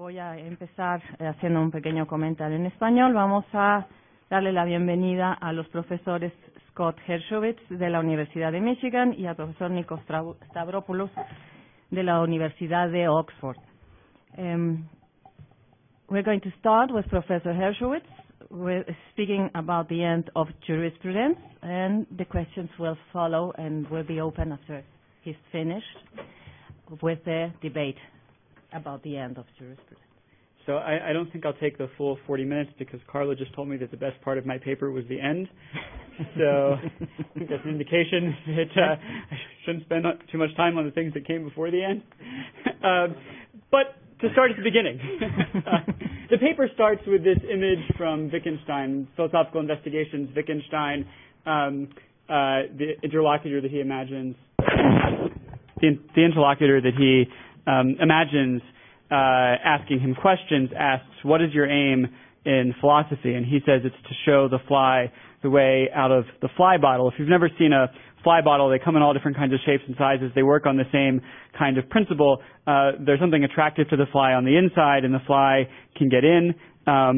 Voy a empezar haciendo un pequeño comentario en español. Vamos a darle la bienvenida a los profesores Scott Hershovitz de la Universidad de Michigan y al profesor Nicos Stavropoulos de la Universidad de Oxford. We're going to start with Professor Hershovitz speaking about the end of jurisprudence, and the questions will follow and will be open after he's finished with the debate about the end of jurisprudence. So I don't think I'll take the full 40 minutes because Carla just told me that the best part of my paper was the end. So I think that's an indication that I shouldn't spend too much time on the things that came before the end. But to start at the beginning, the paper starts with this image from Wittgenstein, Philosophical Investigations, Wittgenstein, the interlocutor that he imagines, the interlocutor that he imagines asking him questions, asks, what is your aim in philosophy? And he says it's to show the fly the way out of the fly bottle. If you've never seen a fly bottle, they come in all different kinds of shapes and sizes. They work on the same kind of principle. There's something attractive to the fly on the inside, and the fly can get in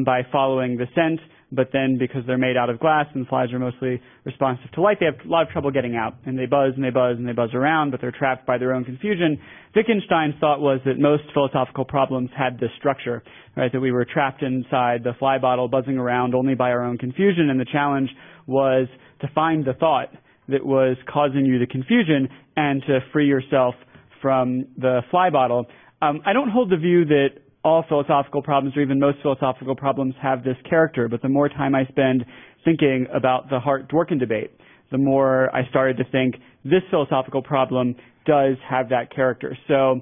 by following the scent, but then because they're made out of glass and flies are mostly responsive to light, they have a lot of trouble getting out. And they buzz and they buzz and they buzz around, but they're trapped by their own confusion. Wittgenstein's thought was that most philosophical problems had this structure, right? That we were trapped inside the fly bottle, buzzing around only by our own confusion, and the challenge was to find the thought that was causing you the confusion and to free yourself from the fly bottle. I don't hold the view that all philosophical problems, or even most philosophical problems, have this character, but the more time I spend thinking about the Hart-Dworkin debate, the more I started to think this philosophical problem does have that character. So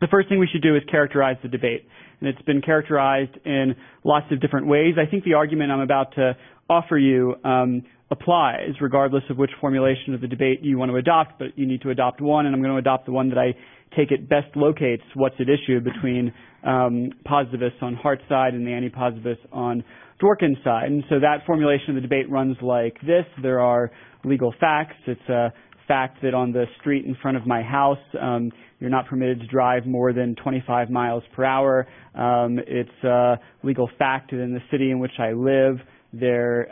the first thing we should do is characterize the debate, and it's been characterized in lots of different ways. I think the argument I'm about to offer you applies regardless of which formulation of the debate you want to adopt, but you need to adopt one, and I'm going to adopt the one that I take it best locates what's at issue between positivists on Hart's side and the anti-positivists on Dworkin's side. And so that formulation of the debate runs like this. There are legal facts. It's a fact that on the street in front of my house, you're not permitted to drive more than 25 miles per hour. It's a legal fact that in the city in which I live, there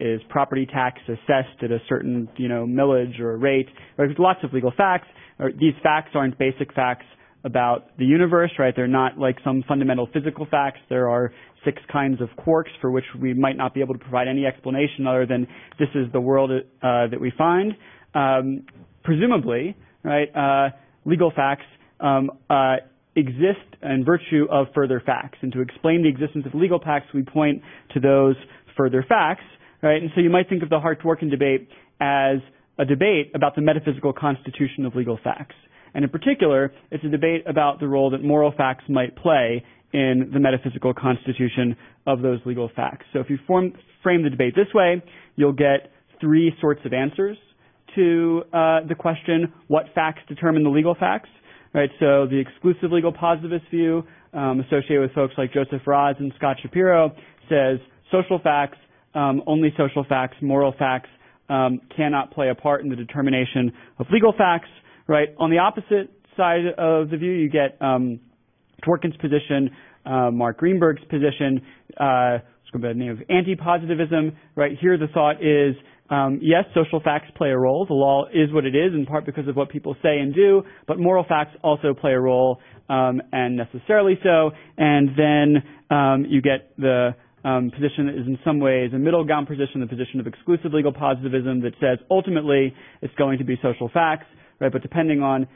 is property tax assessed at a certain, millage or rate. There's lots of legal facts. These facts aren't basic facts about the universe, right? They're not like some fundamental physical facts. There are 6 kinds of quarks for which we might not be able to provide any explanation other than this is the world that we find. Presumably, right, legal facts exist in virtue of further facts. And to explain the existence of legal facts, we point to those further facts, right? And so you might think of the Hart-Dworkin debate as a debate about the metaphysical constitution of legal facts. And in particular, it's a debate about the role that moral facts might play in the metaphysical constitution of those legal facts. So if you frame the debate this way, you'll get 3 sorts of answers to the question, what facts determine the legal facts? Right, so the exclusive legal positivist view, associated with folks like Joseph Raz and Scott Shapiro, says social facts, only social facts, moral facts, cannot play a part in the determination of legal facts, right? On the opposite side of the view, you get Dworkin's position, Mark Greenberg's position, let's go by the name of anti-positivism, right? Here the thought is, yes, social facts play a role. The law is what it is, in part because of what people say and do, but moral facts also play a role, and necessarily so. And then you get the position that is in some ways a middle ground position, the position of exclusive legal positivism that says ultimately it's going to be social facts, right? But depending on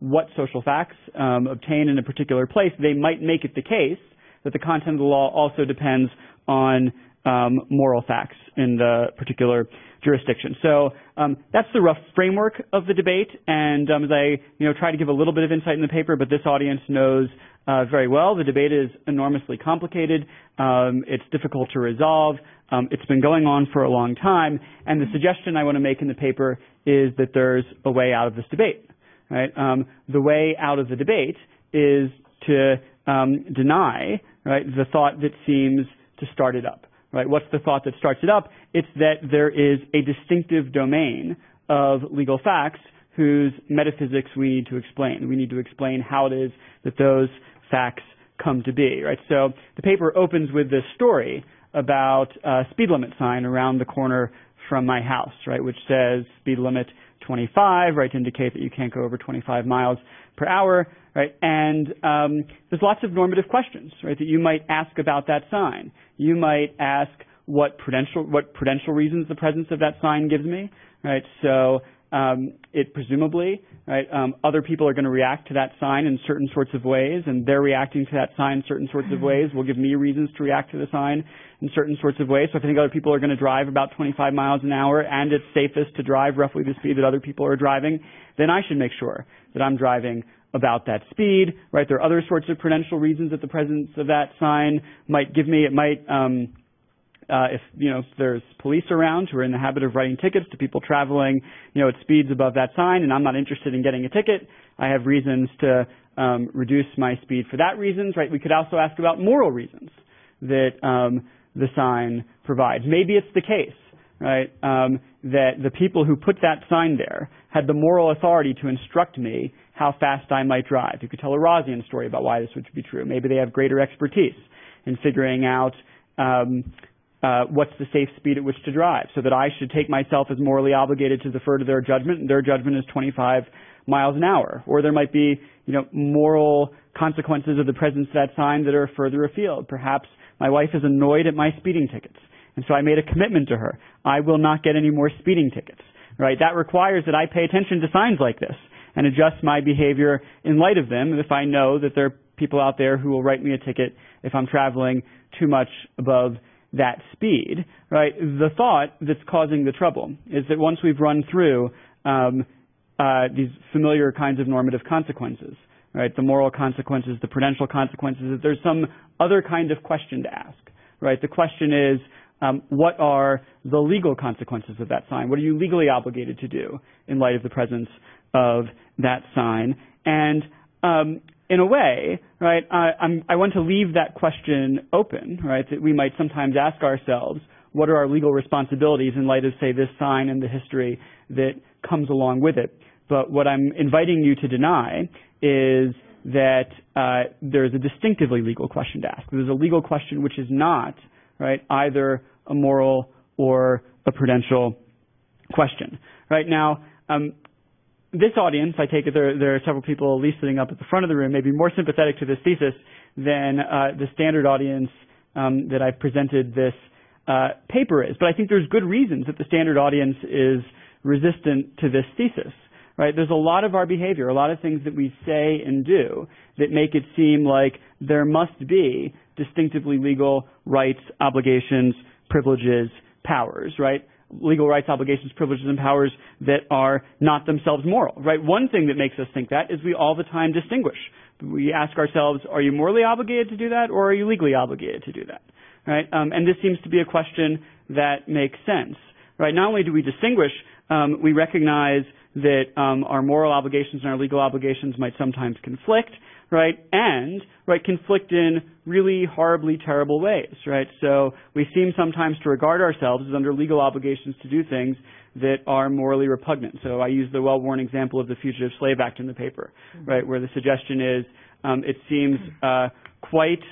what social facts obtain in a particular place, they might make it the case that the content of the law also depends on moral facts in the particular jurisdiction. So that's the rough framework of the debate, and as I try to give a little bit of insight in the paper, but this audience knows very well, the debate is enormously complicated. It's difficult to resolve. It's been going on for a long time, and the suggestion I want to make in the paper is that there's a way out of this debate. Right? The way out of the debate is to deny, right, the thought that seems to start it up. Right? What's the thought that starts it up? It's that there is a distinctive domain of legal facts whose metaphysics we need to explain. We need to explain how it is that those facts come to be, right? So the paper opens with this story about a speed limit sign around the corner from my house, right, which says speed limit 25, right, to indicate that you can't go over 25 miles per hour, right? And there's lots of normative questions, right, that you might ask about that sign. You might ask what prudential reasons the presence of that sign gives me, right? So it presumably, right, other people are going to react to that sign in certain sorts of ways, and they're reacting to that sign in certain sorts of ways will give me reasons to react to the sign in certain sorts of ways. So if I think other people are going to drive about 25 miles an hour and it's safest to drive roughly the speed that other people are driving, then I should make sure that I'm driving about that speed, right? There are other sorts of prudential reasons that the presence of that sign might give me. It might, if, you know, if there's police around who are in the habit of writing tickets to people traveling, you know, at speeds above that sign, and I'm not interested in getting a ticket, I have reasons to reduce my speed for that reasons, right? We could also ask about moral reasons that the sign provides. Maybe it's the case, right, that the people who put that sign there had the moral authority to instruct me how fast I might drive. You could tell a Razian story about why this would be true. Maybe they have greater expertise in figuring out what's the safe speed at which to drive, so that I should take myself as morally obligated to defer to their judgment, and their judgment is 25 miles an hour. Or there might be, you know, moral consequences of the presence of that sign that are further afield. Perhaps my wife is annoyed at my speeding tickets, and so I made a commitment to her. I will not get any more speeding tickets, right? That requires that I pay attention to signs like this and adjust my behavior in light of them if I know that there are people out there who will write me a ticket if I'm traveling too much above that speed, right? The thought that's causing the trouble is that once we've run through these familiar kinds of normative consequences, right, the moral consequences, the prudential consequences, that there's some other kind of question to ask, right? The question is, what are the legal consequences of that sign? What are you legally obligated to do in light of the presence of that sign? And in a way, right, I want to leave that question open, right, that we might sometimes ask ourselves, what are our legal responsibilities in light of, say, this sign and the history that comes along with it? But what I'm inviting you to deny is that there's a distinctively legal question to ask. There's a legal question which is not, right, either a moral or a prudential question. Right now, this audience, I take it there are several people at least sitting up at the front of the room, may be more sympathetic to this thesis than the standard audience that I've presented this paper is. But I think there's good reasons that the standard audience is resistant to this thesis, right? There's a lot of our behavior, a lot of things that we say and do that make it seem like there must be distinctively legal rights, obligations, privileges, powers, right? Legal rights, obligations, privileges, and powers that are not themselves moral, right? One thing that makes us think that is we all the time distinguish. We ask ourselves, are you morally obligated to do that, or are you legally obligated to do that, right? And this seems to be a question that makes sense, right? Not only do we distinguish, we recognize that our moral obligations and our legal obligations might sometimes conflict, right? And, right, conflict in really horribly terrible ways, right? So we seem sometimes to regard ourselves as under legal obligations to do things that are morally repugnant. So I use the well-worn example of the Fugitive Slave Act in the paper, right, where the suggestion is it seems quite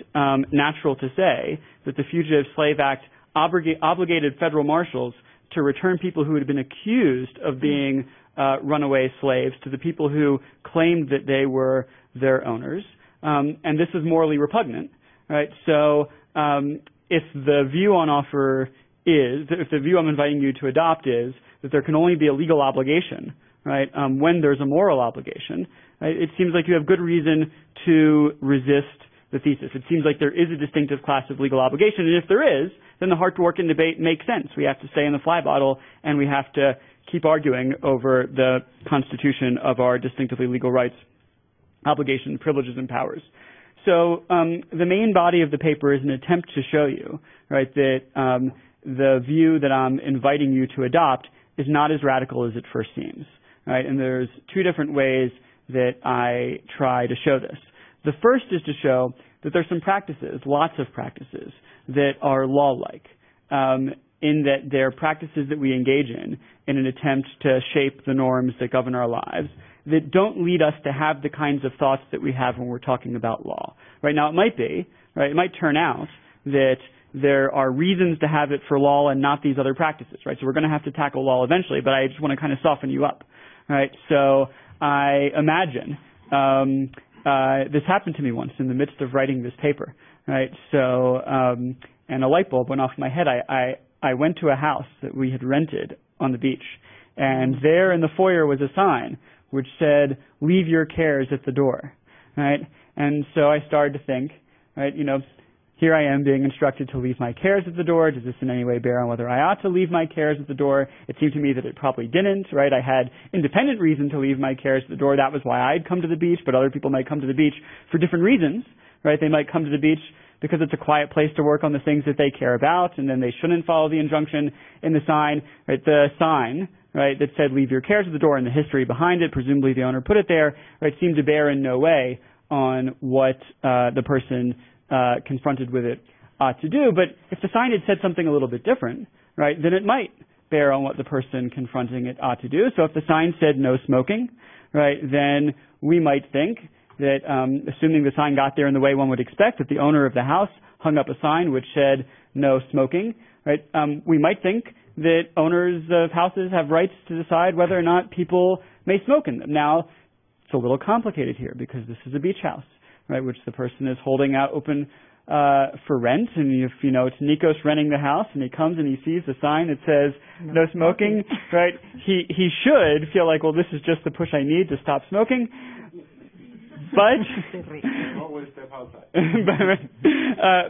natural to say that the Fugitive Slave Act obligated federal marshals to return people who had been accused of being runaway slaves to the people who claimed that they were their owners. And this is morally repugnant, right? So if the view on offer is, if the view I'm inviting you to adopt is that there can only be a legal obligation, right, when there's a moral obligation, right, it seems like you have good reason to resist the thesis. It seems like there is a distinctive class of legal obligation, and if there is, then the Hart-Dworkin debate makes sense. We have to stay in the fly bottle, and we have to keep arguing over the constitution of our distinctively legal rights, obligations, privileges, and powers. So the main body of the paper is an attempt to show you, right, that the view that I'm inviting you to adopt is not as radical as it first seems, right? And there's two different ways that I try to show this. The first is to show that there's some practices, lots of practices, that are law-like, in that they're practices that we engage in an attempt to shape the norms that govern our lives, that don't lead us to have the kinds of thoughts that we have when we're talking about law. Right now, it might be, right, it might turn out that there are reasons to have it for law and not these other practices, right? So we're going to have to tackle law eventually, but I just want to kind of soften you up, right? So I imagine this happened to me once in the midst of writing this paper, right? So and a light bulb went off in my head. I went to a house that we had rented on the beach, and there in the foyer was a sign which said, "Leave your cares at the door," right? And so I started to think, right, you know, here I am being instructed to leave my cares at the door. Does this in any way bear on whether I ought to leave my cares at the door? It seemed to me that it probably didn't, right? I had independent reason to leave my cares at the door. That was why I'd come to the beach, but other people might come to the beach for different reasons, right? They might come to the beach because it's a quiet place to work on the things that they care about, and then they shouldn't follow the injunction in the sign, right? The sign, right, that said, "Leave your cares at the door," and the history behind it, presumably the owner put it there, right, seemed to bear in no way on what the person confronted with it ought to do. But if the sign had said something a little bit different, right, then it might bear on what the person confronting it ought to do. So if the sign said no smoking, right, then we might think that, assuming the sign got there in the way one would expect, that the owner of the house hung up a sign which said no smoking, right, we might think that owners of houses have rights to decide whether or not people may smoke in them. Now, it's a little complicated here because this is a beach house, right, which the person is holding out open for rent. And if, you know, it's Nicos renting the house and he comes and he sees a sign that says no smoking, right, he should feel like, well, this is just the push I need to stop smoking. But,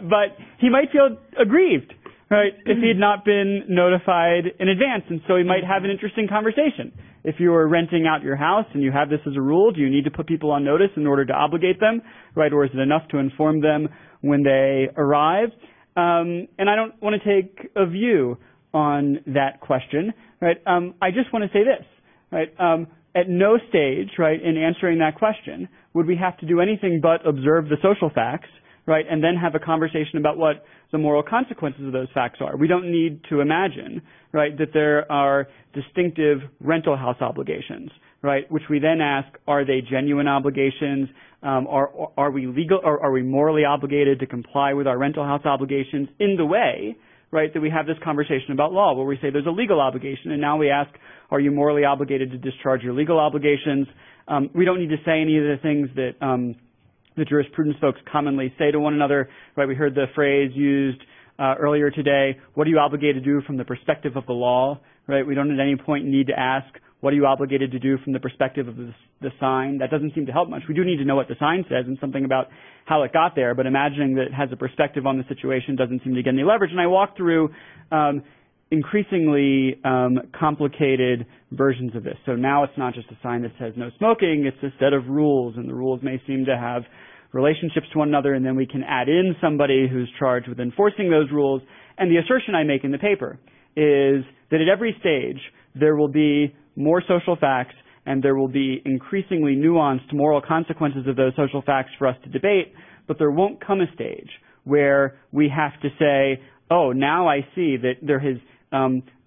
but he might feel aggrieved, right, if he had not been notified in advance. And so he might have an interesting conversation. If you were renting out your house and you have this as a rule, do you need to put people on notice in order to obligate them, right? Or is it enough to inform them when they arrive? And I don't want to take a view on that question, right? I just want to say this, right? At no stage, right, in answering that question would we have to do anything but observe the social facts, right, and then have a conversation about what the moral consequences of those facts are. We don't need to imagine, right, that there are distinctive rental house obligations, right, which we then ask, are they genuine obligations? Are we legal, or are we morally obligated to comply with our rental house obligations in the way, right, that we have this conversation about law where we say there's a legal obligation, and now we ask, are you morally obligated to discharge your legal obligations? We don't need to say any of the things that the jurisprudence folks commonly say to one another, right? We heard the phrase used earlier today, what are you obligated to do from the perspective of the law, right? We don't at any point need to ask, what are you obligated to do from the perspective of the sign? That doesn't seem to help much. We do need to know what the sign says and something about how it got there, but imagining that it has a perspective on the situation doesn't seem to get any leverage. And I walked through increasingly complicated versions of this. So now it's not just a sign that says no smoking, it's a set of rules, and the rules may seem to have relationships to one another, and then we can add in somebody who's charged with enforcing those rules. And the assertion I make in the paper is that at every stage there will be more social facts and there will be increasingly nuanced moral consequences of those social facts for us to debate, but there won't come a stage where we have to say, oh, now I see that there is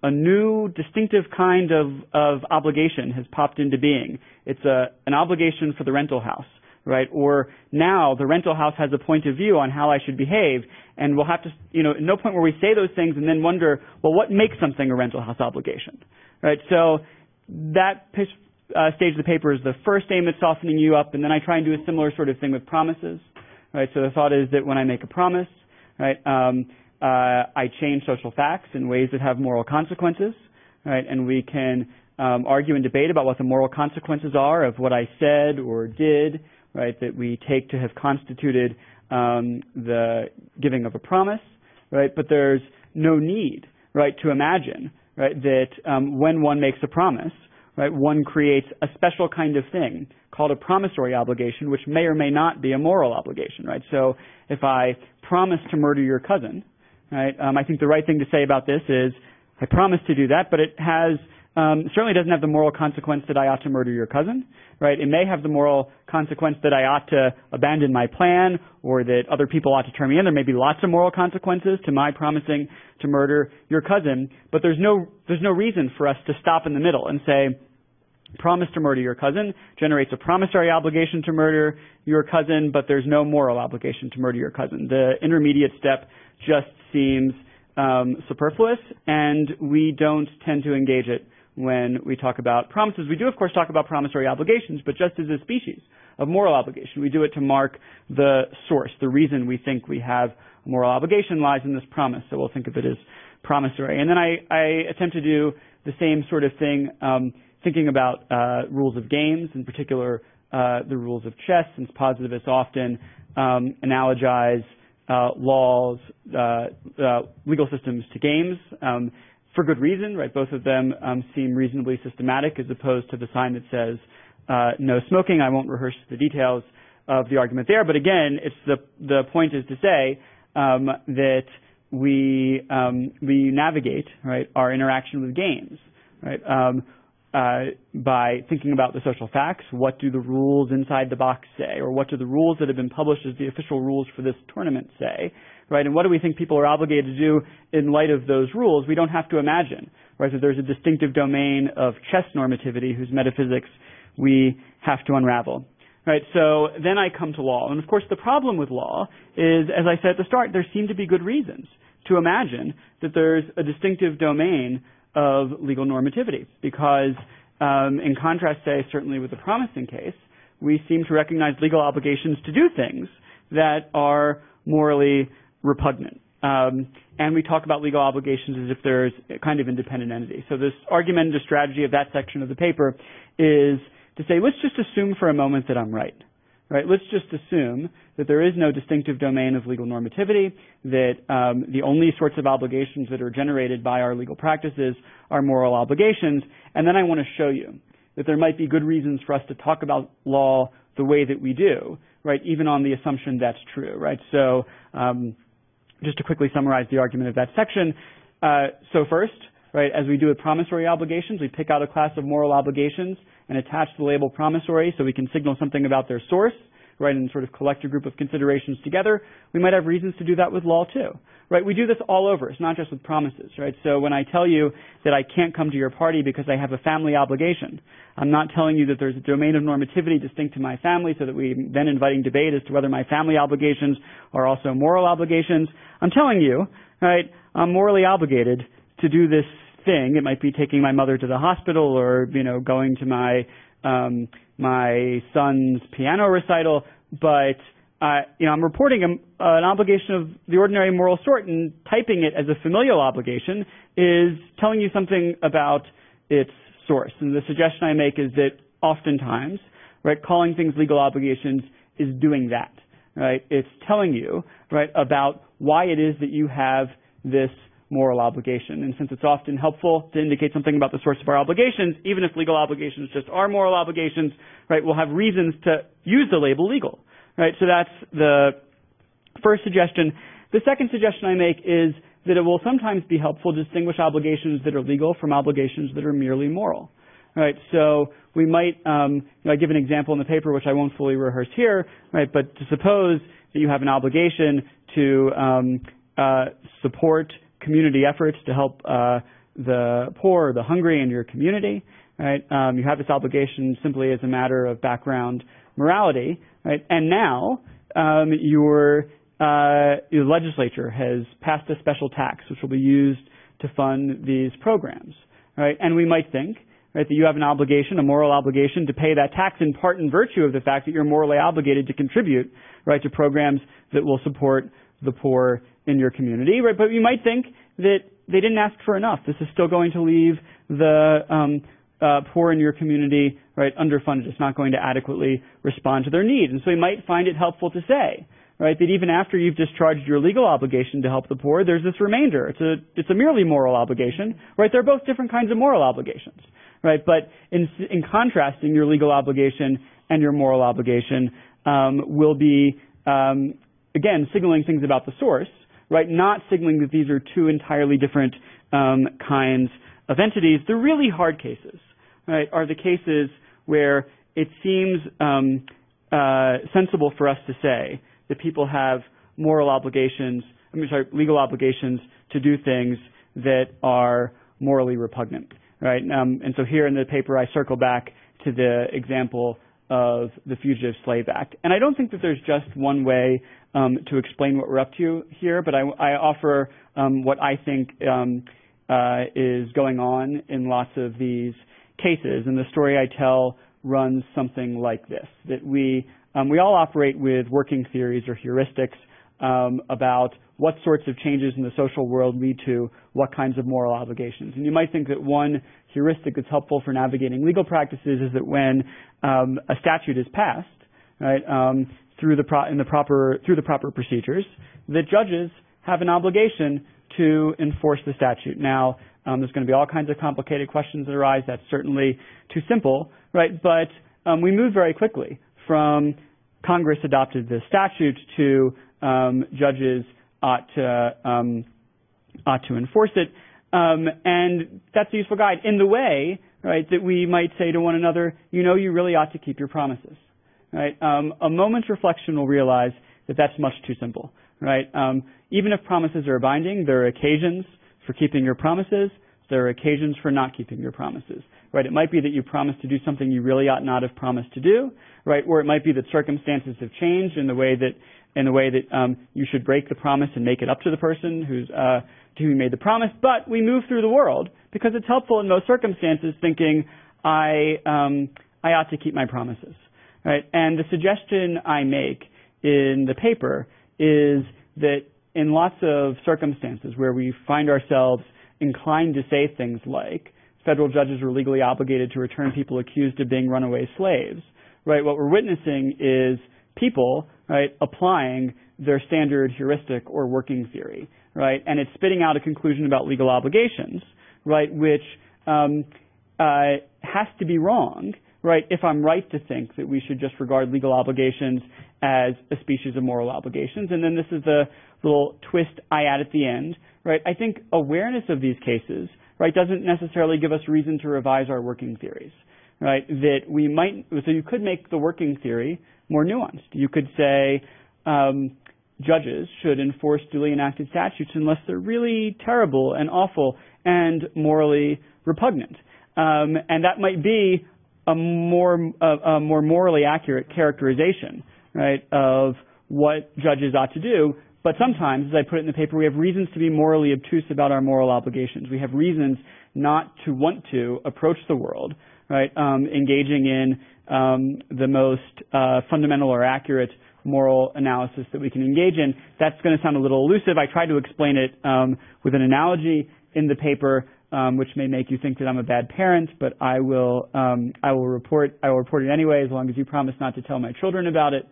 a new distinctive kind of obligation has popped into being. It's an obligation for the rental house, right? Or now the rental house has a point of view on how I should behave, and we'll have to, you know, no point where we say those things and then wonder, well, what makes something a rental house obligation, right? So that stage of the paper is the first aim at softening you up, and then I try and do a similar sort of thing with promises, right? So the thought is that when I make a promise, right, I change social facts in ways that have moral consequences, right? And we can argue and debate about what the moral consequences are of what I said or did, right, that we take to have constituted the giving of a promise, right? But there's no need, right, to imagine, right, that when one makes a promise, right, one creates a special kind of thing called a promissory obligation, which may or may not be a moral obligation, right? So if I promise to murder your cousin, right, I think the right thing to say about this is, I promise to do that, but it has certainly doesn't have the moral consequence that I ought to murder your cousin, right? It may have the moral consequence that I ought to abandon my plan, or that other people ought to turn me in. There may be lots of moral consequences to my promising to murder your cousin, but there's no reason for us to stop in the middle and say, promise to murder your cousin generates a promissory obligation to murder your cousin, but there's no moral obligation to murder your cousin. The intermediate step just seems superfluous, and we don't tend to engage it when we talk about promises. We do, of course, talk about promissory obligations, but just as a species of moral obligation. We do it to mark the source. The reason we think we have a moral obligation lies in this promise, so we'll think of it as promissory. And then I attempt to do the same sort of thing thinking about rules of games, in particular the rules of chess, since positivists often analogize laws, legal systems to games, for good reason, right? Both of them seem reasonably systematic, as opposed to the sign that says no smoking. I won't rehearse the details of the argument there, but again, it's the point is to say that we navigate, right, our interaction with games, right, by thinking about the social facts. What do the rules inside the box say, or what do the rules that have been published as the official rules for this tournament say? Right, and what do we think people are obligated to do in light of those rules? We don't have to imagine, right, that there's a distinctive domain of chess normativity whose metaphysics we have to unravel. Right, so then I come to law. And, of course, the problem with law is, as I said at the start, there seem to be good reasons to imagine that there's a distinctive domain of legal normativity because, in contrast, say, certainly with the promising case, we seem to recognize legal obligations to do things that are morally repugnant. And we talk about legal obligations as if there's a kind of independent entity. So this argumentative strategy of that section of the paper is to say, let's just assume for a moment that I'm right. Right? Let's just assume that there is no distinctive domain of legal normativity, that the only sorts of obligations that are generated by our legal practices are moral obligations. And then I want to show you that there might be good reasons for us to talk about law the way that we do, right, even on the assumption that's true. Right? So just to quickly summarize the argument of that section, so first, right, as we do with promissory obligations, we pick out a class of moral obligations and attach the label promissory so we can signal something about their source, right, and sort of collect a group of considerations together. We might have reasons to do that with law too, right? We do this all over. It's not just with promises, right? So when I tell you that I can't come to your party because I have a family obligation, I'm not telling you that there's a domain of normativity distinct to my family so that we then inviting debate as to whether my family obligations are also moral obligations. I'm telling you, right, I'm morally obligated to do this thing. It might be taking my mother to the hospital or, you know, going to my my son's piano recital, but you know, I'm reporting an obligation of the ordinary moral sort, and typing it as a familial obligation is telling you something about its source. And the suggestion I make is that oftentimes, right, calling things legal obligations is doing that, right? It's telling you, right, about why it is that you have this moral obligation. And since it's often helpful to indicate something about the source of our obligations, even if legal obligations just are moral obligations, right, we'll have reasons to use the label legal, right? So that's the first suggestion. The second suggestion I make is that it will sometimes be helpful to distinguish obligations that are legal from obligations that are merely moral, right? So we might, I give an example in the paper, which I won't fully rehearse here, right, but to suppose that you have an obligation to support community efforts to help the poor or the hungry in your community, right? You have this obligation simply as a matter of background morality, right? And now your legislature has passed a special tax which will be used to fund these programs, right? And we might think, right, that you have an obligation, a moral obligation, to pay that tax in part in virtue of the fact that you're morally obligated to contribute, right, to programs that will support the poor in your community, right? But you might think that they didn't ask for enough. This is still going to leave the poor in your community, right, underfunded. It's not going to adequately respond to their needs. And so you might find it helpful to say, right, that even after you've discharged your legal obligation to help the poor, there's this remainder. It's a merely moral obligation, right? They're both different kinds of moral obligations, right? But in contrasting your legal obligation and your moral obligation will be, again, signaling things about the source, right, not signaling that these are two entirely different kinds of entities. The really hard cases, right, are the cases where it seems sensible for us to say that people have moral obligations, legal obligations to do things that are morally repugnant. right? And so here in the paper, I circle back to the example of the Fugitive Slave Act. And I don't think that there's just one way to explain what we're up to here, but I offer what I think is going on in lots of these cases. And the story I tell runs something like this, that we all operate with working theories or heuristics about what sorts of changes in the social world lead to what kinds of moral obligations. And you might think that one heuristic that's helpful for navigating legal practices is that when a statute is passed, right, through the proper procedures, the judges have an obligation to enforce the statute. Now, there's going to be all kinds of complicated questions that arise. That's certainly too simple, right? But we move very quickly from Congress adopted this statute to judges ought to enforce it. And that's a useful guide in the way, right, that we might say to one another, you know, you really ought to keep your promises, right? A moment's reflection will realize that that's much too simple, right? Even if promises are binding, there are occasions for keeping your promises. There are occasions for not keeping your promises, right? It might be that you promised to do something you really ought not have promised to do, right? Or it might be that circumstances have changed in the way that you should break the promise and make it up to the person to whom you made the promise. But we move through the world because it's helpful in most circumstances thinking, I ought to keep my promises, right? And the suggestion I make in the paper is that in lots of circumstances where we find ourselves inclined to say things like federal judges were legally obligated to return people accused of being runaway slaves, right? What we're witnessing is people, right, applying their standard heuristic or working theory, right? And it's spitting out a conclusion about legal obligations, right, which has to be wrong, right, if I'm right to think that we should just regard legal obligations as a species of moral obligations. And then this is the little twist I add at the end, right? I think awareness of these cases, right, doesn't necessarily give us reason to revise our working theories, right? So you could make the working theory more nuanced. You could say judges should enforce duly enacted statutes unless they're really terrible and awful and morally repugnant. And that might be a more morally accurate characterization, right, of what judges ought to do. But sometimes, as I put it in the paper, we have reasons to be morally obtuse about our moral obligations. We have reasons not to want to approach the world, right, engaging in the most fundamental or accurate moral analysis that we can engage in. That's going to sound a little elusive. I try to explain it with an analogy in the paper, which may make you think that I'm a bad parent, but I will report it anyway, as long as you promise not to tell my children about it.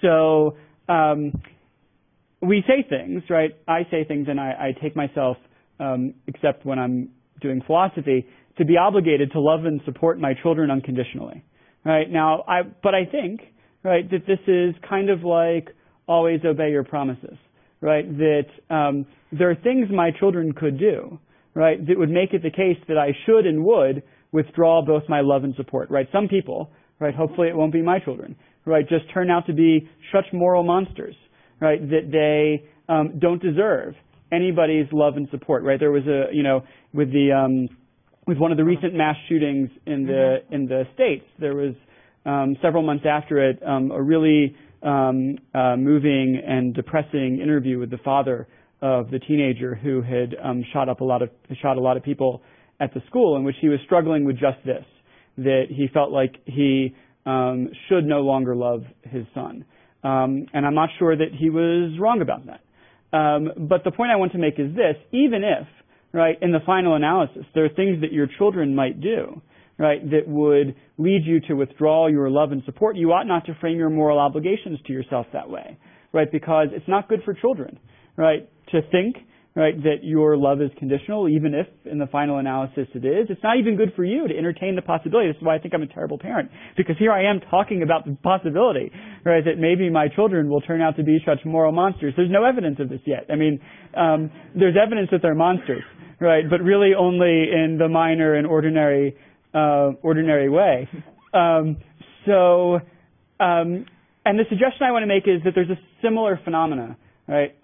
So we say things, right? I say things, and I take myself, except when I'm doing philosophy, to be obligated to love and support my children unconditionally, right? Now, I think, right, that this is kind of like always obey your promises, right? That there are things my children could do, right, that would make it the case that I should and would withdraw both my love and support, right? Some people, right, hopefully it won't be my children, right, just turn out to be such moral monsters, right, that they don't deserve anybody's love and support, right? There was a, you know, with one of the recent mass shootings in the States, there was several months after it a really moving and depressing interview with the father of the teenager who had shot a lot of people at the school, in which he was struggling with just this, that he felt like he should no longer love his son. And I'm not sure that he was wrong about that. But the point I want to make is this: even if, right, in the final analysis, there are things that your children might do, right, that would lead you to withdraw your love and support, you ought not to frame your moral obligations to yourself that way, right, because it's not good for children, right, to think, right, that your love is conditional, even if in the final analysis it is. It's not even good for you to entertain the possibility. This is why I think I'm a terrible parent, because here I am talking about the possibility, right, that maybe my children will turn out to be such moral monsters. There's no evidence of this yet. I mean, there's evidence that they're monsters, right, but really only in the minor and ordinary way. And the suggestion I want to make is that there's a similar phenomena, right,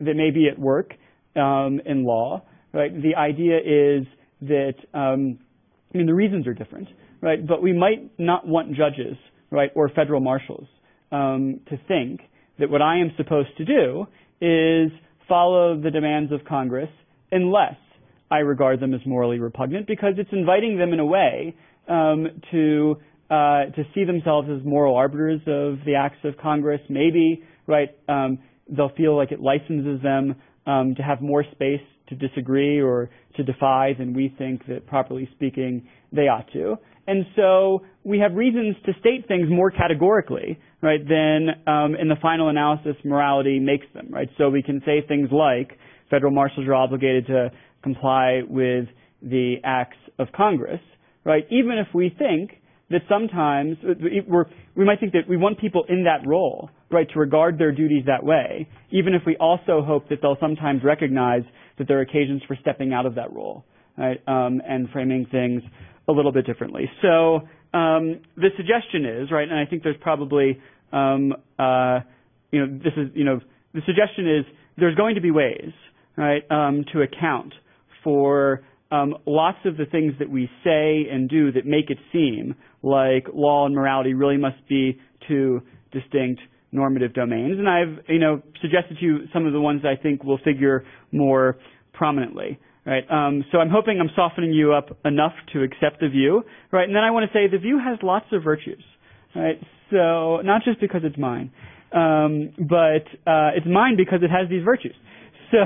that may be at work in law, right? The idea is that, I mean, the reasons are different, right? But we might not want judges, right, or federal marshals to think that what I am supposed to do is follow the demands of Congress unless I regard them as morally repugnant, because it's inviting them in a way to see themselves as moral arbiters of the acts of Congress. Maybe, right, they'll feel like it licenses them to have more space to disagree or to defy than we think that, properly speaking, they ought to. And so we have reasons to state things more categorically, right, than in the final analysis morality makes them, right? So we can say things like federal marshals are obligated to comply with the acts of Congress, right? Even if we think that sometimes we might think that we want people in that role, right, to regard their duties that way, even if we also hope that they'll sometimes recognize that there are occasions for stepping out of that role, right, and framing things a little bit differently. So the suggestion is, right, and I think there's probably, the suggestion is there's going to be ways, right, to account for lots of the things that we say and do that make it seem like law and morality really must be two distinct normative domains. And I've, suggested to you some of the ones that I think will figure more prominently, right? So I'm hoping I'm softening you up enough to accept the view, right? And then I want to say the view has lots of virtues, right? So not just because it's mine, but it's mine because it has these virtues. So,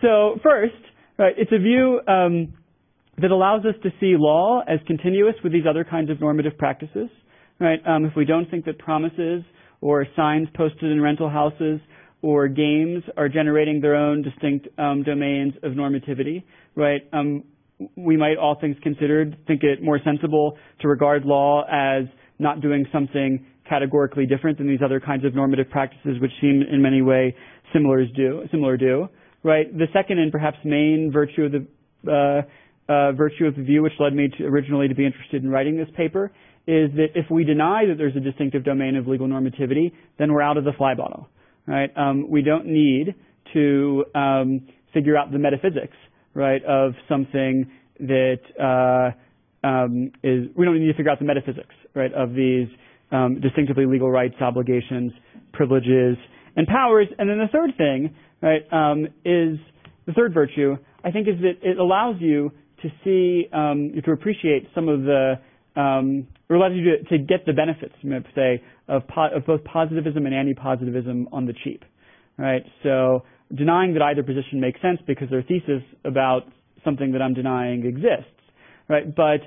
so first, right, it's a view that allows us to see law as continuous with these other kinds of normative practices, right? If we don't think that promises or signs posted in rental houses or games are generating their own distinct domains of normativity, right? We might, all things considered, think it more sensible to regard law as not doing something categorically different than these other kinds of normative practices, which seem in many ways similar do. Right. The second and perhaps main virtue of the view, which led me to originally to be interested in writing this paper, is that if we deny that there's a distinctive domain of legal normativity, then we're out of the fly bottle. Right. We don't need to figure out the metaphysics, right, of something that we don't need to figure out the metaphysics, right, of these distinctively legal rights, obligations, privileges, and powers. And then the third thing, right, is the third virtue, I think, is that it allows you to see, to appreciate some of the, or allows you to get the benefits, you might say, of both positivism and anti-positivism on the cheap, right? So denying that either position makes sense because their thesis about something that I'm denying exists, right? But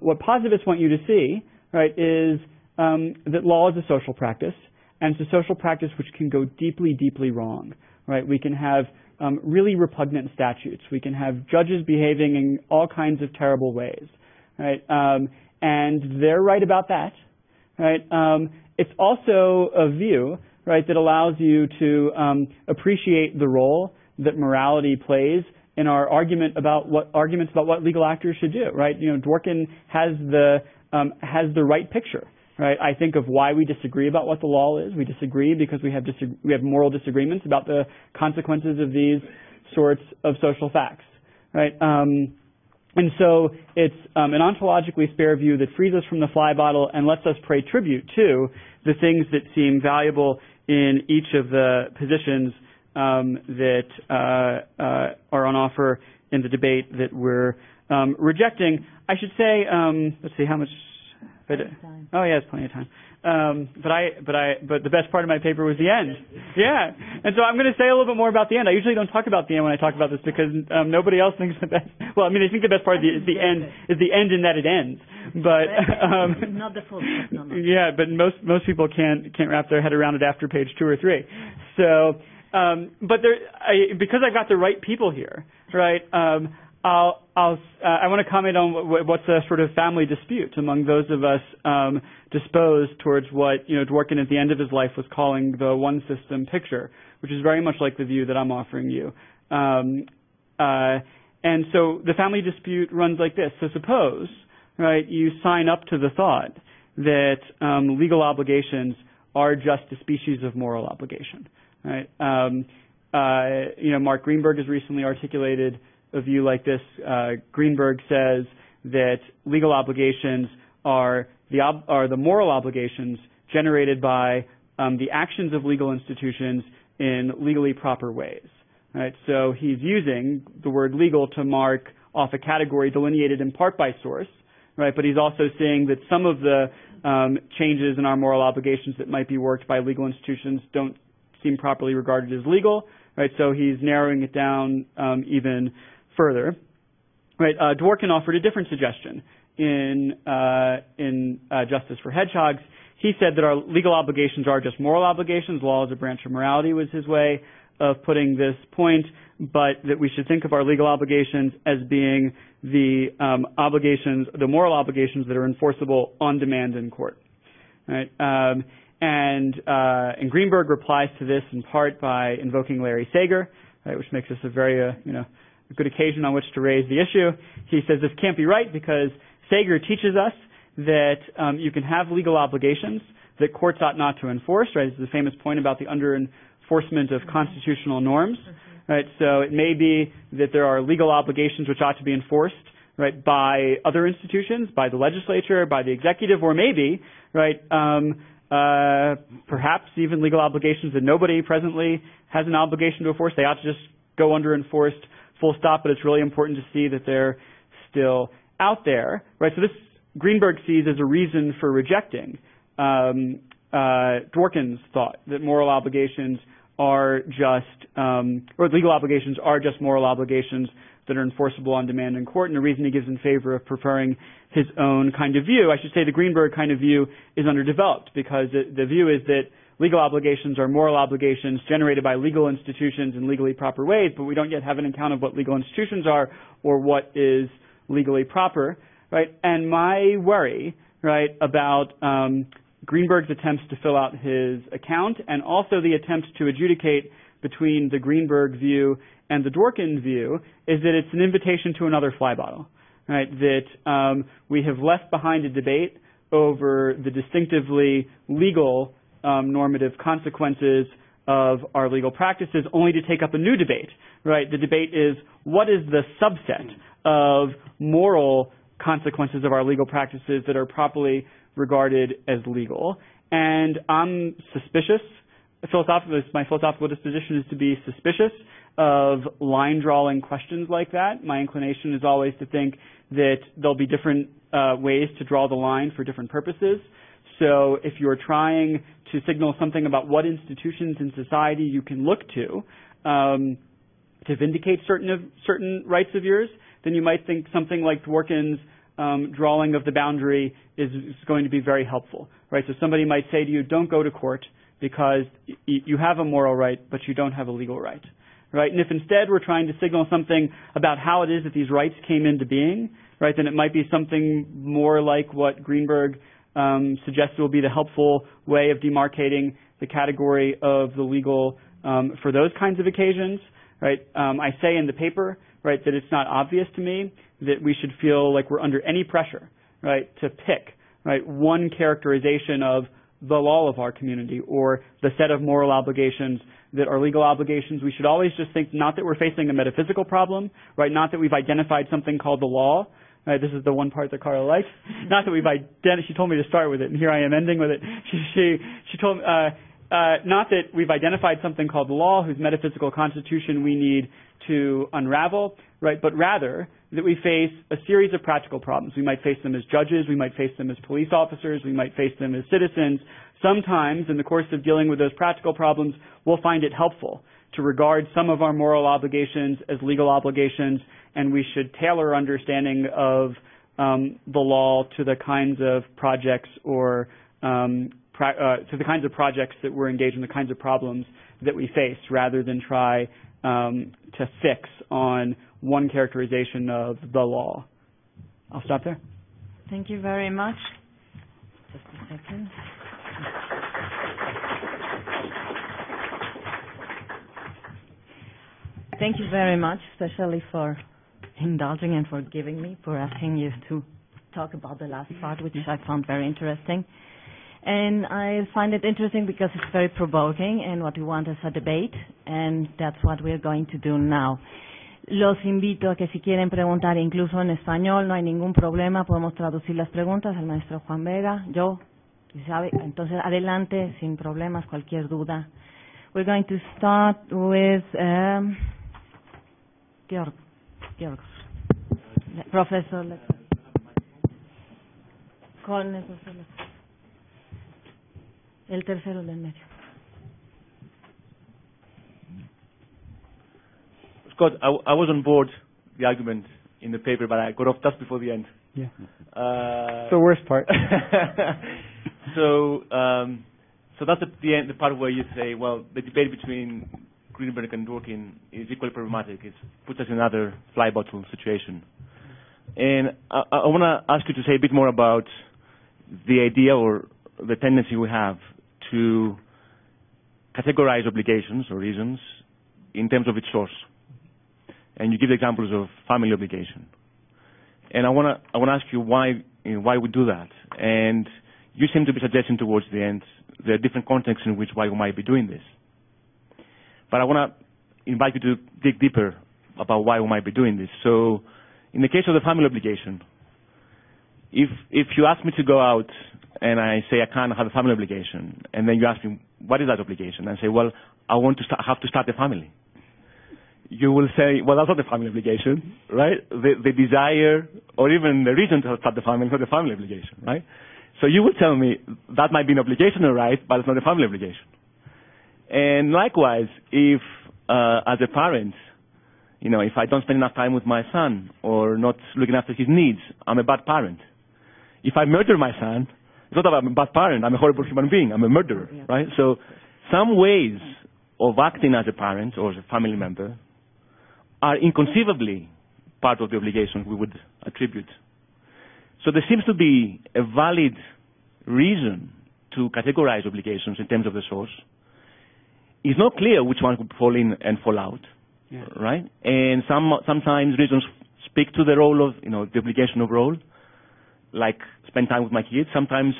what positivists want you to see, right, is that law is a social practice, and it's a social practice which can go deeply, deeply wrong. Right, we can have really repugnant statutes. We can have judges behaving in all kinds of terrible ways, right? And they're right about that, right? It's also a view, right, that allows you to appreciate the role that morality plays in our arguments about what legal actors should do, right? Dworkin has the right picture. Right, I think, of why we disagree about what the law is. We disagree because we have moral disagreements about the consequences of these sorts of social facts. Right, and so it's an ontologically spare view that frees us from the fly bottle and lets us pay tribute to the things that seem valuable in each of the positions that are on offer in the debate that we're rejecting. I should say, let's see how much. But, oh yeah, it's plenty of time. But the best part of my paper was the end. Yeah, and so I'm going to say a little bit more about the end. I usually don't talk about the end when I talk about this because nobody else thinks the best. Well, I mean, I think the best part is the end. Is the end in that it ends. But not the full. Yeah, but most people can't wrap their head around it after page 2 or 3. So, but because I've got the right people here, right? I want to comment on what's a sort of family dispute among those of us disposed towards what Dworkin at the end of his life was calling the one system picture, which is very much like the view that I'm offering you. And so the family dispute runs like this. So suppose, right, you sign up to the thought that legal obligations are just a species of moral obligation, right? Mark Greenberg has recently articulated a view like this. Greenberg says that legal obligations are the moral obligations generated by the actions of legal institutions in legally proper ways. Right? So he's using the word legal to mark off a category delineated in part by source, right? But he's also saying that some of the changes in our moral obligations that might be worked by legal institutions don't seem properly regarded as legal, right? So he's narrowing it down even further, right? Dworkin offered a different suggestion in Justice for Hedgehogs. He said that our legal obligations are just moral obligations. Law as a branch of morality was his way of putting this point, but that we should think of our legal obligations as being the obligations, the moral obligations that are enforceable on demand in court. Right? And Greenberg replies to this in part by invoking Larry Sager, right, which makes this a very a good occasion on which to raise the issue. He says this can't be right because Sager teaches us that you can have legal obligations that courts ought not to enforce. Right, this is the famous point about the under-enforcement of constitutional norms. Right, so it may be that there are legal obligations which ought to be enforced, right, by other institutions, by the legislature, by the executive, or maybe, right, perhaps even legal obligations that nobody presently has an obligation to enforce. They ought to just go under enforced, full stop. But it's really important to see that they're still out there, right? So this Greenberg sees as a reason for rejecting Dworkin's thought that moral obligations are just, or legal obligations are just moral obligations that are enforceable on demand in court, and the reason he gives in favor of preferring his own kind of view. I should say the Greenberg kind of view is underdeveloped because the view is that legal obligations are moral obligations generated by legal institutions in legally proper ways, but we don't yet have an account of what legal institutions are or what is legally proper, right? And my worry, right, about Greenberg's attempts to fill out his account and also the attempts to adjudicate between the Greenberg view and the Dworkin view is that it's an invitation to another fly bottle, right? That we have left behind a debate over the distinctively legal normative consequences of our legal practices only to take up a new debate, right? The debate is what is the subset of moral consequences of our legal practices that are properly regarded as legal. And I'm suspicious, my philosophical disposition is to be suspicious of line-drawing questions like that. My inclination is always to think that there'll be different ways to draw the line for different purposes. So if you're trying to signal something about what institutions in society you can look to vindicate certain rights of yours, then you might think something like Dworkin's drawing of the boundary is going to be very helpful, right? So somebody might say to you, don't go to court because you have a moral right, but you don't have a legal right, right? And if instead we're trying to signal something about how it is that these rights came into being, right, then it might be something more like what Greenberg suggested will be the helpful way of demarcating the category of the legal for those kinds of occasions, right? I say in the paper, right, that it's not obvious to me that we should feel like we're under any pressure, right, to pick, right, one characterization of the law of our community or the set of moral obligations that are legal obligations. We should always just think not that we're facing a metaphysical problem, right, not that we've identified something called the law. Right, this is the one part that Carla likes. Not that we've identified, she told me to start with it, and here I am ending with it. She told me, not that we've identified something called the law whose metaphysical constitution we need to unravel, right? But rather that we face a series of practical problems. We might face them as judges, we might face them as police officers, we might face them as citizens. Sometimes in the course of dealing with those practical problems, we'll find it helpful to regard some of our moral obligations as legal obligations, and we should tailor understanding of the law to the kinds of projects or to the kinds of projects that we're engaged in, the kinds of problems that we face, rather than try to fix on one characterization of the law. I'll stop there. Thank you very much. Just a second. Thank you very much, especially for indulging and forgiving me for asking you to talk about the last part, which I found very interesting. And I find it interesting because it's very provoking, and what we want is a debate, and that's what we're going to do now. Los invito a que si quieren preguntar incluso en español, no hay ningún problema, podemos traducir las preguntas, el maestro Juan Vega, yo, ¿sabe? Entonces adelante, sin problemas, cualquier duda. We're going to start with Georg. Professor, let's... Con el tercero del medio. Scott, I was on board the argument in the paper, but I got off just before the end. Yeah, it's the worst part. So that's the part where you say, well, the debate between Greenberg and Dworkin is equally problematic. It puts us in another fly bottle situation. And I want to ask you to say a bit more about the idea or the tendency we have to categorize obligations or reasons in terms of its source. And you give examples of family obligation. And I want to ask you why we do that. And you seem to be suggesting towards the end there are different contexts in which why we might be doing this. But I want to invite you to dig deeper about why we might be doing this. So in the case of the family obligation, if you ask me to go out and I say I can't have a family obligation, and then you ask me, what is that obligation? And I say, well, I want to have to start a family. You will say, well, that's not a family obligation, right? The desire or even the reason to start the family is not a family obligation, right? So you will tell me that might be an obligation or right, but it's not a family obligation. And likewise, if as a parent, you know, if I don't spend enough time with my son or not looking after his needs, I'm a bad parent. If I murder my son, it's not that I'm a bad parent, I'm a horrible human being, I'm a murderer, right? So some ways of acting as a parent or as a family member are inconceivably part of the obligation we would attribute. So there seems to be a valid reason to categorize obligations in terms of the source. It's not clear which one could fall in and fall out, right? And sometimes reasons speak to the role of, you know, the obligation of role, like spend time with my kids. Sometimes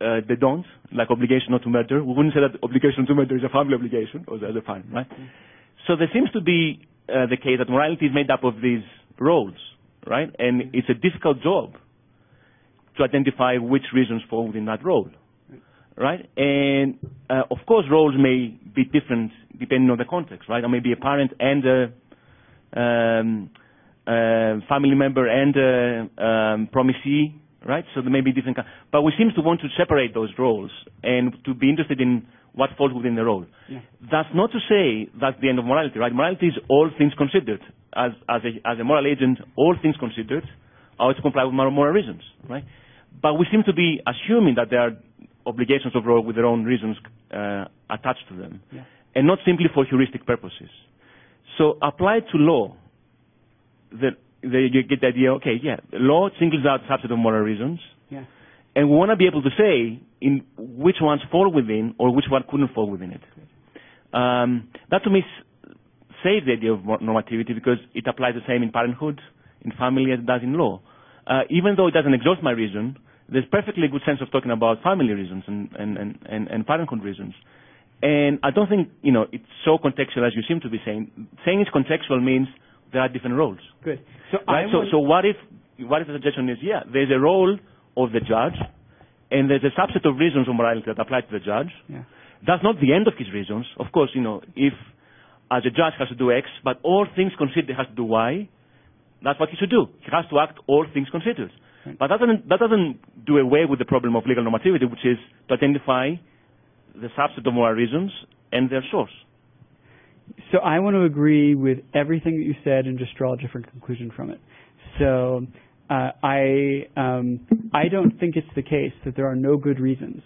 they don't, like obligation not to murder. We wouldn't say that obligation to murder is a family obligation or the other kind, right? So there seems to be the case that morality is made up of these roles, right? And it's a difficult job to identify which reasons fall within that role, right? And of course, roles may be different depending on the context, right? I may be a parent and a family member and a promisee, right? So there may be different, but we seem to want to separate those roles and to be interested in what falls within the role. That's not to say that's the end of morality, right? Morality is all things considered. As a moral agent, all things considered, I always comply with moral reasons, right? But we seem to be assuming that there are obligations of role with their own reasons attached to them, and not simply for heuristic purposes. So applied to law, you get the idea, okay, law singles out a subset of moral reasons, and we want to be able to say in which ones fall within or which one couldn't fall within it. That to me saves the idea of normativity because it applies the same in parenthood, in family, as it does in law. Even though it doesn't exhaust my reason, there's perfectly good sense of talking about family reasons and parenthood reasons. And I don't think, you know, it's so contextual as you seem to be saying. Saying it's contextual means there are different roles. Good. So, right? So what if the suggestion is, there's a role of the judge, and there's a subset of reasons of morality that apply to the judge. That's not the end of his reasons. Of course, you know, if as a judge has to do X, but all things considered he has to do Y, that's what he should do. He has to act all things considered. But that doesn't do away with the problem of legal normativity, which is to identify the subset of moral reasons and their source. So I want to agree with everything that you said and just draw a different conclusion from it. So I don't think it's the case that there are no good reasons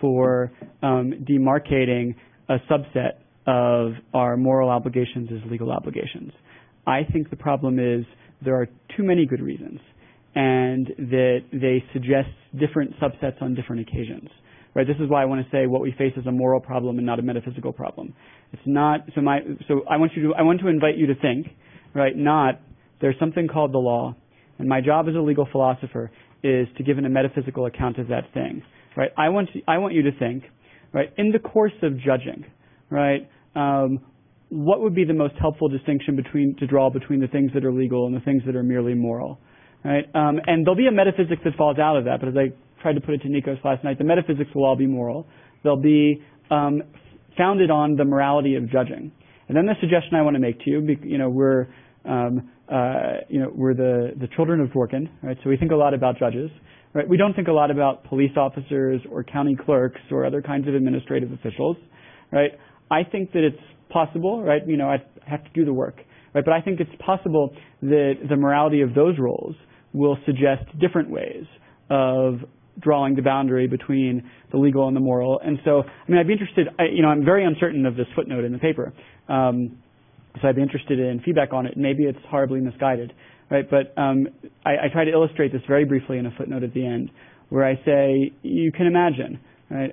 for demarcating a subset of our moral obligations as legal obligations. I think the problem is there are too many good reasons and that they suggest different subsets on different occasions. Right? This is why I want to say what we face is a moral problem and not a metaphysical problem. It's not, so I want to invite you to think, right, not there's something called the law, and my job as a legal philosopher is to give a metaphysical account of that thing, right? I want you to think, right, in the course of judging, right, what would be the most helpful distinction to draw between the things that are legal and the things that are merely moral, right? And there'll be a metaphysics that falls out of that, but as I tried to put it to Nicos last night, the metaphysics will all be moral. They'll be founded on the morality of judging. And then the suggestion I want to make to you, we're the children of Dworkin, right? So we think a lot about judges, right? We don't think a lot about police officers or county clerks or other kinds of administrative officials, right? I think that it's possible, right? You know, I have to do the work, right? But I think it's possible that the morality of those roles will suggest different ways of drawing the boundary between the legal and the moral. And so, I mean, I'd be interested, I'm very uncertain of this footnote in the paper. So I'd be interested in feedback on it. Maybe it's horribly misguided, right? But I try to illustrate this very briefly in a footnote at the end where I say, you can imagine, right,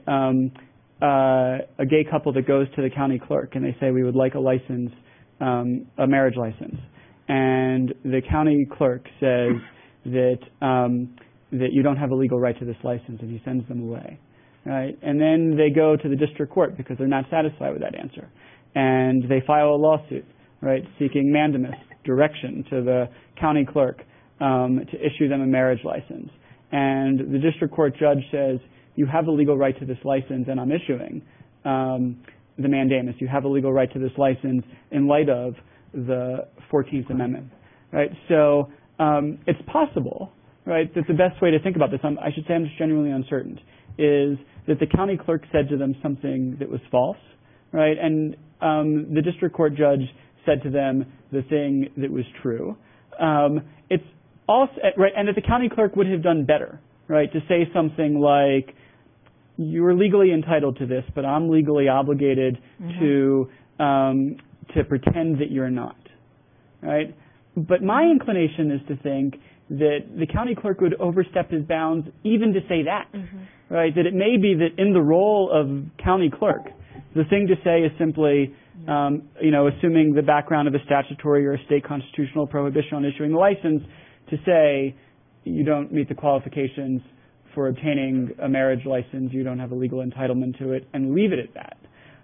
a gay couple that goes to the county clerk and they say, we would like a license, a marriage license. And the county clerk says that that you don't have a legal right to this license, and he sends them away, right? And then they go to the district court because they're not satisfied with that answer. And they file a lawsuit, right, seeking mandamus, direction to the county clerk to issue them a marriage license. And the district court judge says, you have a legal right to this license, and I'm issuing the mandamus. You have a legal right to this license in light of the 14th Amendment, right? So it's possible, right, that the best way to think about this, I should say I'm just genuinely uncertain, is that the county clerk said to them something that was false, right? And the district court judge said to them the thing that was true. It's also, right, and that the county clerk would have done better, right, to say something like, you're legally entitled to this, but I'm legally obligated to pretend that you're not, right? But my inclination is to think that the county clerk would overstep his bounds even to say that, right? That it may be that in the role of county clerk, the thing to say is simply, assuming the background of a statutory or a state constitutional prohibition on issuing a license, to say you don't meet the qualifications for obtaining a marriage license, you don't have a legal entitlement to it, and leave it at that.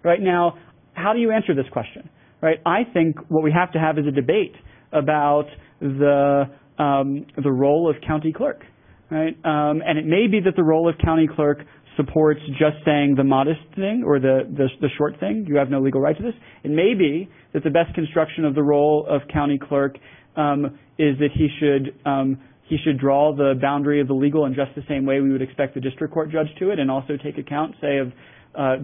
Right now, how do you answer this question? Right, I think what we have to have is a debate about the role of county clerk, right? And it may be that the role of county clerk supports just saying the modest thing or the short thing, you have no legal right to this. It may be that the best construction of the role of county clerk is that he should draw the boundary of the legal in just the same way we would expect the district court judge to it, and also take account, say, of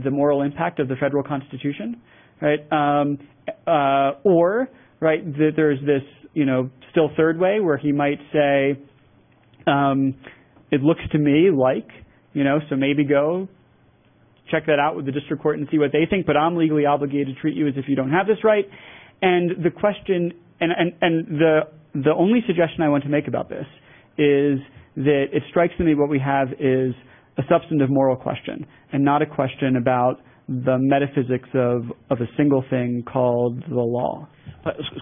the moral impact of the federal constitution, right? Or, right, there's this, still third way where he might say, it looks to me like, so maybe go check that out with the district court and see what they think, but I'm legally obligated to treat you as if you don't have this right. And the question, and the only suggestion I want to make about this is that it strikes me what we have is a substantive moral question and not a question about the metaphysics of a single thing called the law.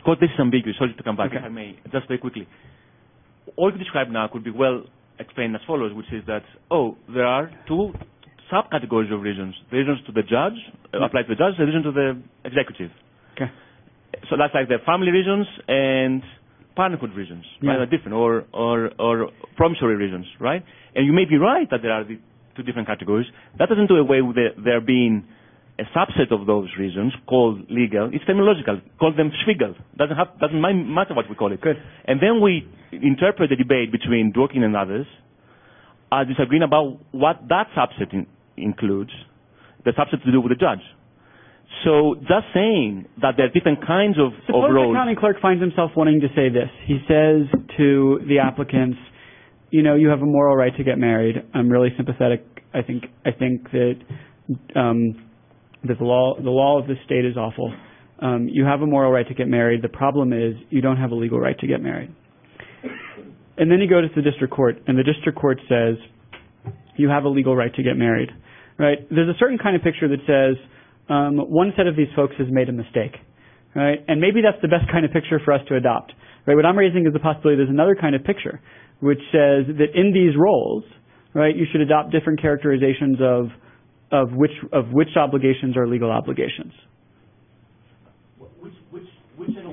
Scott, this is ambiguous. Sorry to come back, okay. If I may, just very quickly. All you describe now could be well explained as follows, which is that, there are two subcategories of reasons. The reasons to the judge, apply to the judge, the reasons to the executive. Okay. So that's like the family reasons and parenthood reasons, right? They're different, or promissory reasons, right? And you may be right that there are the two different categories. That doesn't do away with there being a subset of those reasons called legal. It's terminological. Call them schwigel. Doesn't matter what we call it. Good. And then we interpret the debate between Dworkin and others as disagreeing about what that subset includes, the subset to do with the judge. So just saying that there are different kinds of roles. Suppose the county clerk finds himself wanting to say this. He says to the applicants, you have a moral right to get married. I'm really sympathetic. I think that that the law of this state is awful. You have a moral right to get married. The problem is you don't have a legal right to get married. And then you go to the district court, and the district court says you have a legal right to get married. Right? There's a certain kind of picture that says one set of these folks has made a mistake. Right? And maybe that's the best kind of picture for us to adopt. Right? What I'm raising is the possibility there's another kind of picture which says that in these roles, right, you should adopt different characterizations of which obligations are legal obligations.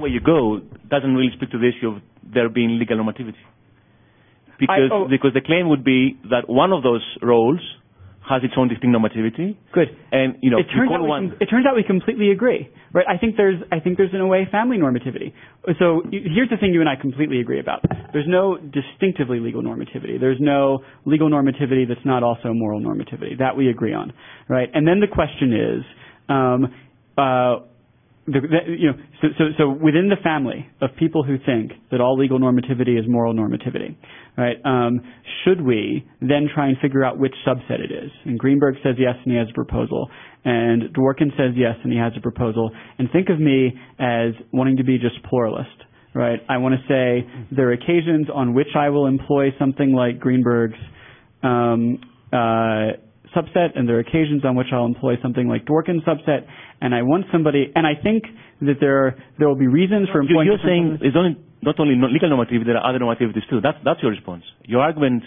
way you go doesn't really speak to the issue of there being legal normativity. Because the claim would be that one of those roles has its own distinct normativity. Good. And you know, it turns out we completely agree, right? I think there's in a way family normativity. So here's the thing you and I completely agree about. There's no distinctively legal normativity. There's no legal normativity that's not also moral normativity. That we agree on, right? And then the question is, so within the family of people who think that all legal normativity is moral normativity, right? Should we then try and figure out which subset it is? And Greenberg says yes, and he has a proposal. And Dworkin says yes, and he has a proposal. And think of me as wanting to be just pluralist, right? I want to say there are occasions on which I will employ something like Greenberg's subset, and there are occasions on which I'll employ something like Dworkin's subset, and I want somebody, and I think that there will be reasons for employing... You're saying it's not only legal normativity, there are other normativities too. That's your response. Your argument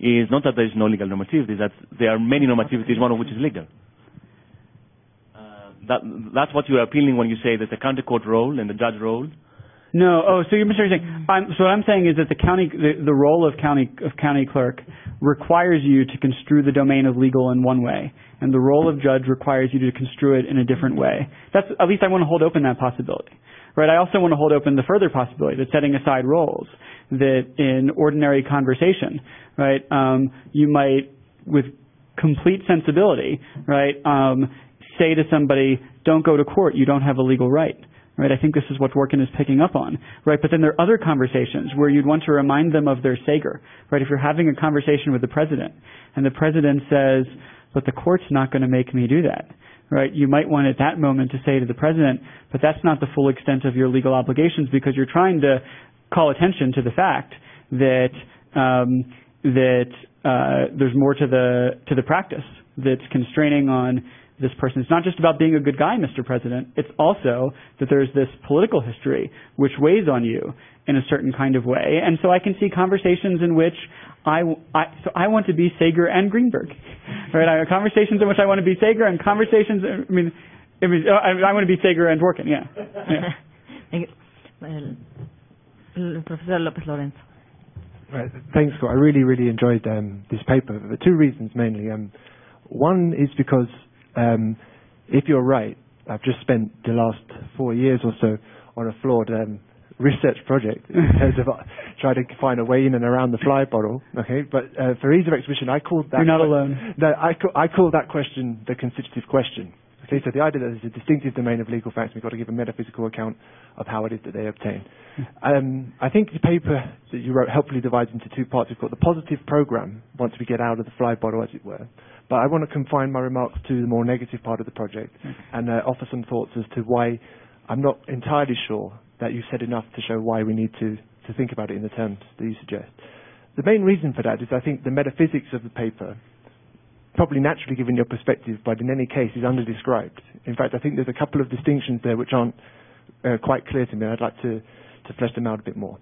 is not that there is no legal normativity, that there are many normativities, one of which is legal. That's what you're appealing when you say that the county court role and the judge role. No. Oh, so you're saying. So what I'm saying is that the role of county clerk requires you to construe the domain of legal in one way, and the role of judge requires you to construe it in a different way. That's at least I want to hold open that possibility, right? I also want to hold open the further possibility that setting aside roles, that in ordinary conversation, right, you might, with complete sensibility, right, say to somebody, "Don't go to court. You don't have a legal right." Right, I think this is what Dworkin is picking up on, right? But then there are other conversations where you'd want to remind them of their Sager, right? If you're having a conversation with the president and the president says, but the court's not going to make me do that, right? You might want at that moment to say to the president, but that's not the full extent of your legal obligations, because you're trying to call attention to the fact that there's more to the practice that's constraining on this person. It's not just about being a good guy, Mr. President. It's also that there's this political history which weighs on you in a certain kind of way. And so I can see conversations in which I want to be Sager and Greenberg, right? I have conversations in which I want to be Sager and conversations. I want to be Sager and Dworkin. Yeah. Thank you, Professor Lopez Lorenzo. Right. Thanks, Scott. I really enjoyed this paper for two reasons mainly. One is because if you're right, I've just spent the last 4 years or so on a flawed research project in terms of trying to find a way in and around the fly bottle. Okay, but for ease of exhibition, I called that. You're not alone. No, I call that question the constitutive question. Okay, so the idea that there's a distinctive domain of legal facts, we've got to give a metaphysical account of how it is that they obtain. I think the paper that you wrote helpfully divides into two parts. We've got the positive program, once we get out of the fly bottle, as it were. But I want to confine my remarks to the more negative part of the project and offer some thoughts as to why I'm not entirely sure that you said enough to show why we need to think about it in the terms that you suggest. The main reason for that is I think the metaphysics of the paper, probably naturally given your perspective, but in any case is underdescribed. In fact, I think there's a couple of distinctions there which aren't quite clear to me, and I'd like to flesh them out a bit more.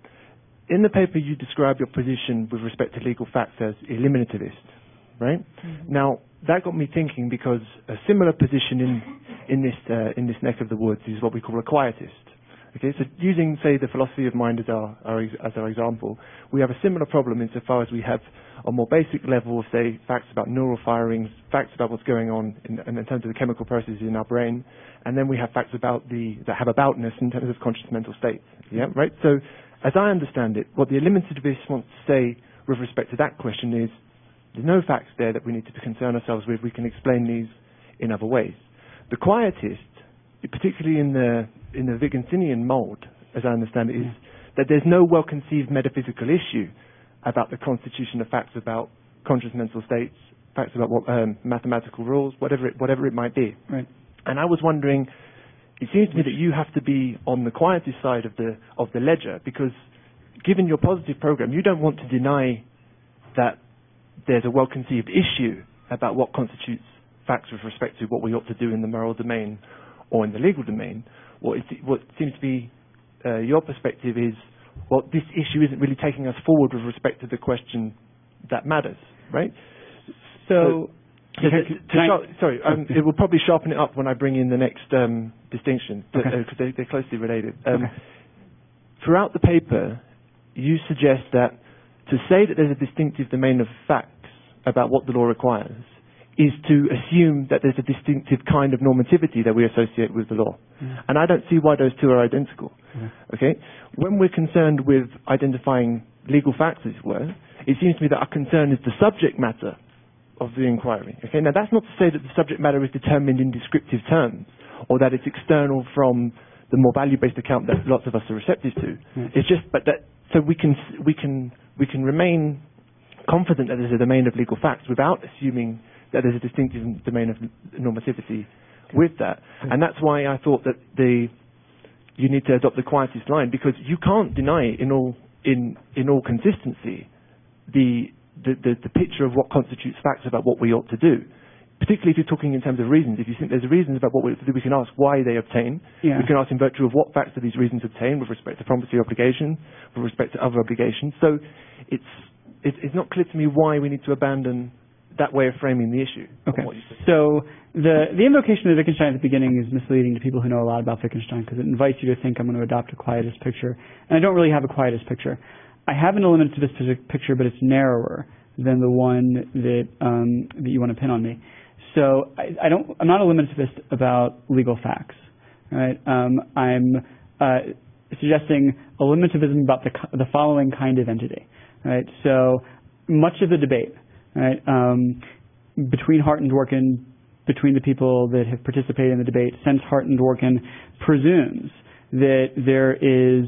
In the paper, you describe your position with respect to legal facts as eliminativist. Right? Mm-hmm. Now, that got me thinking, because a similar position in this neck of the woods is what we call a quietist. Okay, so using, say, the philosophy of mind as our example, we have a similar problem insofar as we have a more basic level of, say, facts about neural firings, facts about what's going on in terms of the chemical processes in our brain, and then we have facts about that have aboutness in terms of conscious mental states. Yeah, right? So, as I understand it, what the eliminativist wants to say with respect to that question is, there's no facts there that we need to concern ourselves with. We can explain these in other ways. The quietist, particularly in the Wittgensteinian mold, as I understand it, is that there's no well-conceived metaphysical issue about the constitution of facts about conscious mental states, facts about what mathematical rules, whatever it might be. Right. And I was wondering, it seems to me that you have to be on the quietist side of the ledger, because given your positive program, you don't want to deny that there's a well-conceived issue about what constitutes facts with respect to what we ought to do in the moral domain or in the legal domain. What seems to be your perspective is, well, this issue isn't really taking us forward with respect to the question that matters, right? So It will probably sharpen it up when I bring in the next distinction, because they're closely related. Throughout the paper, you suggest that to say that there's a distinctive domain of facts about what the law requires is to assume that there's a distinctive kind of normativity that we associate with the law. Mm. And I don't see why those two are identical. Mm. Okay? When we're concerned with identifying legal facts, as it were, it seems to me that our concern is the subject matter of the inquiry. Okay? Now, that's not to say that the subject matter is determined in descriptive terms, or that it's external from the more value-based account that lots of us are receptive to. Mm. It's just so we can remain confident that there's a domain of legal facts without assuming that there's a distinctive domain of normativity with that. And that's why I thought that you need to adopt the quietest line, because you can't deny in all consistency the picture of what constitutes facts about what we ought to do. Particularly if you're talking in terms of reasons. If you think there's reasons about what we ought to do, we can ask why they obtain. Yeah. We can ask in virtue of what facts do these reasons obtain with respect to promissory obligation, with respect to other obligations. So it's not clear to me why we need to abandon that way of framing the issue. Okay. So the invocation of Wittgenstein at the beginning is misleading to people who know a lot about Wittgenstein, because it invites you to think I'm going to adopt a quietist picture. And I don't really have a quietist picture. I have an element to this picture, but it's narrower than the one that you want to pin on me. So I'm not a limitivist about legal facts. Right? I'm suggesting a limitivism about the following kind of entity. Right? So much of the debate between Hart and Dworkin, between the people that have participated in the debate since Hart and Dworkin, presumes that there is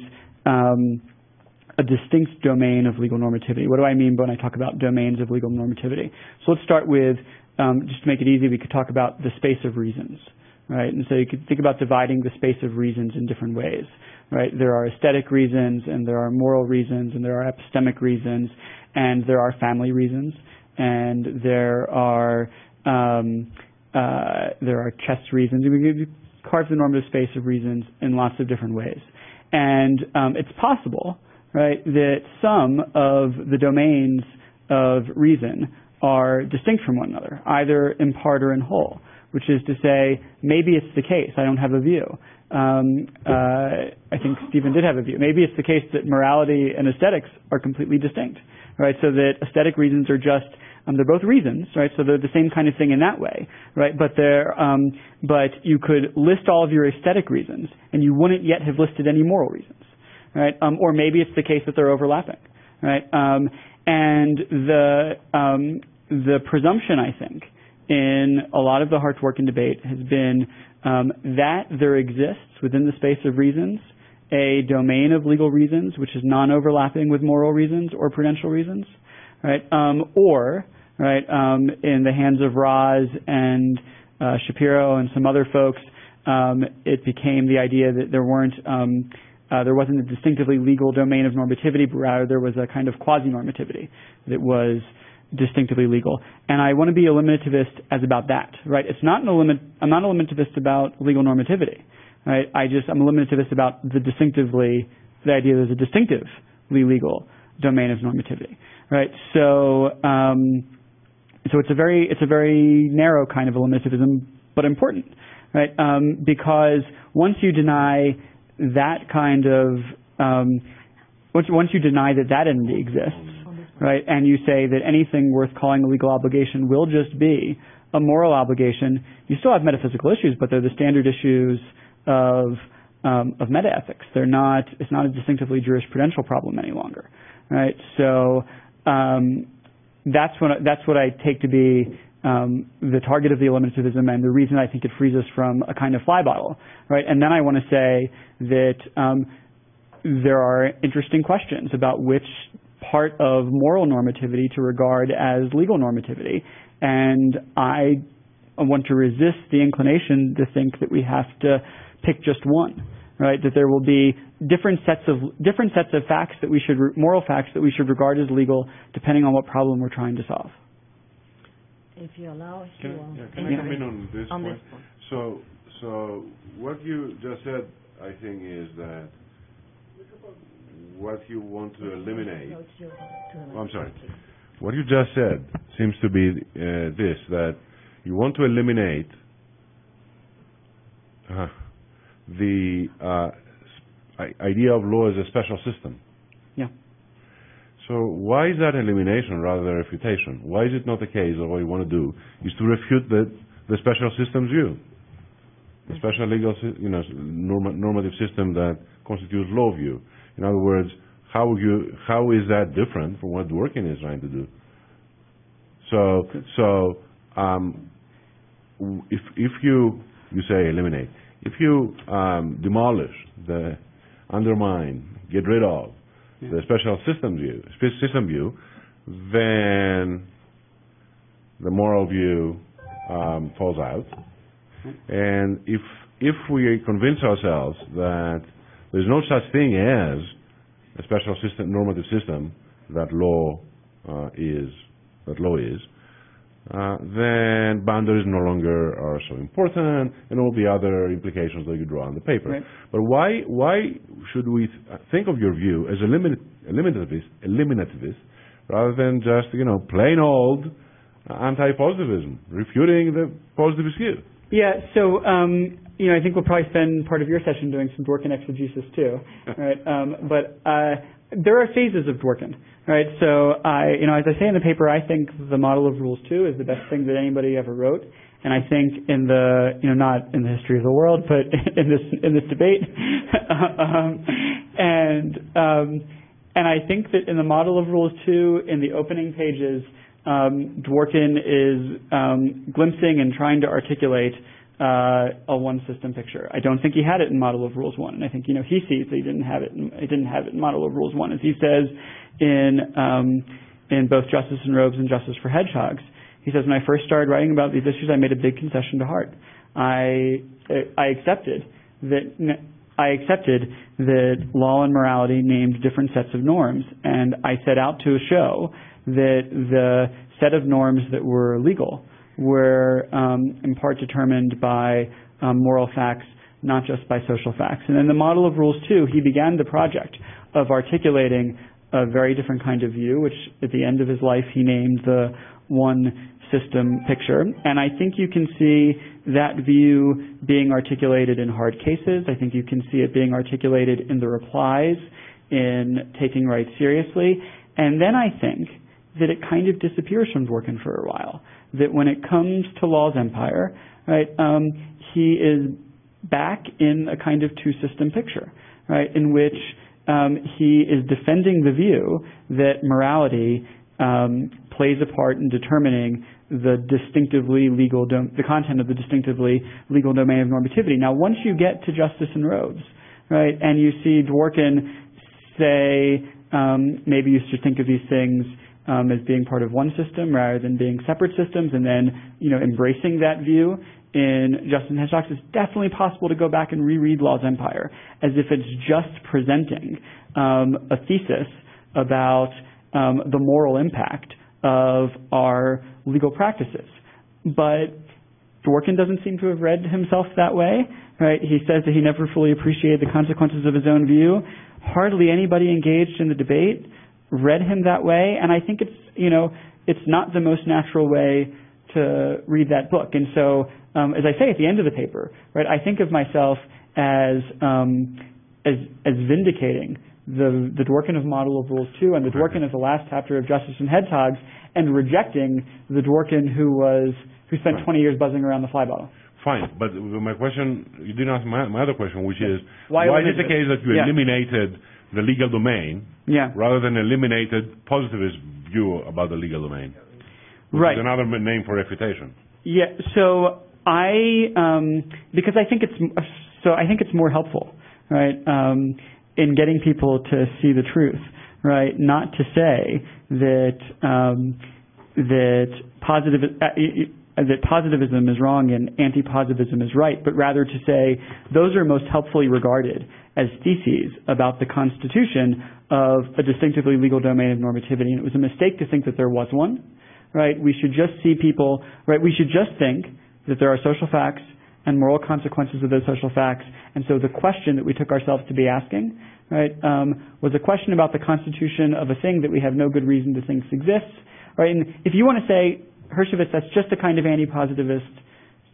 a distinct domain of legal normativity. What do I mean when I talk about domains of legal normativity? So let's start with, just to make it easy, we could talk about the space of reasons. Right? And so you could think about dividing the space of reasons in different ways. Right? There are aesthetic reasons, and there are moral reasons, and there are epistemic reasons, and there are family reasons. And there are chess reasons. We carve the normative space of reasons in lots of different ways, and it's possible, right, that some of the domains of reason are distinct from one another, either in part or in whole. Which is to say, maybe it's the case. I don't have a view. I think Stephen did have a view. Maybe it's the case that morality and aesthetics are completely distinct, right? So that aesthetic reasons are just they're both reasons, right? So they're the same kind of thing in that way, right? But but you could list all of your aesthetic reasons, and you wouldn't yet have listed any moral reasons, right? Or maybe it's the case that they're overlapping, right? And the presumption, I think, in a lot of the Hart-Dworkin debate has been that there exists within the space of reasons a domain of legal reasons which is non-overlapping with moral reasons or prudential reasons, right? In the hands of Raz and Shapiro and some other folks, it became the idea that there wasn't a distinctively legal domain of normativity, but rather there was a kind of quasi-normativity that was distinctively legal. And I want to be a limitativist as about that, right? I'm not a limitativist about legal normativity, right? I'm a limitativist about the idea there's a distinctively legal domain of normativity, right? So, so it's a very narrow kind of a limitatism, but important, right? Because once you deny that kind of, once you deny that entity exists, right, and you say that anything worth calling a legal obligation will just be a moral obligation, you still have metaphysical issues, but they're the standard issues of metaethics. It's not a distinctively jurisprudential problem any longer, right? So that's what I take to be the target of the eliminativism, and the reason I think it frees us from a kind of fly bottle, right? And then I want to say that there are interesting questions about which part of moral normativity to regard as legal normativity. And I want to resist the inclination to think that we have to pick just one, right? That there will be different sets of facts that we should, moral facts that we should regard as legal, depending on what problem we're trying to solve. If you allow us to... Can I come in on this point? So what you just said, I think, is that what you want to eliminate... I'm sorry. What you just said seems to be this, that You want to eliminate the idea of law as a special system. Yeah. So why is that elimination rather than refutation? Why is it not the case that what you want to do is to refute the special system's view, the special legal, normative system that constitutes law view? In other words, how is that different from what Dworkin is trying to do? So, if you say eliminate, if you demolish, undermine, get rid of the special system view, then the moral view falls out. And if we convince ourselves that there's no such thing as a special system, normative system that law is, then boundaries no longer are so important, and all the other implications that you draw on the paper. Right. But why should we think of your view as eliminativist rather than just plain old anti-positivism, refuting the positivist view? Yeah. So I think we'll probably spend part of your session doing some Dworkin exegesis too. Right. There are phases of Dworkin, right? So, as I say in the paper, I think the model of rules two is the best thing that anybody ever wrote, and I think in the, not in the history of the world, but in this debate, and I think that in the model of rules two, in the opening pages, Dworkin is glimpsing and trying to articulate a one-system picture. I don't think he had it in Model of Rules 1, and I think he sees that he didn't have it. He didn't have it in Model of Rules 1, as he says in both Justice in Robes and Justice for Hedgehogs. He says, when I first started writing about these issues, I made a big concession to Hart. I accepted that law and morality named different sets of norms, and I set out to show that the set of norms that were legal were in part determined by moral facts, not just by social facts. And in the Model of Rules 2, he began the project of articulating a very different kind of view, which at the end of his life he named the one system picture. And I think you can see that view being articulated in hard cases. I think you can see it being articulated in the replies, in taking rights seriously. And then I think that it kind of disappears from Dworkin for a while. That when it comes to law's empire, right, he is back in a kind of two-system picture, right, in which he is defending the view that morality plays a part in determining the content of the distinctively legal domain of normativity. Now, once you get to Justice in Robes, right, and you see Dworkin say, maybe you should think of these things as being part of one system rather than being separate systems, and then embracing that view in Justice and Hedgehogs, it's definitely possible to go back and reread Law's Empire as if it's just presenting a thesis about the moral impact of our legal practices. But Dworkin doesn't seem to have read himself that way. Right? He says that he never fully appreciated the consequences of his own view. Hardly anybody engaged in the debate read him that way, and I think it's not the most natural way to read that book. And so, as I say at the end of the paper, right, I think of myself as vindicating the Dworkin of Model of Rules 2 and the Dworkin of the last chapter of Justice and Hedgehogs, and rejecting the Dworkin who spent 20 years buzzing around the fly bottle. Fine, but my question, you didn't ask my other question, which is why is it the case that you eliminated the legal domain, rather than eliminated positivist view about the legal domain, which is another name for refutation. Yeah. So I think it's more helpful, right, in getting people to see the truth, right? Not to say that that positivism is wrong and anti-positivism is right, but rather to say those are most helpfully regarded as theses about the constitution of a distinctively legal domain of normativity. And it was a mistake to think that there was one, right? We should just see people, right? We should just think that there are social facts and moral consequences of those social facts. And so the question that we took ourselves to be asking, right, was a question about the constitution of a thing that we have no good reason to think exists, right? And if you want to say Hershovitz, that's just a kind of anti-positivist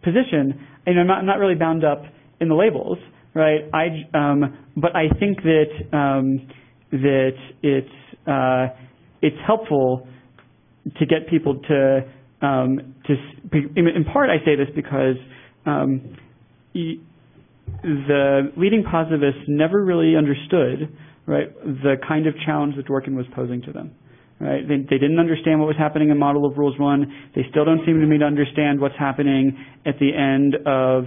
position. And I'm not really bound up in the labels, right? But I think that that it's helpful to get people to in part I say this because the leading positivists never really understood, right, the kind of challenge that Dworkin was posing to them. Right? They didn't understand what was happening in Model of Rules 1. They still don't seem to me to understand what's happening at the end of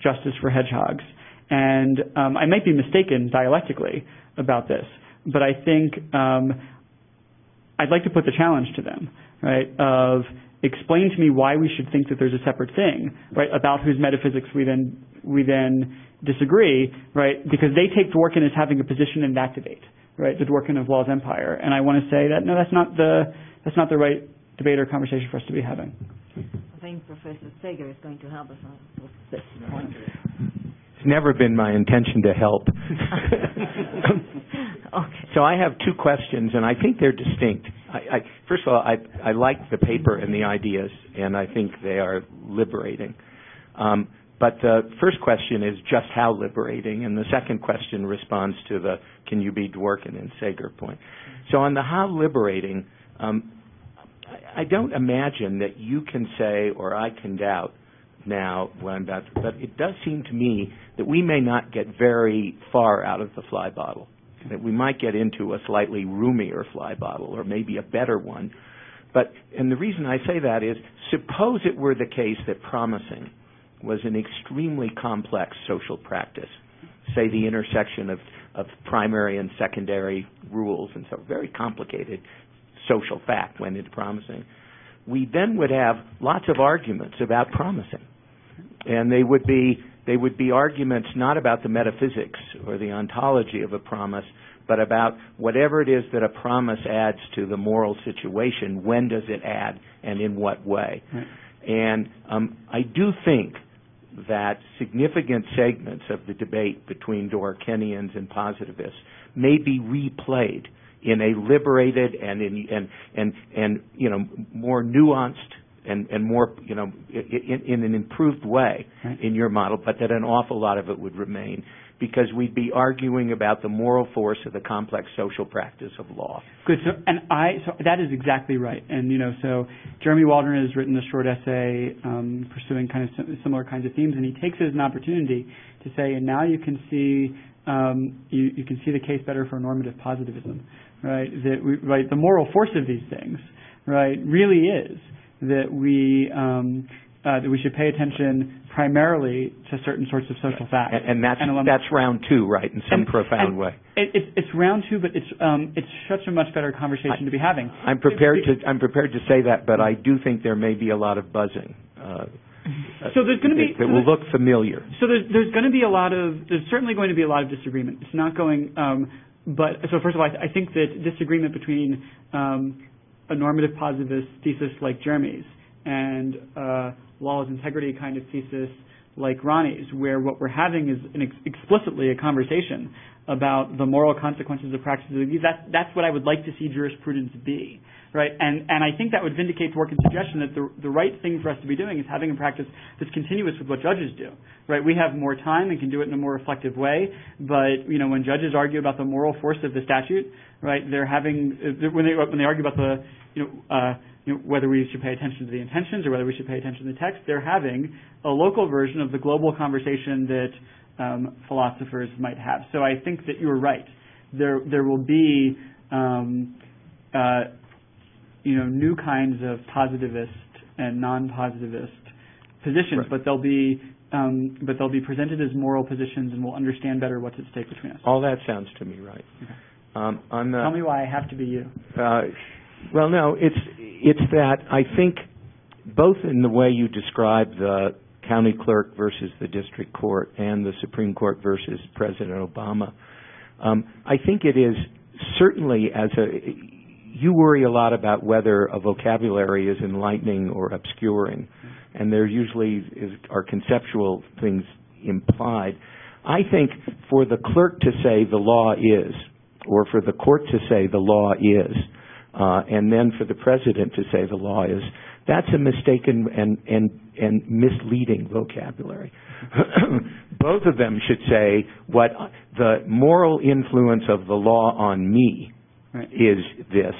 Justice for Hedgehogs. And I might be mistaken dialectically about this, but I think I'd like to put the challenge to them, right? Of explain to me why we should think that there's a separate thing, right? About whose metaphysics we then disagree, right? Because they take Dworkin as having a position in that debate. Right, the Dworkin of Law's empire, and I want to say that no, that's not the right debate or conversation for us to be having. I think Professor Sager is going to help us on with this point. It's never been my intention to help. Okay. So I have two questions, and I think they're distinct. I first of all, I like the paper and the ideas, and I think they are liberating. But the first question is just how liberating, and the second question responds to the can you be Dworkin and Sager point. So on the how liberating, I don't imagine that you can say or I can doubt now what I'm about to, but it does seem to me that we may not get very far out of the fly bottle, that we might get into a slightly roomier fly bottle or maybe a better one. But, and the reason I say that is, suppose it were the case that promising was an extremely complex social practice, say the intersection of primary and secondary rules, and so very complicated social fact went into promising. We then would have lots of arguments about promising, and they would be arguments not about the metaphysics or the ontology of a promise, but about whatever it is that a promise adds to the moral situation. When does it add, and in what way? Right. And I do think that significant segments of the debate between Dworkinians and positivists may be replayed in a liberated and you know, more nuanced and more, you know, in an improved way in your model, but that an awful lot of it would remain because we'd be arguing about the moral force of the complex social practice of law. Good, so, so that is exactly right. And, you know, so Jeremy Waldron has written a short essay pursuing kind of similar kinds of themes, and he takes it as an opportunity to say, and now you can see you can see the case better for normative positivism, right? That we, right, the moral force of these things, right, really is that we should pay attention primarily to certain sorts of social facts. And that's round two, right, in some profound way. It's round two, but it's such a much better conversation to be having. I'm prepared to say that, but I do think there may be a lot of buzzing. So there's going to be that will look familiar. So there's going to be there's certainly going to be a lot of disagreement. It's not going, but so first of all, I think that disagreement between a normative positivist thesis like Jeremy's and law's integrity kind of thesis like Ronnie's, where what we're having is explicitly a conversation about the moral consequences of practices. That's what I would like to see jurisprudence be, right? And I think that would vindicate Dworkin's suggestion that the right thing for us to be doing is having a practice that's continuous with what judges do, right? We have more time and can do it in a more reflective way, but, you know, when judges argue about the moral force of the statute, right, they're having, when they argue about the, you know, whether we should pay attention to the intentions or whether we should pay attention to the text, they're having a local version of the global conversation that philosophers might have. So I think that you're right. There will be, you know, new kinds of positivist and non-positivist positions, right. But they'll be presented as moral positions, and we'll understand better what's at stake between us. All that sounds to me right. Okay. Tell me why I have to be you. Well, no, it's that I think both in the way you describe the county clerk versus the district court and the Supreme Court versus President Obama, I think it is certainly you worry a lot about whether a vocabulary is enlightening or obscuring, and there usually are conceptual things implied. I think for the clerk to say the law is, or for the court to say the law is, and then for the president to say the law is, that's a mistaken and misleading vocabulary. Both of them should say what the moral influence of the law on me is this,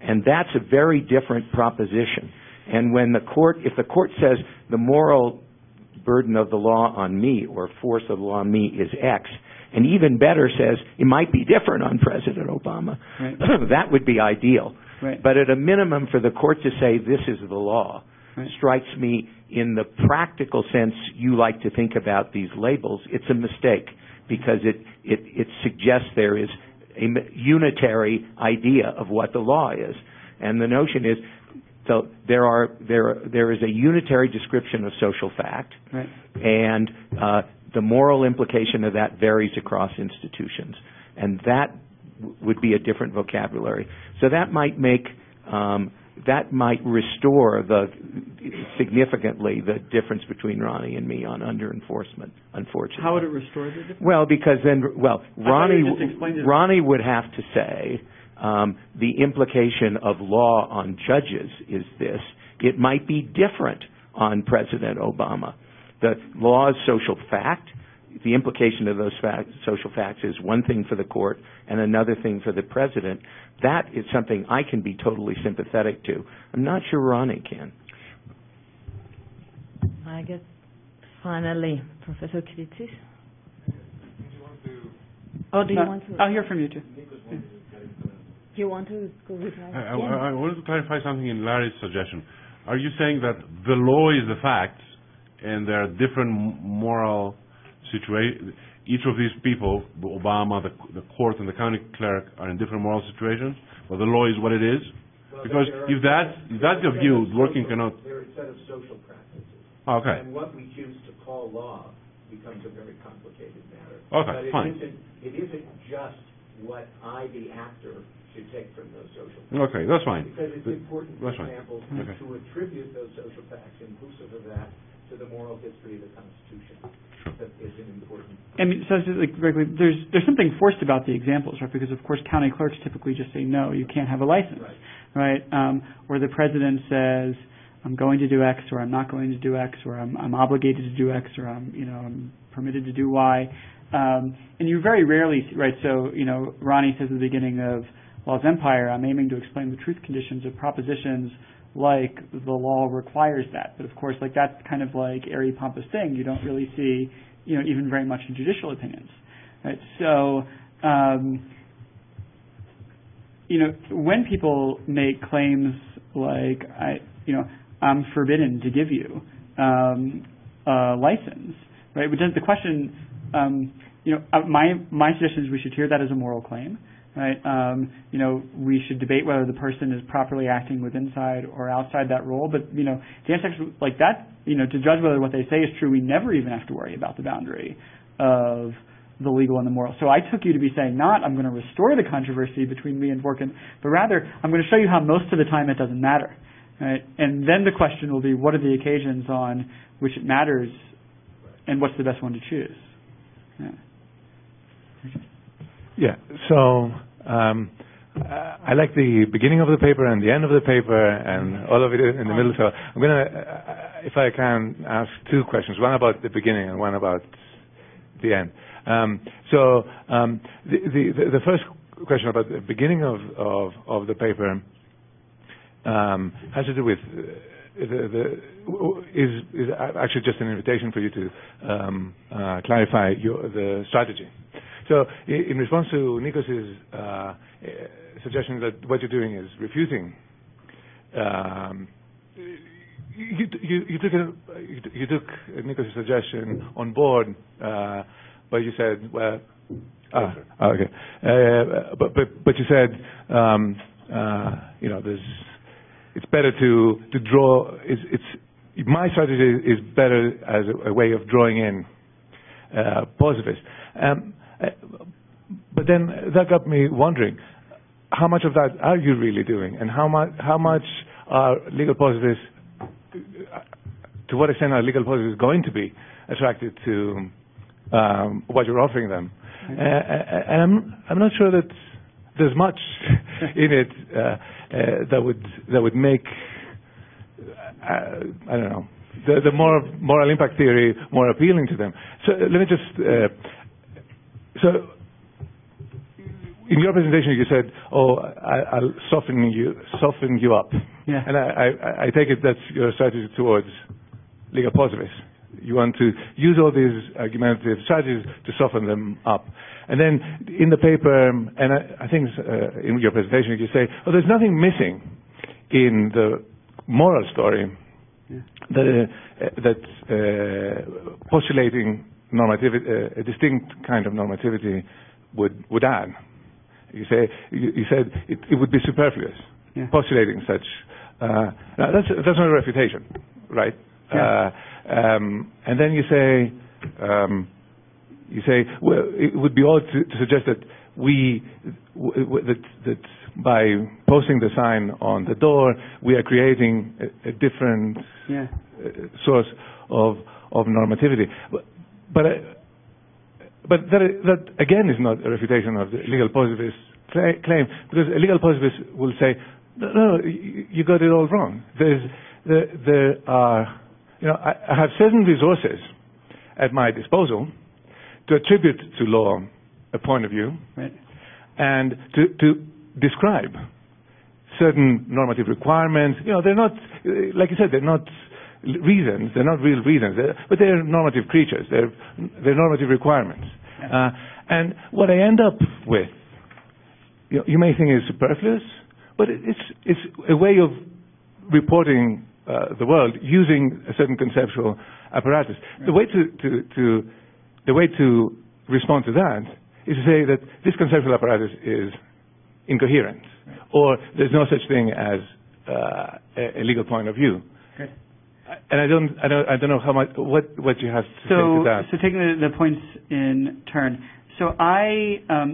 and that's a very different proposition. And when the court, if the court says the moral burden of the law on me or force of the law on me is X, and even better says it might be different on President Obama, that would be ideal. But at a minimum, for the court to say this is the law strikes me, in the practical sense you like to think about these labels, it's a mistake, because it suggests there is a unitary idea of what the law is. And the notion is, so there is a unitary description of social fact, and the moral implication of that varies across institutions, and that would be a different vocabulary. So that might make that might restore significantly the difference between Ronnie and me on under-enforcement, unfortunately. How would it restore the difference? Well, because then, well, Ronnie would have to say, the implication of law on judges is this. It might be different on President Obama. The law is social fact. The implication of those social facts is one thing for the court and another thing for the president. That is something I can be totally sympathetic to. I'm not sure Ronnie can. I guess finally, Professor Kiritis. I'll hear from you too. Yeah. You want to go with that? I wanted to clarify something in Larry's suggestion. Are you saying that the law is the facts and there are different moral situations? Each of these people, Obama, the court, and the county clerk, are in different moral situations, but the law is what it is? Well, because if that's your view, Dworkin cannot... They're a set of social practices. Okay. And what we choose to call law becomes a very complicated matter. Okay, fine. It isn't just what I, the actor, should take from those social facts. Okay, that's fine. Because it's important, for example, to attribute those social facts, inclusive of that, to the moral history of the Constitution. That is an important... I mean, so like, there's something forced about the examples, right? Because, of course, county clerks typically just say, no, you can't have a license, right? Or the president says, I'm going to do X, or I'm not going to do X, or I'm obligated to do X, or I'm permitted to do Y. And you very rarely, right, so, Ronnie says at the beginning of Law's Empire, I'm aiming to explain the truth conditions of propositions like the law requires that. But of course, like, that's kind of like airy, pompous thing. You don't really see, even very much in judicial opinions. Right? So, when people make claims like, I'm forbidden to give you a license, right? But then the question, my suggestion is we should hear that as a moral claim. Right, we should debate whether the person is properly acting with inside or outside that role. But the intersection like that, to judge whether what they say is true, we never even have to worry about the boundary of the legal and the moral. So I took you to be saying not I'm going to restore the controversy between me and Dworkin, but rather I'm going to show you how most of the time it doesn't matter. Right, and then the question will be what are the occasions on which it matters, and what's the best one to choose. Yeah, so I like the beginning of the paper and the end of the paper and all of it in the middle. So I'm going to, if I can, ask two questions, one about the beginning and one about the end. The first question about the beginning of the paper has to do with is actually just an invitation for you to clarify the strategy. So in response to Nicos's suggestion that what you're doing is refuting, you took Nicos's suggestion on board, but you said, well, okay. But you said, it's better to draw. It's my strategy is better as a way of drawing in positivists. But then that got me wondering, how much of that are you really doing, and how much are legal positivists, to what extent are legal positivists going to be attracted to what you're offering them? And I'm not sure that there's much in it that would make I don't know, the moral impact theory more appealing to them. So let me just in your presentation, you said, "Oh, I'll soften you up," yeah. And I take it that's your strategy towards Liga Posivis. You want to use all these argumentative strategies to soften them up. And then in the paper, and I think in your presentation, you say, "Oh, there's nothing missing in the moral story that postulating normativity, a distinct kind of normativity, would add." You said it would be superfluous, yeah, postulating such. Now that's not a refutation, right? Yeah. And then you say, well, it would be odd to suggest that that by posting the sign on the door we are creating a different, yeah, source of normativity. But that again is not a refutation of the legal positivist claim, because a legal positivist will say, no, you got it all wrong. There are, you know, I have certain resources at my disposal to attribute to law a point of view, right, and to describe certain normative requirements. You know, they're not, like you said, they're not reasons. They're not real reasons, but they're normative creatures. They're normative requirements. And what I end up with, you may think is superfluous, but it's a way of reporting the world using a certain conceptual apparatus. Right. The way to respond to that is to say that this conceptual apparatus is incoherent, right, or there's no such thing as a legal point of view. Okay. And I don't know how much what you have to say to that. So taking the points in turn. So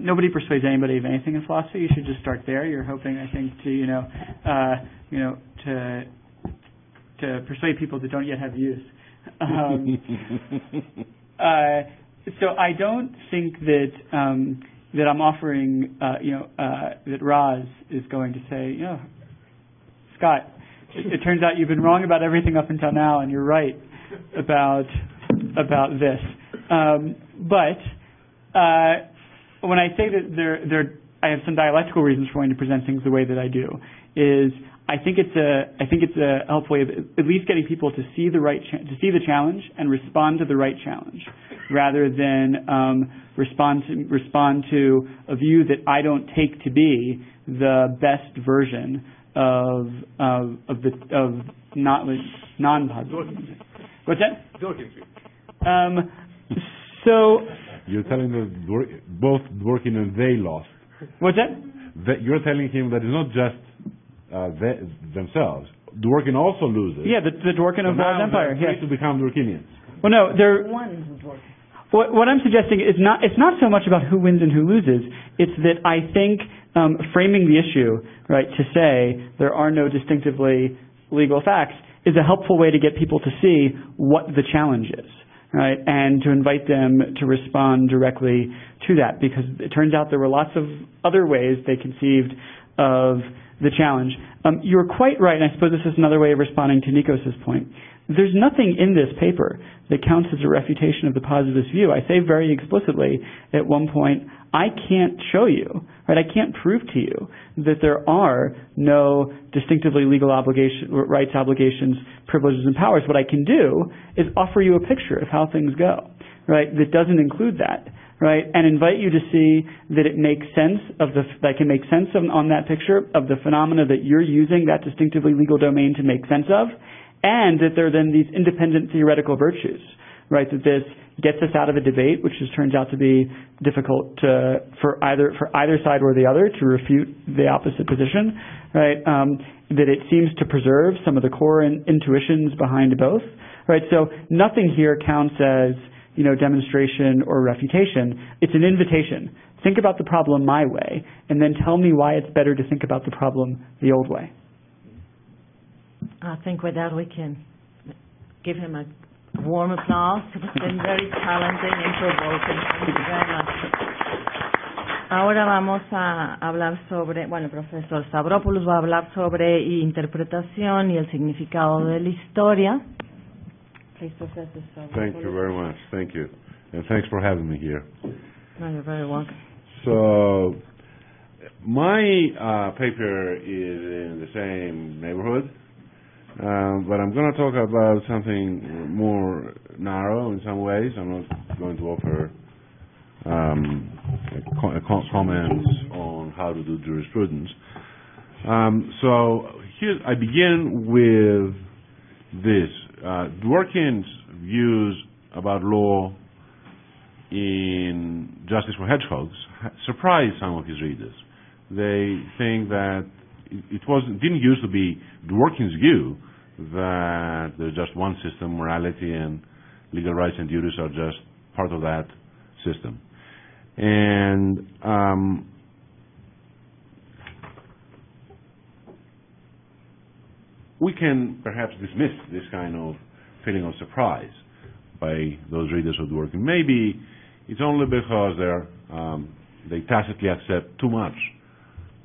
nobody persuades anybody of anything in philosophy. You should just start there. You're hoping, I think, to to persuade people that don't yet have views. So I don't think that that I'm offering that Raz is going to say, Scott, it turns out you've been wrong about everything up until now, and you're right about this. But when I say that I have some dialectical reasons for wanting to present things the way that I do, is I think it's a helpful way of at least getting people to see the challenge and respond to the right challenge, rather than respond to a view that I don't take to be the best version of non-positive. What's that? Dworkin's view. So you're telling that both Dworkin and they lost. What's that? That you're telling him that it's not just themselves. Dworkin also loses. Yeah, the Dworkin of World Empire. Yes. To become Dworkinians. Well, no, they're one. What I'm suggesting is it's not so much about who wins and who loses. It's that I think. Framing the issue, right, to say there are no distinctively legal facts is a helpful way to get people to see what the challenge is, right, and to invite them to respond directly to that, because it turns out there were lots of other ways they conceived of the challenge. You're quite right, and I suppose this is another way of responding to Nicos' point. There's nothing in this paper that counts as a refutation of the positivist view. I say very explicitly at one point, I can't show you, right? I can't prove to you that there are no distinctively legal rights, obligations, privileges, and powers. What I can do is offer you a picture of how things go, right? That doesn't include that, right? And invite you to see that it makes sense of that I can make sense of, on that picture, of the phenomena that you're using that distinctively legal domain to make sense of. And that there are then these independent theoretical virtues, right? That this gets us out of a debate, which just turns out to be difficult for either side or the other to refute the opposite position, right? That it seems to preserve some of the core intuitions behind both, right? So nothing here counts as demonstration or refutation. It's an invitation. Think about the problem my way, and then tell me why it's better to think about the problem the old way. I think with that we can give him a warm applause. It's been very challenging and provoking. Thank you very much. Ahora vamos a hablar sobre, bueno, el profesor Stavropoulos va a hablar sobre interpretación y el significado de la historia. Please, Professor Stavropoulos. Thank you very much. Thank you. And thanks for having me here. No, you're very welcome. So, my paper is in the same neighborhood, but I'm going to talk about something more narrow in some ways. I'm not going to offer comments on how to do jurisprudence. So here I begin with this. Dworkin's views about law in Justice for Hedgehogs surprised some of his readers. They think that it didn't used to be Dworkin's view that there's just one system, morality and legal rights and duties are just part of that system. And we can perhaps dismiss this kind of feeling of surprise by those readers of Dworkin. Maybe it's only because they tacitly accept too much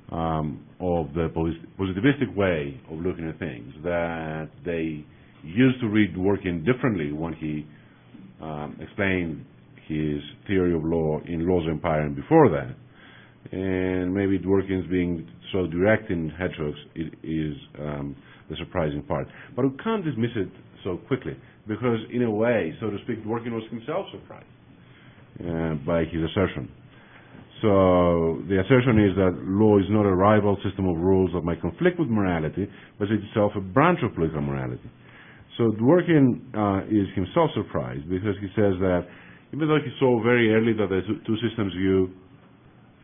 of the positivistic way of looking at things, that they used to read Dworkin differently when he explained his theory of law in Law's Empire and before that. And maybe Dworkin's being so direct in Hedgehogs is the surprising part. But we can't dismiss it so quickly, because in a way, so to speak, Dworkin was himself surprised by his assertion. So the assertion is that law is not a rival system of rules that might conflict with morality, but it's itself a branch of political morality. So Dworkin is himself surprised, because he says that even though he saw very early that the two systems view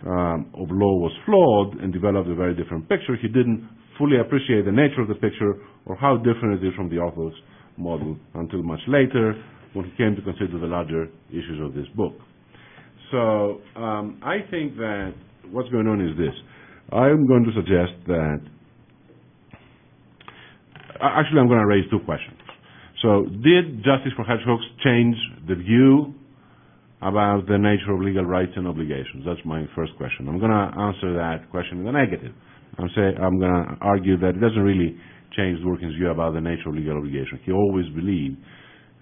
of law was flawed and developed a very different picture, he didn't fully appreciate the nature of the picture or how different it is from the author's model until much later, when he came to consider the larger issues of this book. So I think that what's going on is this. I'm going to suggest that, actually I'm going to raise two questions. So did Justice for Hedgehogs change the view about the nature of legal rights and obligations? That's my first question. I'm going to answer that question with a negative. I'm going to argue that it doesn't really changed Dworkin's view about the nature of legal obligation. He always believed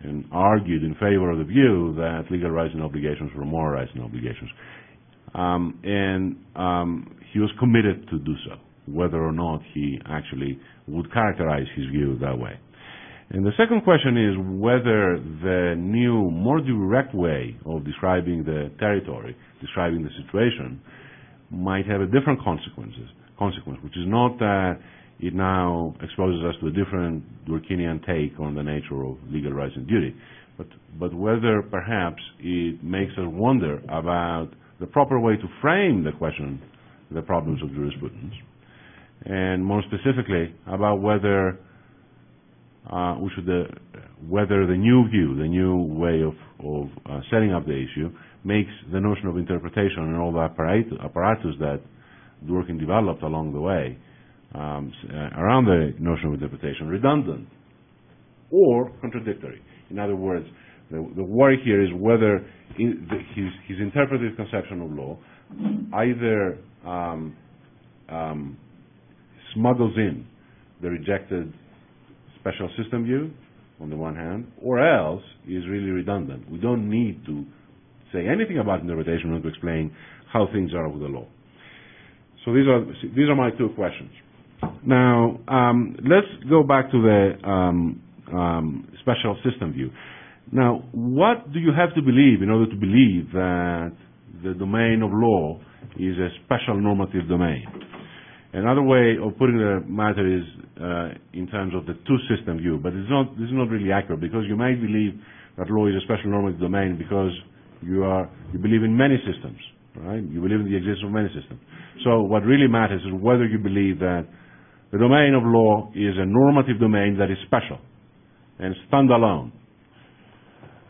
and argued in favor of the view that legal rights and obligations were moral rights and obligations. He was committed to do so, whether or not he actually would characterize his view that way. And the second question is whether the new, more direct way of describing the territory, describing the situation, might have a different consequence, which is not that it now exposes us to a different Dworkinian take on the nature of legal rights and duty, but whether perhaps it makes us wonder about the proper way to frame the question, the problems of jurisprudence, and more specifically about whether whether the new view, the new way of setting up the issue, makes the notion of interpretation and all the apparatus that Dworkin developed along the way around the notion of interpretation redundant or contradictory. In other words, the worry here is whether his interpretive conception of law either smuggles in the rejected special system view on the one hand, or else is really redundant. We don't need to say anything about interpretation or to explain how things are with the law. So these are my two questions. Now, let's go back to the special system view. Now, what do you have to believe in order to believe that the domain of law is a special normative domain? Another way of putting the matter is in terms of the two-system view, but this is not really accurate, because you might believe that law is a special normative domain because you believe in many systems, right? You believe in the existence of many systems. So what really matters is whether you believe that the domain of law is a normative domain that is special and standalone.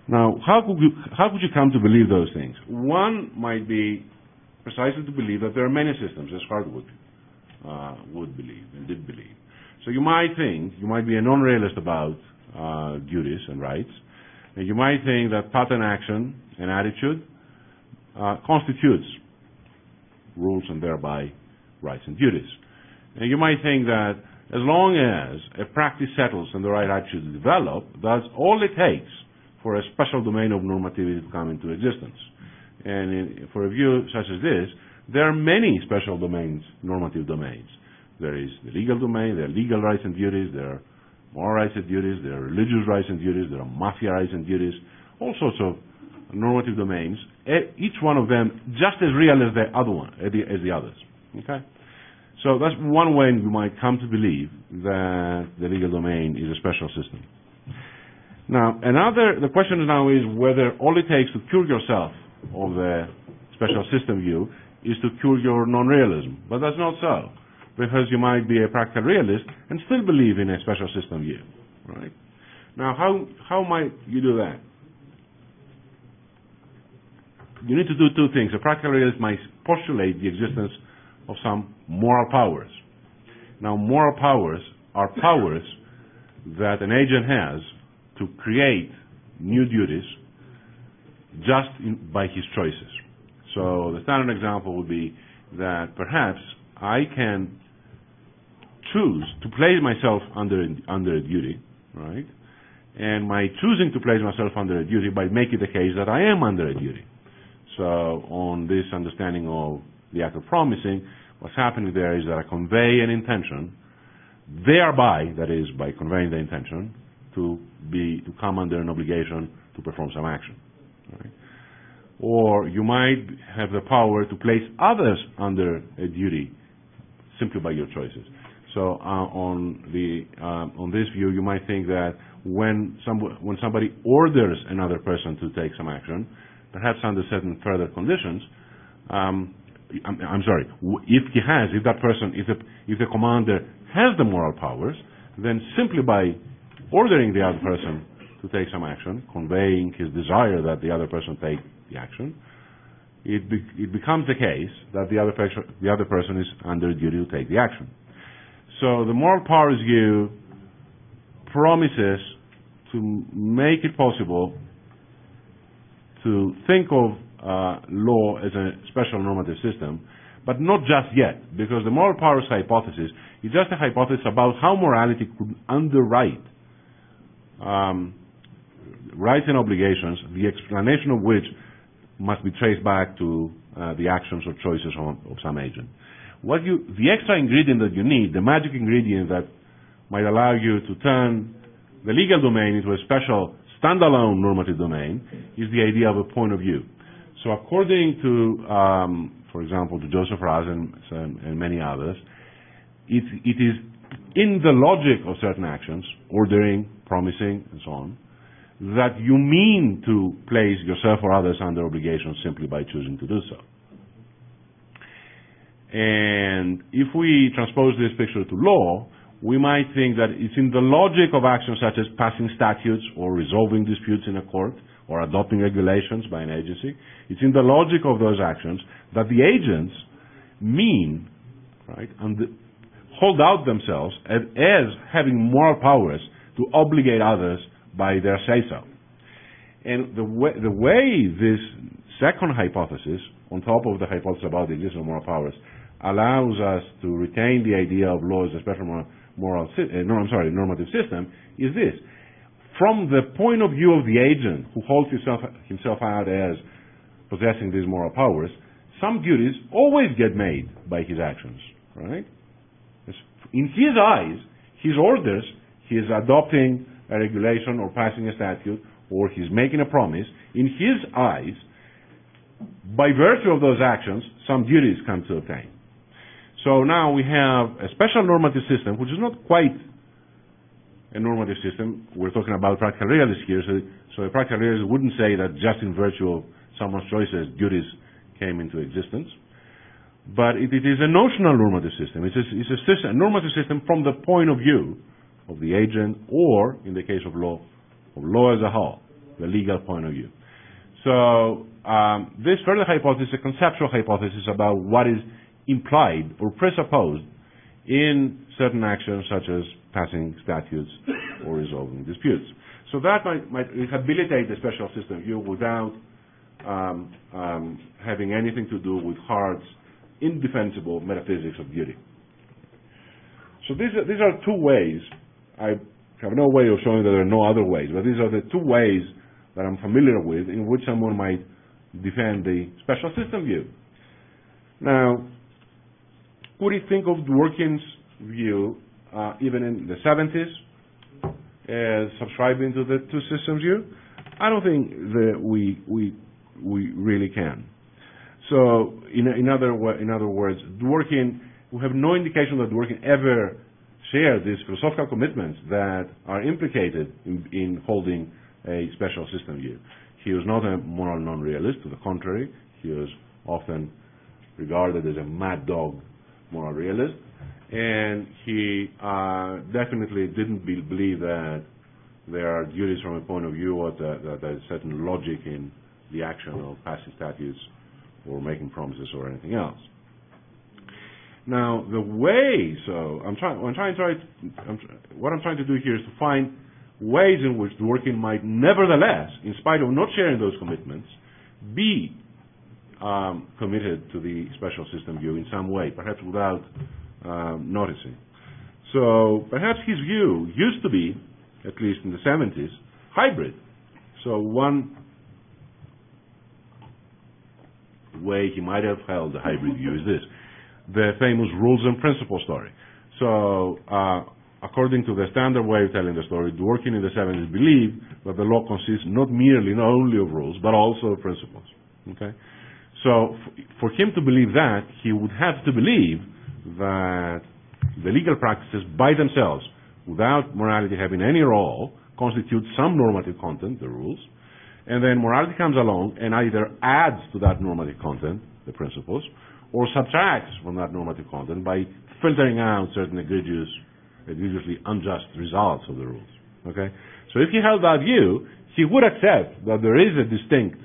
Now, how could you come to believe those things? One might be precisely to believe that there are many systems, as Hart would believe and did believe. So you might be a non-realist about duties and rights, and you might think that pattern action and attitude constitutes rules and thereby rights and duties. And you might think that as long as a practice settles and the right actually develop, that's all it takes for a special domain of normativity to come into existence. And for a view such as this, there are many special domains, normative domains. There is the legal domain, there are legal rights and duties, there are moral rights and duties, there are religious rights and duties, there are mafia rights and duties, all sorts of normative domains, each one of them just as real as the other one, as the others. Okay? So that's one way we might come to believe that the legal domain is a special system. Now, the question now is whether all it takes to cure yourself of the special system view is to cure your non-realism. But that's not so, because you might be a practical realist and still believe in a special system view. Right? Now, how might you do that? You need to do two things. A practical realist might postulate the existence of some moral powers. Now, moral powers are powers that an agent has to create new duties just by his choices. So the standard example would be that perhaps I can choose to place myself under a duty, right? And my choosing to place myself under a duty might make it the case that I am under a duty. So on this understanding of the act of promising, what's happening there is that I convey an intention, thereby, that is, by conveying the intention, to come under an obligation to perform some action. Right? Or you might have the power to place others under a duty simply by your choices. So on this view, you might think that when somebody orders another person to take some action, perhaps under certain further conditions, I'm sorry, if the commander has the moral powers, then simply by ordering the other person to take some action, conveying his desire that the other person take the action, it becomes the case that the other person is under duty to take the action. So the moral powers view promises to make it possible to think of law as a special normative system, but not just yet, because the moral powers hypothesis is just a hypothesis about how morality could underwrite rights and obligations, the explanation of which must be traced back to the actions or choices of some agent. The extra ingredient that you need, the magic ingredient that might allow you to turn the legal domain into a special standalone normative domain, is the idea of a point of view. So according to, for example, to Joseph Raz and many others, it is in the logic of certain actions, ordering, promising, and so on, that you mean to place yourself or others under obligation simply by choosing to do so. And if we transpose this picture to law, we might think that it's in the logic of actions such as passing statutes or resolving disputes in a court or adopting regulations by an agency. It's in the logic of those actions that the agents mean, right, and hold out themselves as having moral powers to obligate others by their say-so. And the way this second hypothesis, on top of the hypothesis about the existence of moral powers, allows us to retain the idea of law as a special normative system is this. From the point of view of the agent who holds himself out as possessing these moral powers, some duties always get made by his actions, right? In his eyes, his orders, his adopting a regulation or passing a statute, or he's making a promise, in his eyes, by virtue of those actions, some duties come to obtain. So now we have a special normative system, which is not quite a normative system. We're talking about practical realists here, so a practical realist wouldn't say that just in virtue of someone's choices, duties came into existence. But it is a notional normative system. It's a normative system from the point of view of the agent, or, in the case of law as a whole, the legal point of view. So this further hypothesis, a conceptual hypothesis about what is implied or presupposed in certain actions such as passing statutes or resolving disputes. So that might rehabilitate the special system view without having anything to do with Hart's indefensible metaphysics of beauty. So these are two ways. I have no way of showing that there are no other ways, but these are the two ways that I'm familiar with in which someone might defend the special system view. Now, could you think of Dworkin's view even in the 70s as subscribing to the two systems view? I don't think that we really can. So, in other words, Dworkin, we have no indication that Dworkin ever shared these philosophical commitments that are implicated in holding a special system view. He was not a moral non-realist. To the contrary, he was often regarded as a mad dog moral realist, and he definitely didn't believe that there are duties from a point of view or that there is certain logic in the action of passing statutes or making promises or anything else. Now, the way, so what I'm trying to do here is to find ways in which Dworkin might nevertheless, in spite of not sharing those commitments, be committed to the special system view in some way, perhaps without noticing. So perhaps his view used to be, at least in the 70s, hybrid. So one way he might have held the hybrid view is this, the famous rules and principles story. So according to the standard way of telling the story, Dworkin in the 70s believed that the law consists not only of rules, but also of principles. Okay? So for him to believe that, he would have to believe that the legal practices by themselves, without morality having any role, constitute some normative content, the rules, and then morality comes along and either adds to that normative content, the principles, or subtracts from that normative content by filtering out certain egregiously unjust results of the rules. Okay? So if he held that view, he would accept that there is a distinct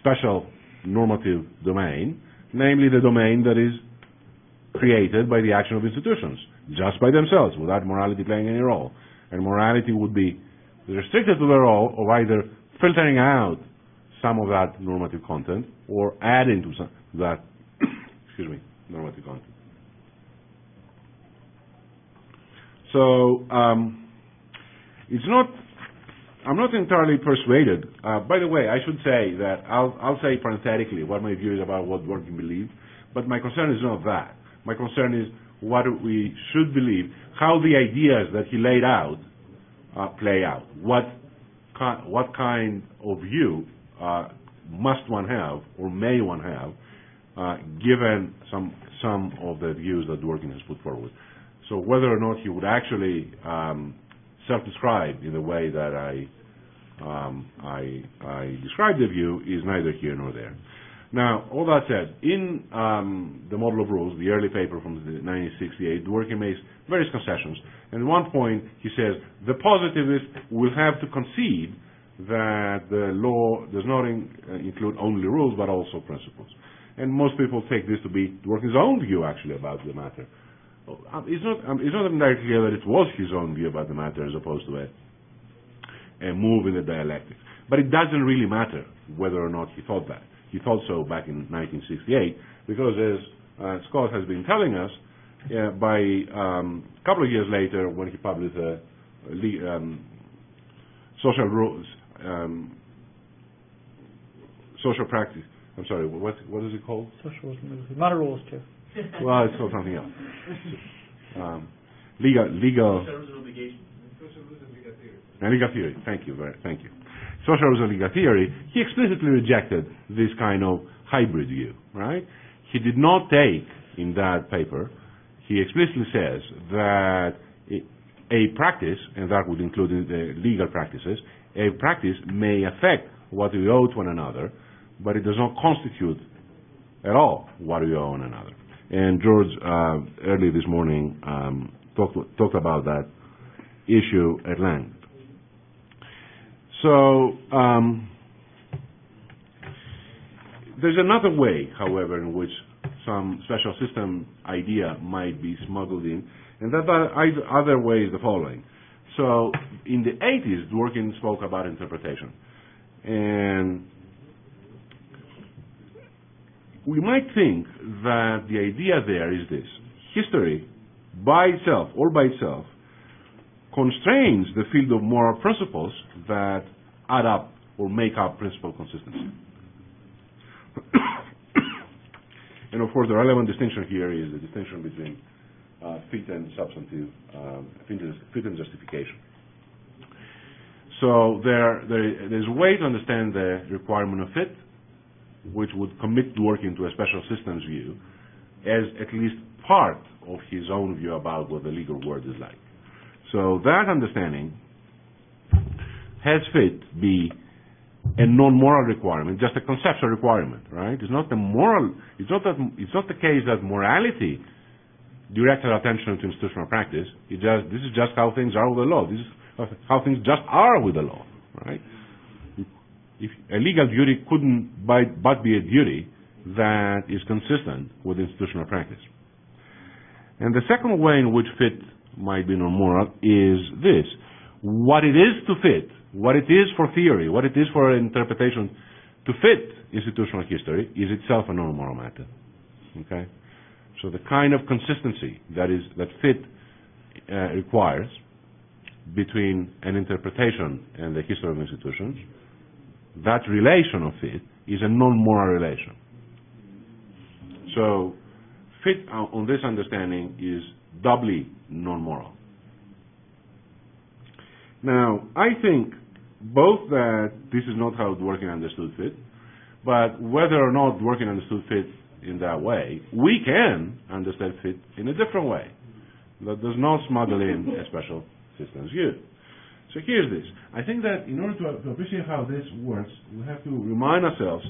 special normative domain, namely the domain that is created by the action of institutions, just by themselves, without morality playing any role. And morality would be restricted to the role of either filtering out some of that normative content or adding to some, that normative content. So I'm not entirely persuaded. By the way, I should say that I'll say parenthetically what my view is about what Dworkin believed, but my concern is not that. My concern is what we should believe, how the ideas that he laid out play out. What kind of view must one have or may one have given some of the views that Dworkin has put forward. So whether or not he would actually self-describe in the way that I describe the view is neither here nor there. Now, all that said, in The Model of Rules, the early paper from 1968, Dworkin makes various concessions, and at one point he says, the positivists will have to concede that the law does not include only rules but also principles. And most people take this to be Dworkin's own view, actually, about the matter. It's not entirely clear that it was his own view about the matter as opposed to a move in the dialectic. But it doesn't really matter whether or not he thought that. He thought so back in 1968 because, as Scott has been telling us, by a couple of years later when he published Social Rules, Social Practice, I'm sorry, what is it called? Social Rules. Moral Rules, too. Well, it's called something else. Legal. Social Rules and Obligations. Social Rules and Legal Theory. And Legal Theory. Thank you. Social Rules and Legal Theory. He explicitly rejected this kind of hybrid view, right? He did not take, in that paper, he explicitly says that a practice, and that would include the legal practices, a practice may affect what we owe to one another, but it does not constitute at all what we owe one another. And George, early this morning, talked about that issue at length. So, there's another way, however, in which some special system idea might be smuggled in, and that other way is the following. So, in the 80s, Dworkin spoke about interpretation. And We might think that the idea there is this. History, by itself, all by itself, constrains the field of moral principles that add up or make up principle consistency. And of course, the relevant distinction here is the distinction between fit and substantive, fit and justification. So there's a way to understand the requirement of fit, which would commit Dworkin to a special systems view as at least part of his own view about what the legal world is like. So that understanding has fit be a non-moral requirement, just a conceptual requirement, right? It's not the moral. It's not the case that morality directs our attention to institutional practice. This is just how things are with the law. This is how things just are with the law, right? If a legal duty couldn't but be a duty that is consistent with institutional practice. And the second way in which fit might be non-moral is this: what it is to fit, what it is for theory, what it is for interpretation to fit institutional history is itself a non-moral matter. Okay, so the kind of consistency that fit requires between an interpretation and the history of institutions, that relation of fit is a non-moral relation. So fit on this understanding is doubly non-moral. Now, I think both that this is not how Dworkin understood fit, but whether or not Dworkin understood fit in that way, we can understand fit in a different way that does not smuggle in a special systems view. So here's this. I think that in order to appreciate how this works, we have to remind ourselves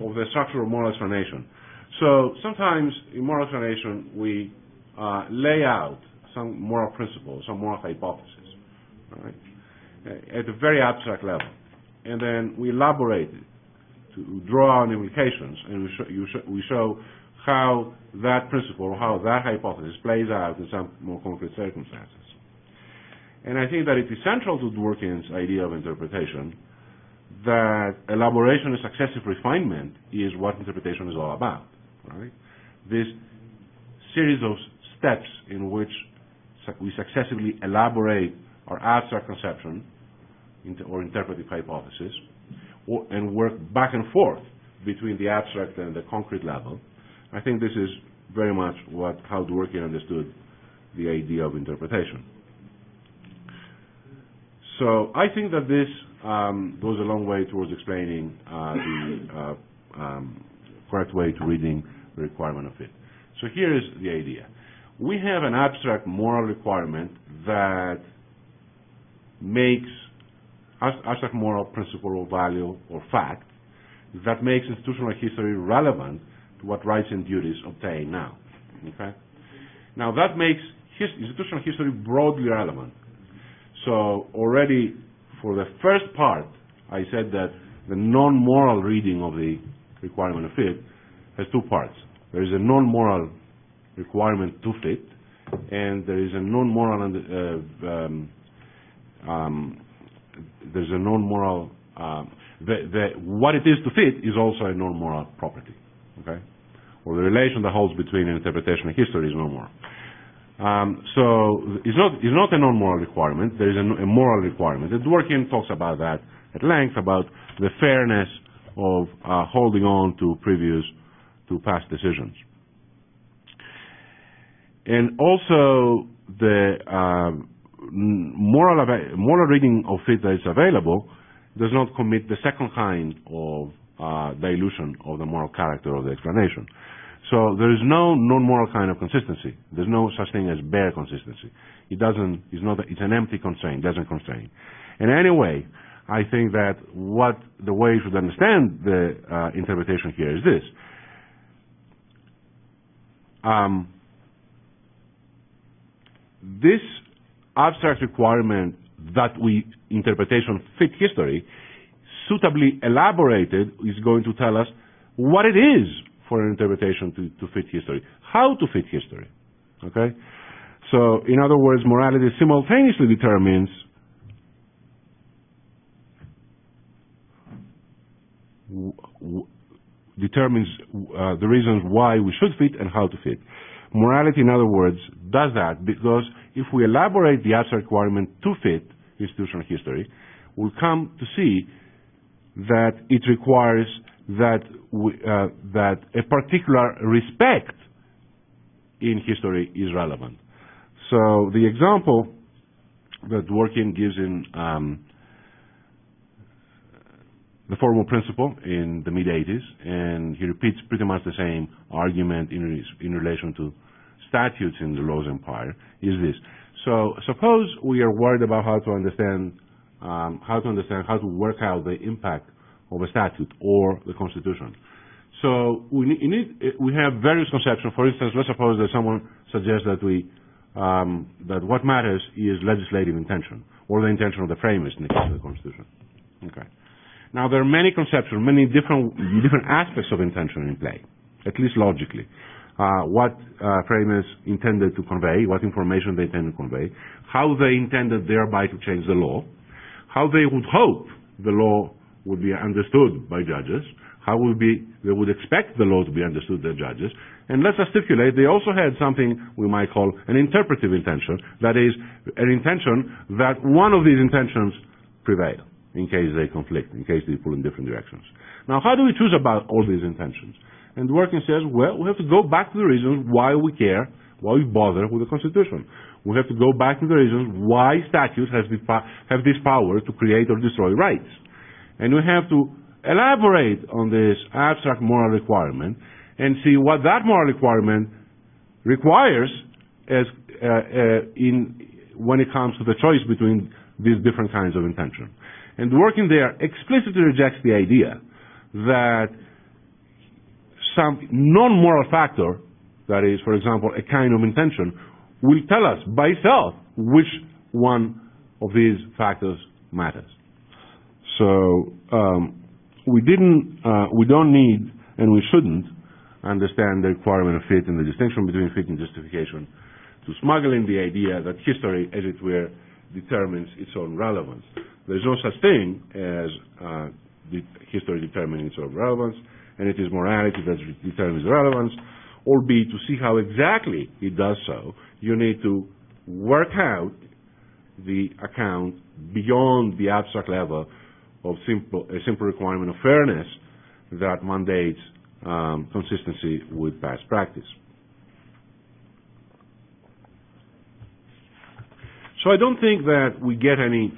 of the structure of moral explanation. So sometimes in moral explanation, we lay out some moral principles, some moral hypothesis, right, at a very abstract level, and then we elaborate it to draw on implications, and we show how that principle or how that hypothesis plays out in some more concrete circumstances. And I think that it is central to Dworkin's idea of interpretation that elaboration and successive refinement is what interpretation is all about, right? This series of steps in which we successively elaborate our abstract conception or interpretive hypothesis, and work back and forth between the abstract and the concrete level. I think this is very much how Dworkin understood the idea of interpretation. So I think that this goes a long way towards explaining the correct way to reading the requirement of fit. So here is the idea. We have an abstract moral requirement that makes abstract moral principle or value or fact that makes institutional history relevant to what rights and duties obtain now. Okay? Now that makes institutional history broadly relevant. So already for the first part, I said that the non-moral reading of the requirement of fit has two parts. There is a non-moral requirement to fit, and there is a non-moral what it is to fit is also a non-moral property, okay? Or the relation that holds between an interpretation and history is non-moral. So it's not a non-moral requirement. There is a moral requirement. And Dworkin talks about that at length, about the fairness of holding on to past decisions, and also the moral reading of fit that is available does not commit the second kind of dilution of the moral character of the explanation. So there is no non-moral kind of consistency. There's no such thing as bare consistency. It's an empty constraint, doesn't constrain. And anyway, I think that the way you should understand the interpretation here is this. This abstract requirement that interpretation fit history, suitably elaborated, is going to tell us what it is for an interpretation to fit history, how to fit history, okay? So, in other words, morality simultaneously determines determines the reasons why we should fit and how to fit. Morality, in other words, does that, because if we elaborate the abstract requirement to fit institutional history, we'll come to see that it requires that that a particular respect in history is relevant. So the example that Dworkin gives in the formal principle in the mid-'80s, and he repeats pretty much the same argument in relation to statutes in the Law's Empire, is this. So suppose we are worried about how to understand how to work out the impact of a statute or the Constitution. So we have various conceptions. For instance, let's suppose that someone suggests that that what matters is legislative intention, or the intention of the framers in the case of the Constitution. Okay. Now, there are many conceptions, many different aspects of intention in play, at least logically. What framers intended to convey, what information they intended to convey, how they intended thereby to change the law, how they would hope the law would be understood by judges, how they would expect the law to be understood by judges, and let's stipulate they also had something we might call an interpretive intention, that is, an intention that one of these intentions prevail in case they conflict, in case they pull in different directions. Now, how do we choose about all these intentions? And Dworkin says, well, we have to go back to the reasons why we care, why we bother with the Constitution. We have to go back to the reasons why statutes have this power to create or destroy rights. And we have to elaborate on this abstract moral requirement and see what that moral requirement requires as, when it comes to the choice between these different kinds of intention. And Dworkin there explicitly rejects the idea that some non-moral factor, that is, for example, a kind of intention, will tell us by itself which one of these factors matters. So we don't need, and we shouldn't, understand the requirement of fit and the distinction between fit and justification to smuggle in the idea that history, as it were, determines its own relevance. There's no such thing as history determining its own relevance, and it is morality that determines relevance, albeit to see how exactly it does so, you need to work out the account beyond the abstract level of a simple requirement of fairness that mandates consistency with past practice. So I don't think that we get any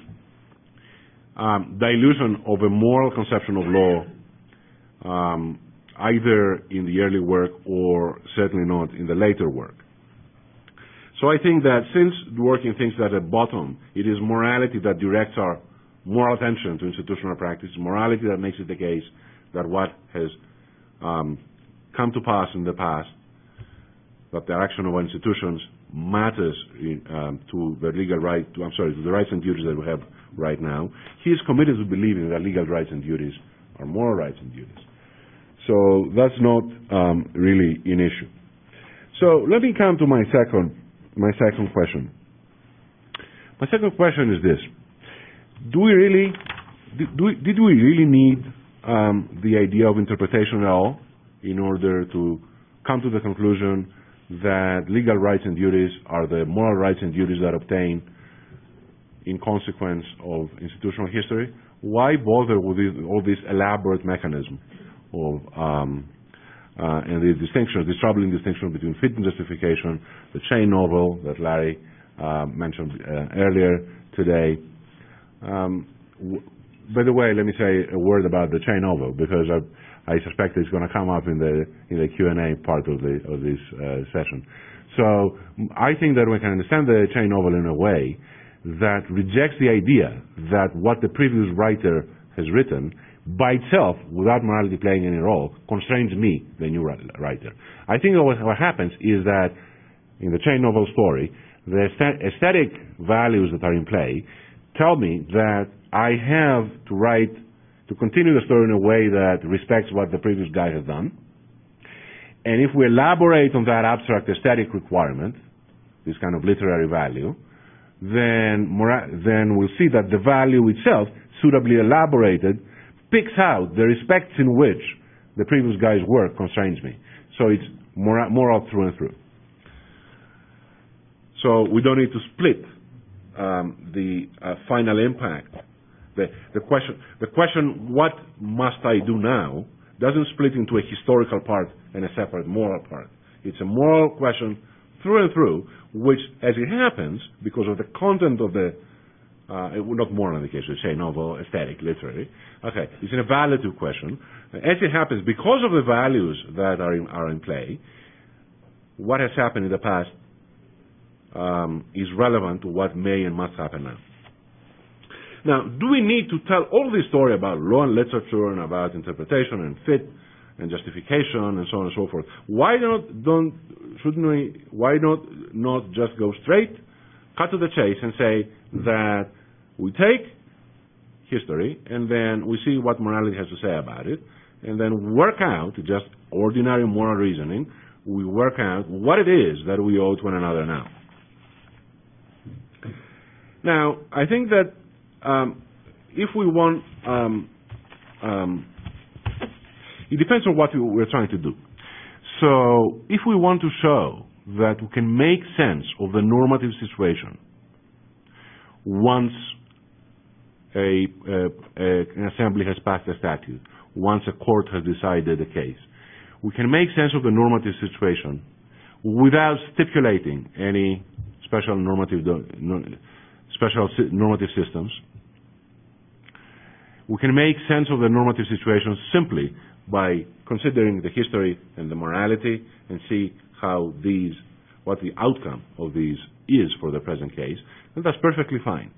dilution of a moral conception of law either in the early work or certainly not in the later work. So I think that since Dworkin thinks that at bottom it is morality that directs our moral attention to institutional practice, morality that makes it the case that what has come to pass in the past, that the action of our institutions matters to the legal right, to the rights and duties that we have right now, he is committed to believing that legal rights and duties are moral rights and duties. So that's not really an issue. So let me come to my second question. My second question is this: did we really need the idea of interpretation at all in order to come to the conclusion that legal rights and duties are the moral rights and duties that obtain in consequence of institutional history? Why bother with all this elaborate mechanism of and the distinction, the troubling distinction between fit and justification, the chain novel that Larry mentioned earlier today? By the way, let me say a word about the chain novel, because I suspect it's going to come up in the Q&A part of this session. So I think that we can understand the chain novel in a way that rejects the idea that what the previous writer has written by itself, without morality playing any role, constrains me, the new writer. I think what happens is that in the chain novel story, the aesthetic values that are in play tell me that I have to write, to continue the story in a way that respects what the previous guy has done. And if we elaborate on that abstract aesthetic requirement, this kind of literary value, then we'll see that the value itself, suitably elaborated, picks out the respects in which The previous guy's work constrains me. So it's moral through and through. So we don't need to split the final impact. The question, what must I do now, doesn't split into a historical part and a separate moral part. It's a moral question through and through, which, as it happens, because of the content of the, not moral in the case, we say novel, aesthetic, literary, okay, it's an evaluative question. As it happens, because of the values that are in play, what has happened in the past is relevant to what may and must happen now. Now, do we need to tell all this story about law and literature and about interpretation and fit and justification and so on and so forth? Why not just go straight, cut to the chase, and say that we take history and then we see what morality has to say about it, and then work out, just ordinary moral reasoning, we work out what it is that we owe to one another now. Now, I think that if we want, it depends on what we're trying to do. So if we want to show that we can make sense of the normative situation once an assembly has passed a statute, once a court has decided a case, we can make sense of the normative situation without stipulating any special normative systems. We can make sense of the normative situation simply by considering the history and the morality and see how these, what the outcome of these is for the present case, and that's perfectly fine.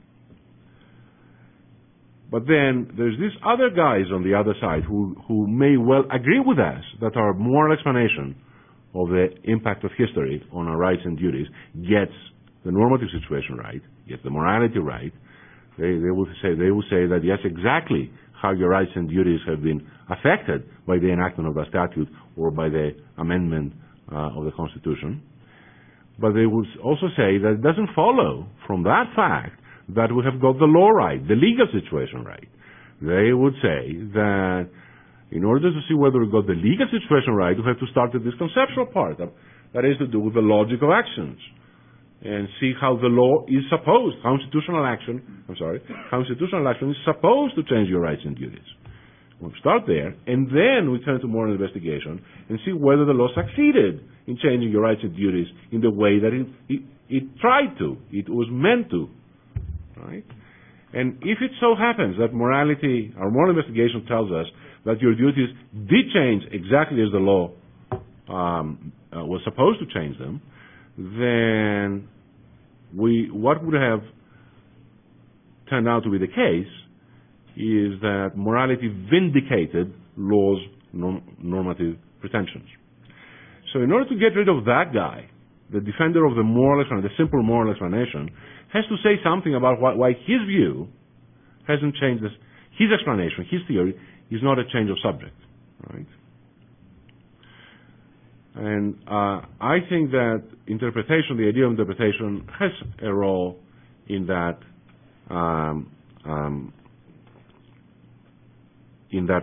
But then there's these other guys on the other side who may well agree with us that our moral explanation of the impact of history on our rights and duties gets the normative situation right, gets the morality right. They will say that, yes, exactly how your rights and duties have been affected by the enactment of a statute or by the amendment of the Constitution. But they will also say that it doesn't follow from that fact that we have got the law right, the legal situation right. They would say that in order to see whether we got the legal situation right, we have to start at this conceptual part that is to do with the logic of actions, and see how the law is supposed, constitutional action is supposed to change your rights and duties. We'll start there, and then we turn to moral investigation and see whether the law succeeded in changing your rights and duties in the way that it tried to, it was meant to, right? And if it so happens that morality, our moral investigation tells us that your duties did change exactly as the law was supposed to change them, then what would have turned out to be the case is that morality vindicated law's normative pretensions. So in order to get rid of that guy, the defender of the moral explanation, the simple moral explanation, has to say something about why his view hasn't changed. His explanation, his theory, is not a change of subject, right? And I think that interpretation, the idea of interpretation, has a role in that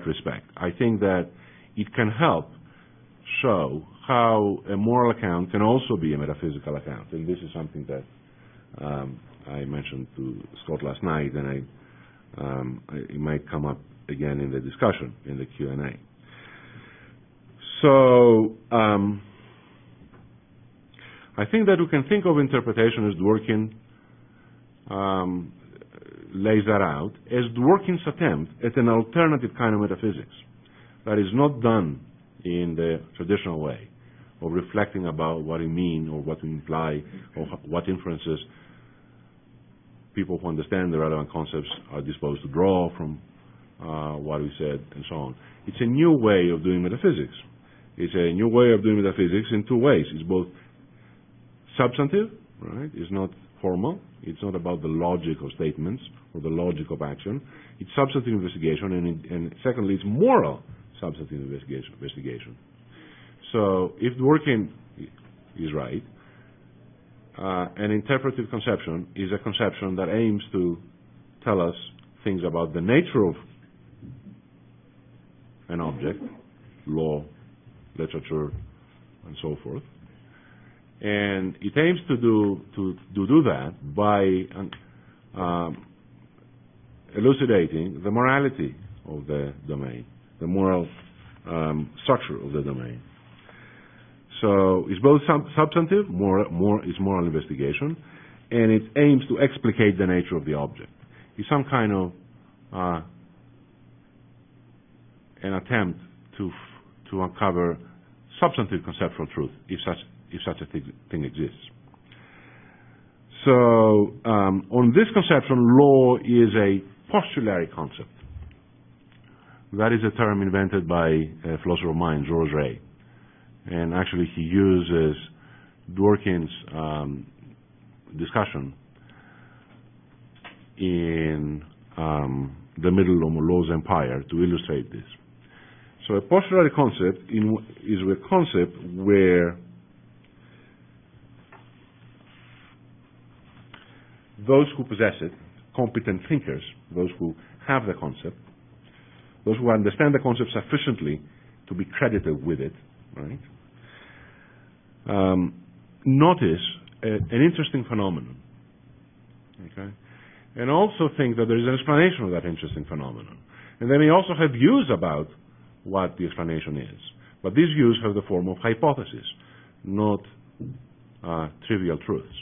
respect. I think that it can help show how a moral account can also be a metaphysical account, and this is something that I mentioned to Scott last night, and it might come up again in the discussion, in the Q&A. So, I think that we can think of interpretation as Dworkin lays that out, as Dworkin's attempt at an alternative kind of metaphysics that is not done in the traditional way of reflecting about what we mean or what we imply or what inferences people who understand the relevant concepts are disposed to draw from what we said and so on. It's a new way of doing metaphysics. It's a new way of doing metaphysics in two ways. It's both substantive, right? It's not formal. It's not about the logic of statements or the logic of action. It's substantive investigation, and secondly, it's moral substantive investigation. So if Dworkin is right, an interpretive conception is a conception that aims to tell us things about the nature of an object law, literature, and so forth. And it aims to do that by elucidating the morality of the domain, the moral structure of the domain. So it's both substantive, is moral investigation, and it aims to explicate the nature of the object. It's some kind of an attempt to uncover substantive conceptual truth, if such a thing exists. So on this conception, law is a postulary concept. That is a term invented by a philosopher of mine, George Rey. And actually he uses Dworkin's discussion in the middle of law's empire to illustrate this. So a postulary concept is a concept where those who possess it, competent thinkers, those who have the concept, those who understand the concept sufficiently to be credited with it, right? Notice an interesting phenomenon, okay? And also think that there is an explanation of that interesting phenomenon. And they may also have views about what the explanation is. But these views have the form of hypotheses, not trivial truths.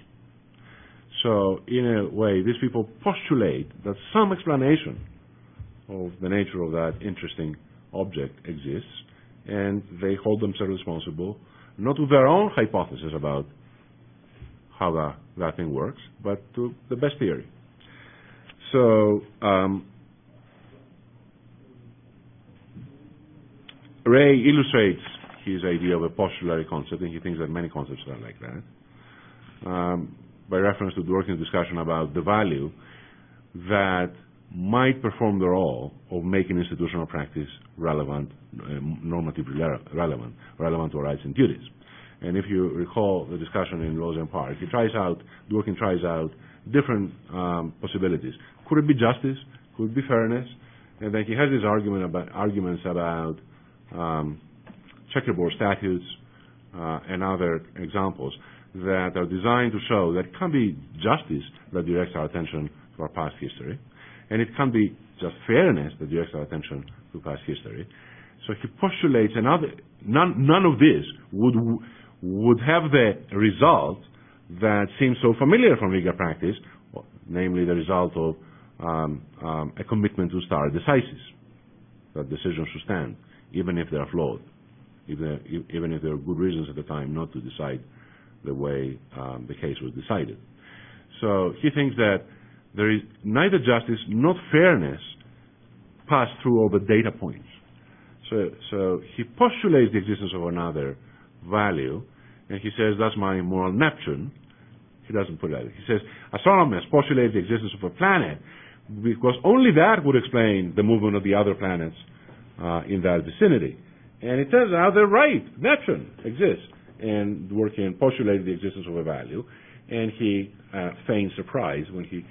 So, in a way, these people postulate that some explanation of the nature of that interesting object exists, and they hold themselves responsible not to their own hypothesis about how that thing works, but to the best theory. So, Rey illustrates his idea of a postulary concept, and he thinks that many concepts are like that, by reference to Dworkin's discussion about the value that might perform the role of making institutional practice relevant, normatively relevant to rights and duties. And if you recall the discussion in Law's Empire, Dworkin tries out different possibilities. Could it be justice? Could it be fairness? And then he has these arguments about checkerboard statutes and other examples that are designed to show that it can be justice that directs our attention to our past history, and it can be just fairness that directs our attention to past history. So he postulates another. None of this would have the result that seems so familiar from legal practice, namely the result of a commitment to stare decisis, that decisions should stand, even if they are flawed, even if there are good reasons at the time not to decide the way the case was decided. So he thinks that there is neither justice nor fairness passed through over data points. So he postulates the existence of another value, and he says that's my moral Neptune. He doesn't put it like that. He says astronomers postulate the existence of a planet because only that would explain the movement of the other planets in that vicinity. And it turns out they're right. Neptune exists. And Dworkin postulated the existence of a value, and he feigns surprise when he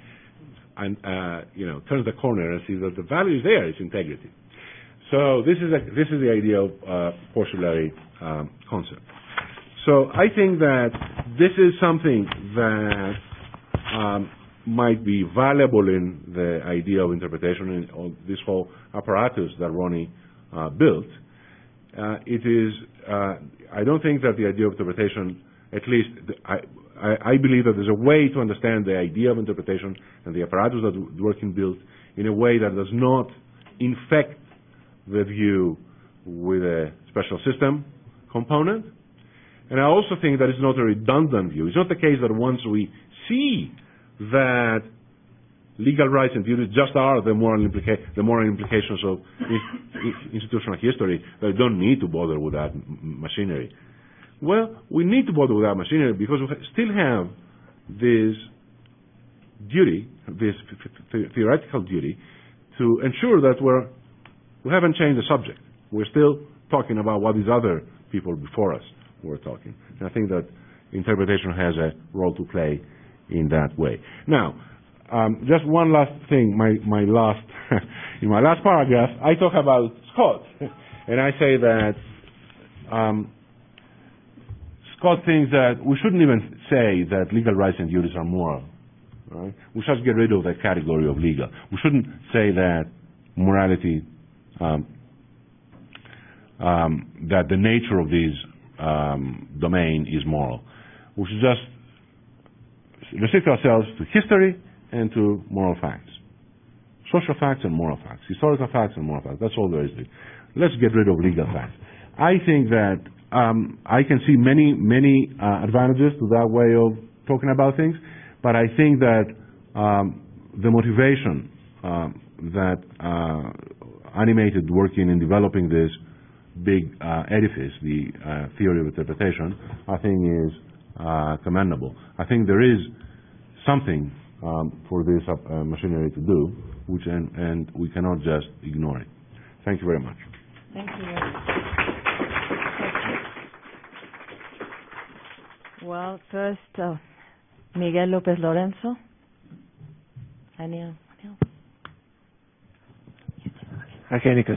turns the corner and sees that the value is there, it's integrity. So this is the idea of postulary concept. So I think that this is something that might be valuable in the idea of interpretation and this whole apparatus that Ronnie built. I don't think that the idea of interpretation, at least I believe that there's a way to understand the idea of interpretation and the apparatus that Dworkin built in a way that does not infect the view with a special system component. And I also think that it's not a redundant view. It's not the case that once we see that legal rights and duties just are the moral implications of institutional history, that we don't need to bother with that machinery. Well, we need to bother with that machinery because we still have this duty, this theoretical duty, to ensure that we haven't changed the subject. We're still talking about what these other people before us were talking. And I think that interpretation has a role to play in that way. Now, just one last thing. In my last paragraph, I talk about Scott And I say that Scott thinks that we shouldn't even say that legal rights and duties are moral. Right? We should get rid of that category of legal. We shouldn't say that morality, that the nature of this domain is moral. We should just restrict ourselves to history and to moral facts. Social facts and moral facts, historical facts and moral facts. That's all there is. Let's get rid of legal facts. I think that I can see many advantages to that way of talking about things, but I think that the motivation that animated working in developing this big edifice, the theory of interpretation, I think is commendable. I think there is something for this machinery to do, which and we cannot just ignore it. Thank you very much. Thank you. Well, first, Miguel López Lorenzo. Anyone else? Okay, Nicos.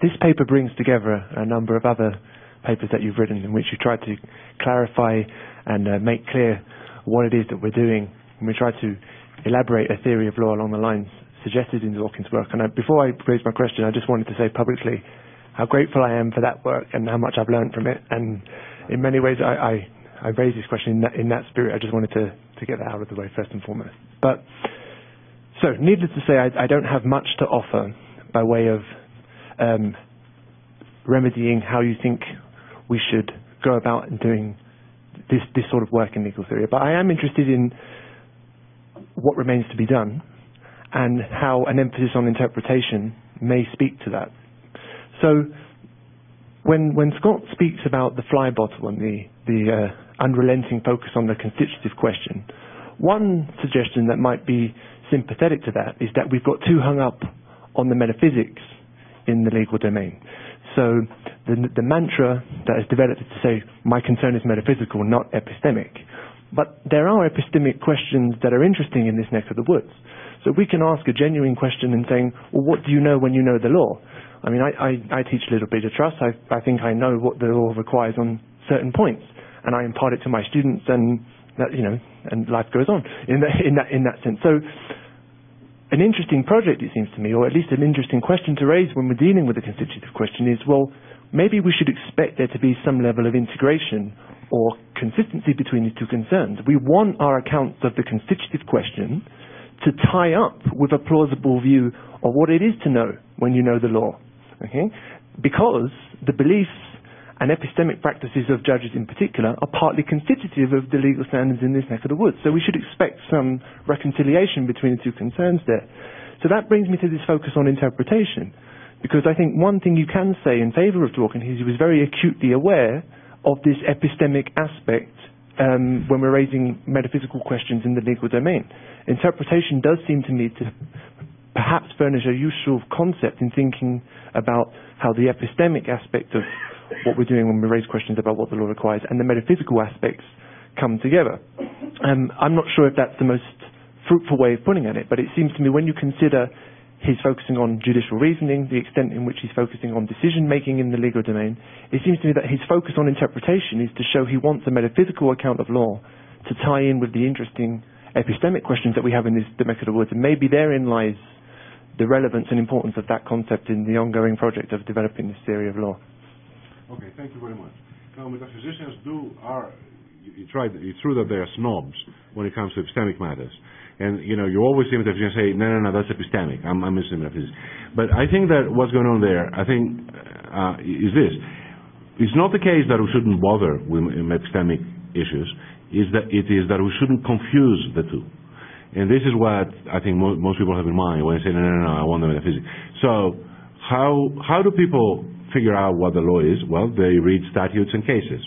This paper brings together a number of other papers that you've written in which you try to clarify and make clear what it is that we're doing, and we try to elaborate a theory of law along the lines suggested in Dworkin's work. And before I raise my question, I just wanted to say publicly how grateful I am for that work and how much I've learned from it. And in many ways, I raise this question in that spirit. I just wanted to get that out of the way first and foremost. But so, needless to say, I don't have much to offer by way of remedying how you think we should go about doing this sort of work in legal theory. But I am interested in what remains to be done and how an emphasis on interpretation may speak to that. So when Scott speaks about the fly bottle and the unrelenting focus on the constitutive question, one suggestion that might be sympathetic to that is that we've got too hung up on the metaphysics in the legal domain. So the mantra that has developed is to say, my concern is metaphysical, not epistemic. But there are epistemic questions that are interesting in this neck of the woods. So we can ask a genuine question and saying, well, what do you know when you know the law? I mean, I teach a little bit of trust. I think I know what the law requires on certain points, and I impart it to my students, and that, you know, and life goes on in that sense. So an interesting project, it seems to me, or at least an interesting question to raise when we're dealing with a constitutive question is, well, maybe we should expect there to be some level of integration or consistency between these two concerns. We want our accounts of the constitutive question to tie up with a plausible view of what it is to know when you know the law, okay? Because the beliefs and epistemic practices of judges in particular are partly constitutive of the legal standards in this neck of the woods. So we should expect some reconciliation between the two concerns there. So that brings me to this focus on interpretation, because I think one thing you can say in favor of Dworkin is he was very acutely aware of this epistemic aspect when we're raising metaphysical questions in the legal domain. Interpretation does seem to me to perhaps furnish a useful concept in thinking about how the epistemic aspect of what we're doing when we raise questions about what the law requires and the metaphysical aspects come together. I'm not sure if that's the most fruitful way of putting at it, but it seems to me when you consider he's focusing on judicial reasoning, the extent in which he's focusing on decision-making in the legal domain, it seems to me that his focus on interpretation is to show he wants a metaphysical account of law to tie in with the interesting epistemic questions that we have in this neck of the woods, and maybe therein lies the relevance and importance of that concept in the ongoing project of developing this theory of law. Okay, thank you very much. Now, metaphysicians it's true that they are snobs when it comes to epistemic matters. And, you know, you always see metaphysicians say, no, that's epistemic. I'm missing metaphysics. But I think that what's going on there, I think, is this. It's not the case that we shouldn't bother with epistemic issues. It is that we shouldn't confuse the two. And this is what I think most people have in mind when they say, no, I want the metaphysics. So how do people figure out what the law is? Well, they read statutes and cases.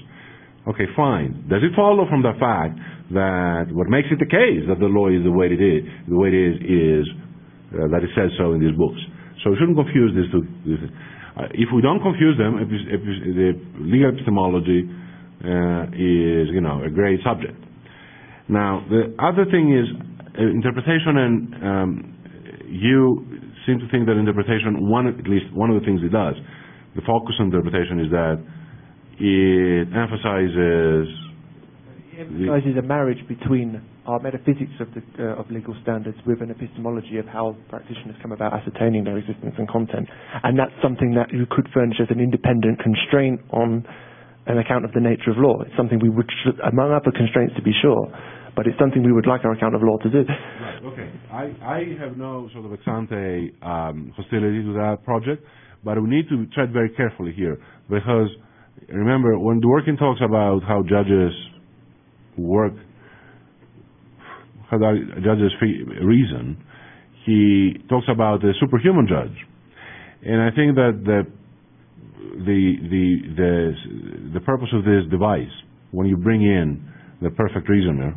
Okay, fine. Does it follow from the fact that what makes it the case that the law is the way it is, that it says so in these books? So we shouldn't confuse these two. If we don't confuse them, the legal epistemology is, you know, a great subject. Now, the other thing is interpretation, and you seem to think that interpretation, at least one of the things it does, the focus on interpretation is that it emphasizes a marriage between our metaphysics of legal standards with an epistemology of how practitioners come about ascertaining their existence and content. And that's something that you could furnish as an independent constraint on an account of the nature of law. It's something we would, among other constraints to be sure, but it's something we would like our account of law to do. Right, okay. I have no sort of ex ante hostility to that project, but we need to tread very carefully here, because remember, when Dworkin talks about how judges work, how judges reason, he talks about the superhuman judge, and I think that the purpose of this device, when you bring in the perfect reasoner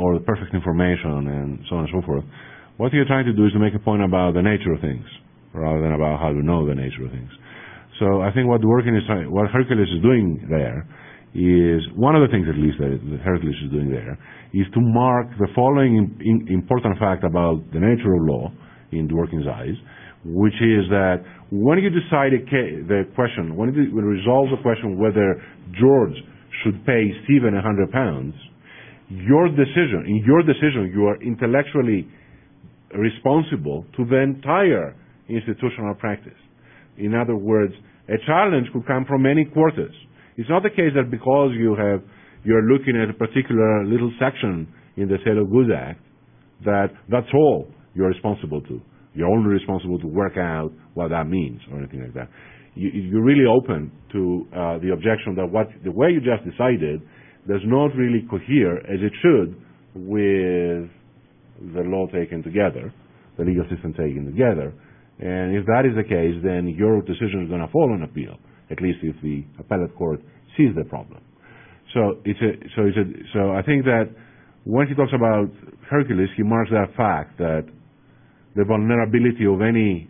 or the perfect information and so on and so forth, what you're trying to do is to make a point about the nature of things rather than about how to know the nature of things. So I think what Hercules is doing there is, one of the things at least that Hercules is doing there, is to mark the following important fact about the nature of law in Dworkin's eyes, which is that when you decide the question, when you resolve the question whether George should pay Stephen £100, in your decision, you are intellectually responsible to the entire institutional practice. In other words, a challenge could come from many quarters. It's not the case that because you're looking at a particular little section in the Sale of Goods Act, that's all you're responsible to. You're only responsible to work out what that means or anything like that. You're really open to the objection that the way you just decided does not really cohere as it should with the law taken together, the legal system taken together. And if that is the case, then your decision is going to fall on appeal, at least if the appellate court sees the problem. So I think that when he talks about Hercules, he marks that fact that the vulnerability of any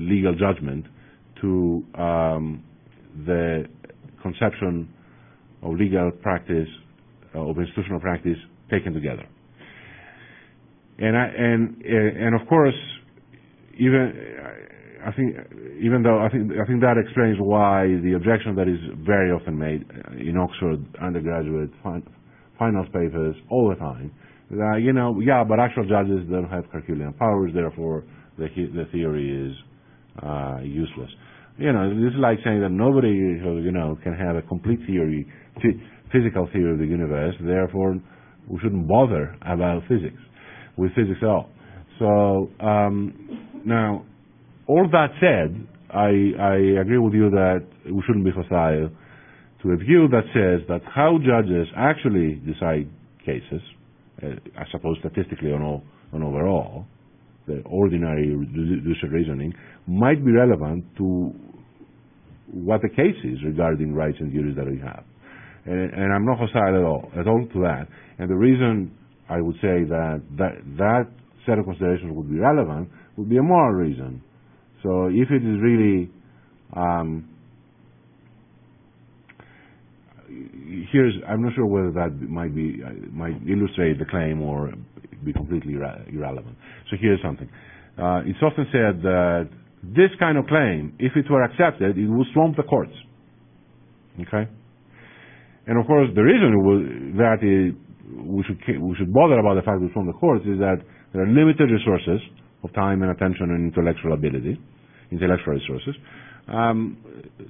legal judgment to the conception of legal practice, of institutional practice taken together, and of course, I think that explains why the objection that is very often made in Oxford undergraduate finals papers all the time. But actual judges don't have Herculean powers, therefore the theory is useless. This is like saying that nobody, can have a complete theory, physical theory of the universe, therefore we shouldn't bother about physics, with physics at all. So, now, all that said, I agree with you that we shouldn't be hostile to a view that says that how judges actually decide cases, I suppose statistically on overall, the ordinary judicial reasoning might be relevant to what the case is regarding rights and duties that we have. And I'm not hostile at all to that. And the reason I would say that set of considerations would be relevant would be a moral reason. So if it is really... I'm not sure whether that might illustrate the claim or be completely irrelevant. So here's something. It's often said that this kind of claim, if it were accepted, it would swamp the courts. Okay? And of course, the reason we should bother about the fact that it would swamp the courts is that there are limited resources of time and attention and intellectual resources,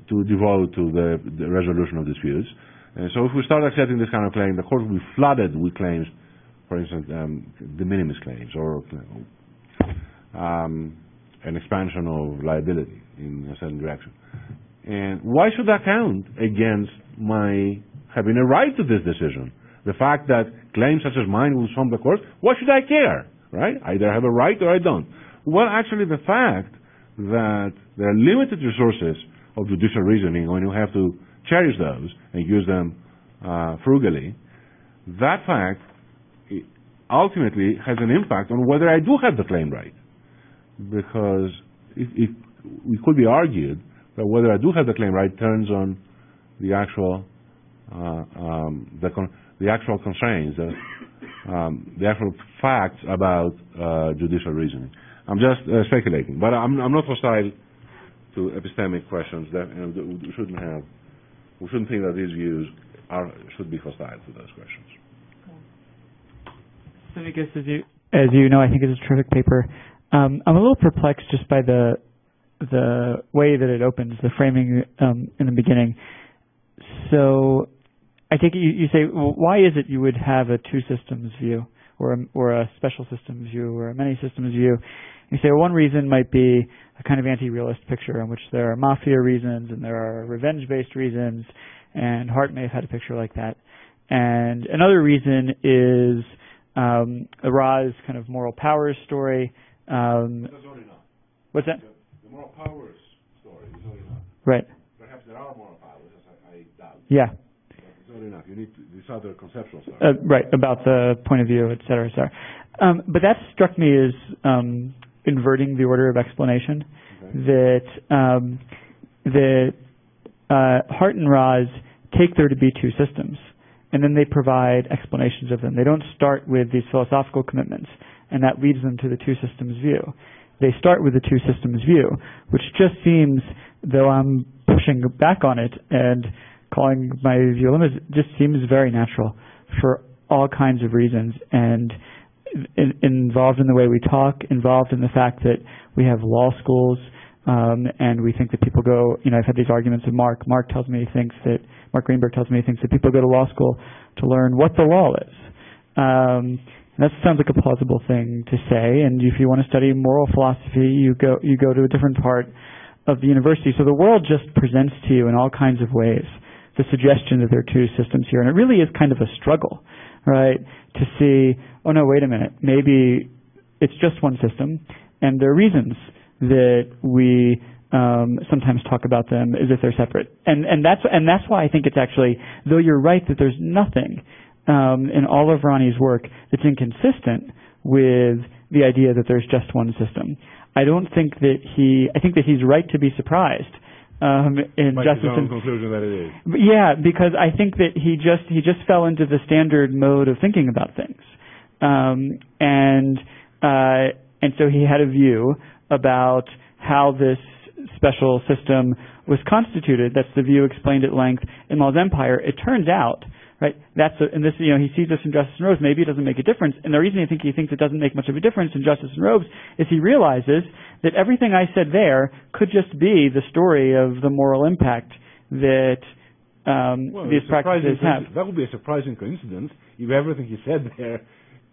to devote to the resolution of disputes. And so if we start accepting this kind of claim, the court will be flooded with claims, for instance, de minimis claims, or an expansion of liability in a certain direction. And why should that count against my having a right to this decision? The fact that claims such as mine will swamp the court, why should I care, right? I either have a right or I don't. Well, actually, the fact that there are limited resources of judicial reasoning, when you have to cherish those and use them frugally, that fact ultimately has an impact on whether I do have the claim right. Because it could be argued that whether I do have the claim right turns on the actual constraints, the actual facts about judicial reasoning. I'm just speculating, but I'm not hostile to epistemic questions that we shouldn't have. We shouldn't think that these views should be hostile to those questions. So I guess as you know, I think it's a terrific paper. I'm a little perplexed just by the way that it opens, the framing in the beginning. So I take it you say, well, why is it you would have a two systems view or a special systems view or a many systems view? You say, well, one reason might be a kind of anti-realist picture in which there are mafia reasons and there are revenge-based reasons, and Hart may have had a picture like that. And another reason is Raz's kind of moral powers story. What's that? The moral powers story is not enough. Right. Perhaps there are moral powers, I doubt. Yeah. But it's not enough. You need this other conceptual story. Right, about the point of view, et cetera, et cetera. But that struck me as inverting the order of explanation. Okay. That Hart and Raz take there to be two systems, and then they provide explanations of them. They don't start with these philosophical commitments, and that leads them to the two systems view. They start with the two systems view, which just seems, though I'm pushing back on it and calling my view limits, just seems very natural for all kinds of reasons, and involved in the way we talk, involved in the fact that we have law schools, and we think that people go, I've had these arguments with Mark. Mark Greenberg tells me he thinks that people go to law school to learn what the law is. And that sounds like a plausible thing to say. And if you want to study moral philosophy, you go to a different part of the university. So the world just presents to you in all kinds of ways the suggestion that there are two systems here. And it really is kind of a struggle, right? To see, oh no, wait a minute, maybe it's just one system, and there are reasons that we sometimes talk about them as if they're separate, and that's why I think it's actually, though you're right that there's nothing in all of Ronnie's work that's inconsistent with the idea that there's just one system. I think that he's right to be surprised in Justice and conclusion that it is. Yeah, because I think that he just fell into the standard mode of thinking about things. And so he had a view about how this special system was constituted. That's the view explained at length in Law's Empire. It turns out, right? He sees this in Justice and Robes. Maybe it doesn't make a difference. And the reason I think he thinks it doesn't make much of a difference in Justice and Robes is he realizes that everything I said there could just be the story of the moral impact that these practices have. That would be a surprising coincidence if everything he said there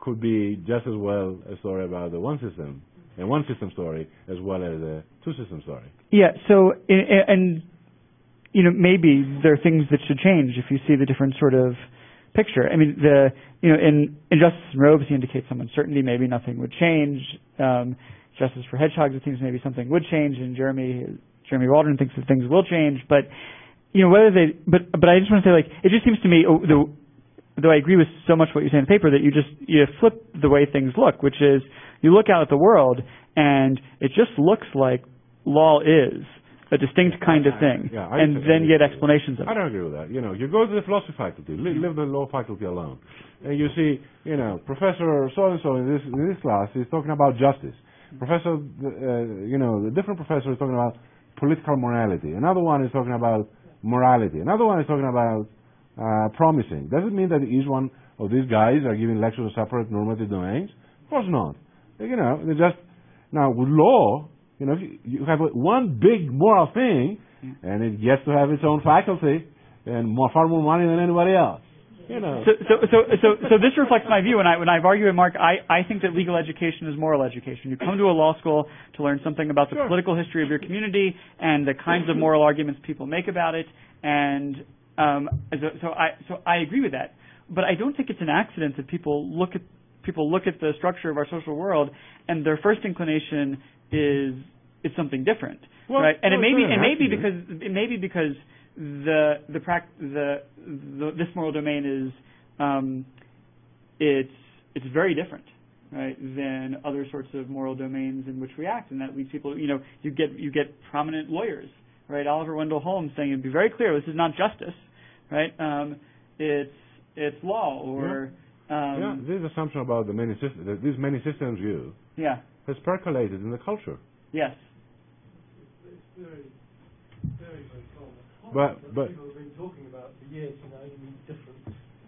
could be just as well a story about the one system and one system story as well as a two system story. Yeah, so, maybe there are things that should change if you see the different sort of picture. I mean, in Justice and Robes, he indicates some uncertainty, maybe nothing would change. Justice for Hedgehogs, it seems maybe something would change, and Jeremy Waldron thinks that things will change, but, but I just want to say, it just seems to me, though I agree with so much what you say in the paper, that you flip the way things look, which is you look out at the world and it just looks like law is a distinct kind of thing, and then you get explanations of it. I don't agree with that. You go to the philosophy faculty, leave the law faculty alone, and you see, Professor so-and-so in this class is talking about justice. Professor, the different professor is talking about political morality. Another one is talking about morality. Another one is talking about promising. Does it mean that each one of these guys are giving lectures on separate normative domains? Of course not. They just, now with law, you have one big moral thing, and it gets to have its own faculty and far more money than anybody else. So this reflects my view. When I've argued with Mark, I think that legal education is moral education. You come to a law school to learn something about the political history of your community and the kinds of moral arguments people make about it, and so I agree with that, but I don't think it's an accident that people look at the structure of our social world, and their first inclination is something different, right? And it may be because this moral domain is it's very different, right, than other sorts of moral domains in which we act, and that leads people. You get prominent lawyers, right? Oliver Wendell Holmes saying, it'd be very clear, this is not justice. Right? It's law, or this assumption about the many systems, these many systems view, has percolated in the culture. Yes. very common. But people have been talking about for years, different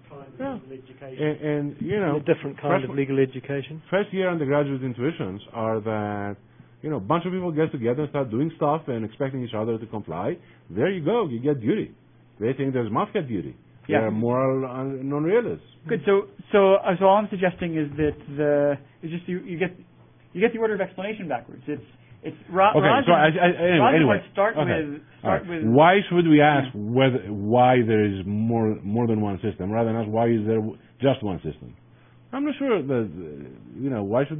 kinds of legal education. And different kind of legal education. First year undergraduate intuitions are that a bunch of people get together and start doing stuff and expecting each other to comply. There you go, you get duty. They think there's mafia duty. Yeah. They're moral non-realists. Good. So all I'm suggesting is that you get the order of explanation backwards. It's Raz. So anyway. Start with why should we ask why there is more than one system rather than ask why is there just one system? I'm not sure that why should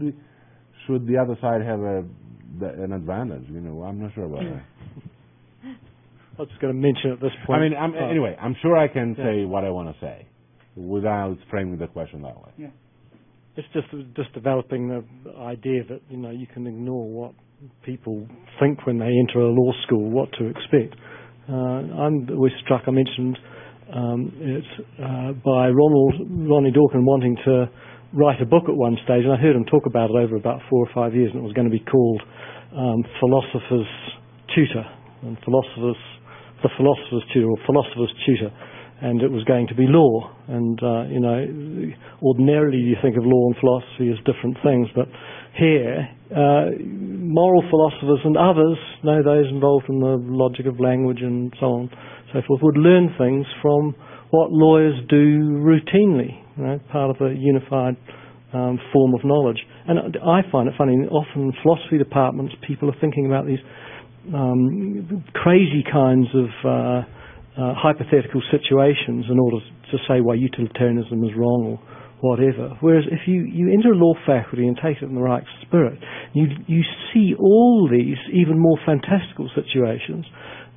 the other side have an advantage? I'm not sure about that. I was just going to mention at this point. Anyway, I'm sure I can say what I want to say without framing the question that way. Yeah. It's just developing the idea that you can ignore what people think when they enter a law school, what to expect. I'm always struck. I mentioned by Ronald Dworkin wanting to write a book at one stage, and I heard him talk about it over about 4 or 5 years, and it was going to be called Philosopher's Tutor, and Philosopher's Tutor, and it was going to be law. And ordinarily you think of law and philosophy as different things, but here moral philosophers and others, those involved in the logic of language and so on, so forth, would learn things from what lawyers do routinely, part of a unified form of knowledge. And I find it funny, often in philosophy departments people are thinking about these crazy kinds of hypothetical situations in order to say why utilitarianism is wrong or whatever. Whereas if you enter a law faculty and take it in the right spirit, you see all these even more fantastical situations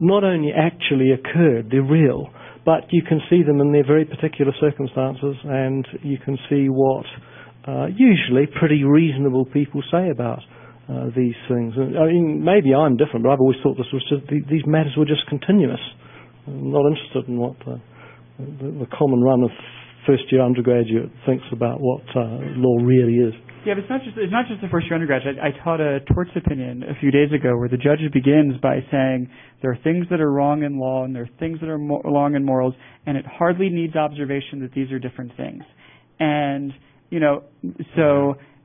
not only actually occurred, they're real, but you can see them in their very particular circumstances, and you can see what usually pretty reasonable people say about these things. Maybe I'm different, but I've always thought this was just these matters were just continuous. I'm not interested in what the common run of first-year undergraduate thinks about what law really is. Yeah, but it's not just the first-year undergraduate. I taught a torts opinion a few days ago where the judge begins by saying there are things that are wrong in law and there are things that are wrong in morals, and it hardly needs observation that these are different things. And, and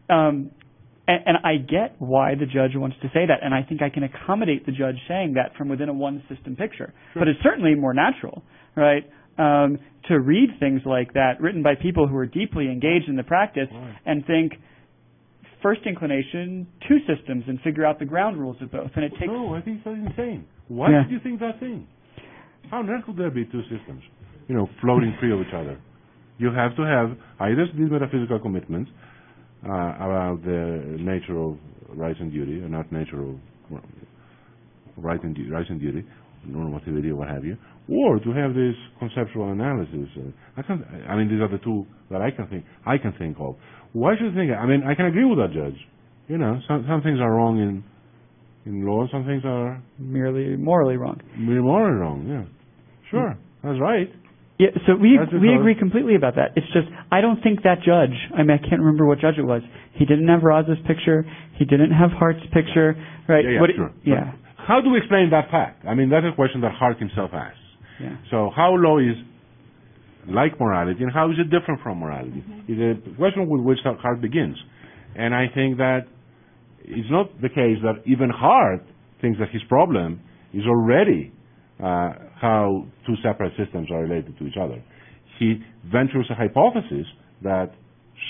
I get why the judge wants to say that, and I think I can accommodate the judge saying that from within a one-system picture. Sure. But it's certainly more natural, right, to read things like that written by people who are deeply engaged in the practice and think, first inclination, two systems, and figure out the ground rules of both. And it takes I think that's insane. Why did you think that thing? How on earth could there be two systems, floating free of each other? You have to have either these metaphysical commitments about the nature of rights and duty, or not nature of rights and duty, normativity, or what have you, or to have this conceptual analysis. These are the two that I can think of. Why should you think? I can agree with that judge. Some things are wrong in law. Some things are merely morally wrong. Yeah, sure, that's right. Yeah, so we agree completely about that. It's just, I don't think that judge, I can't remember what judge it was. He didn't have Raz's picture. He didn't have Hart's picture. Right? Yeah. How do we explain that fact? That's a question that Hart himself asks. Yeah. So how law is like morality, and how is it different from morality? It's a question with which Hart begins. And I think that it's not the case that even Hart thinks that his problem is already how two separate systems are related to each other. He ventures a hypothesis that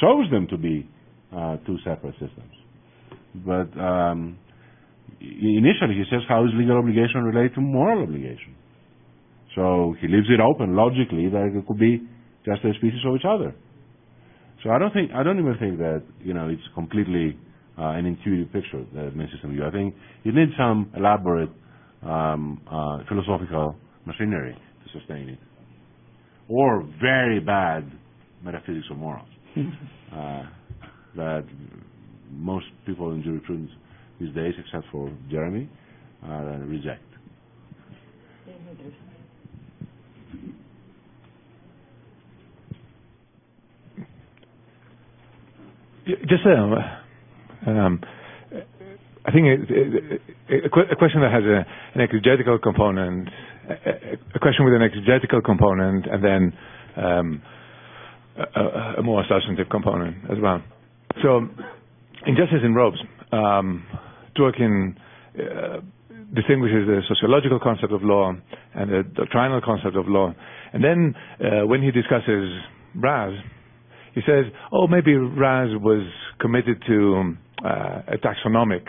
shows them to be two separate systems. But initially he says, how is legal obligation related to moral obligation? So he leaves it open logically that it could be just a species of each other. So I don't even think that it's completely an intuitive picture that main system view. I think you need some elaborate philosophical machinery to sustain it, or very bad metaphysics or morals that most people in jurisprudence these days, except for Jeremy, reject. Just I think a question that has an exegetical component, a question with an exegetical component, and then a more substantive component as well. So, Injustice in Robes, Dworkin distinguishes the sociological concept of law and the doctrinal concept of law. And then when he discusses Raz, he says, oh, maybe Raz was committed to a taxonomic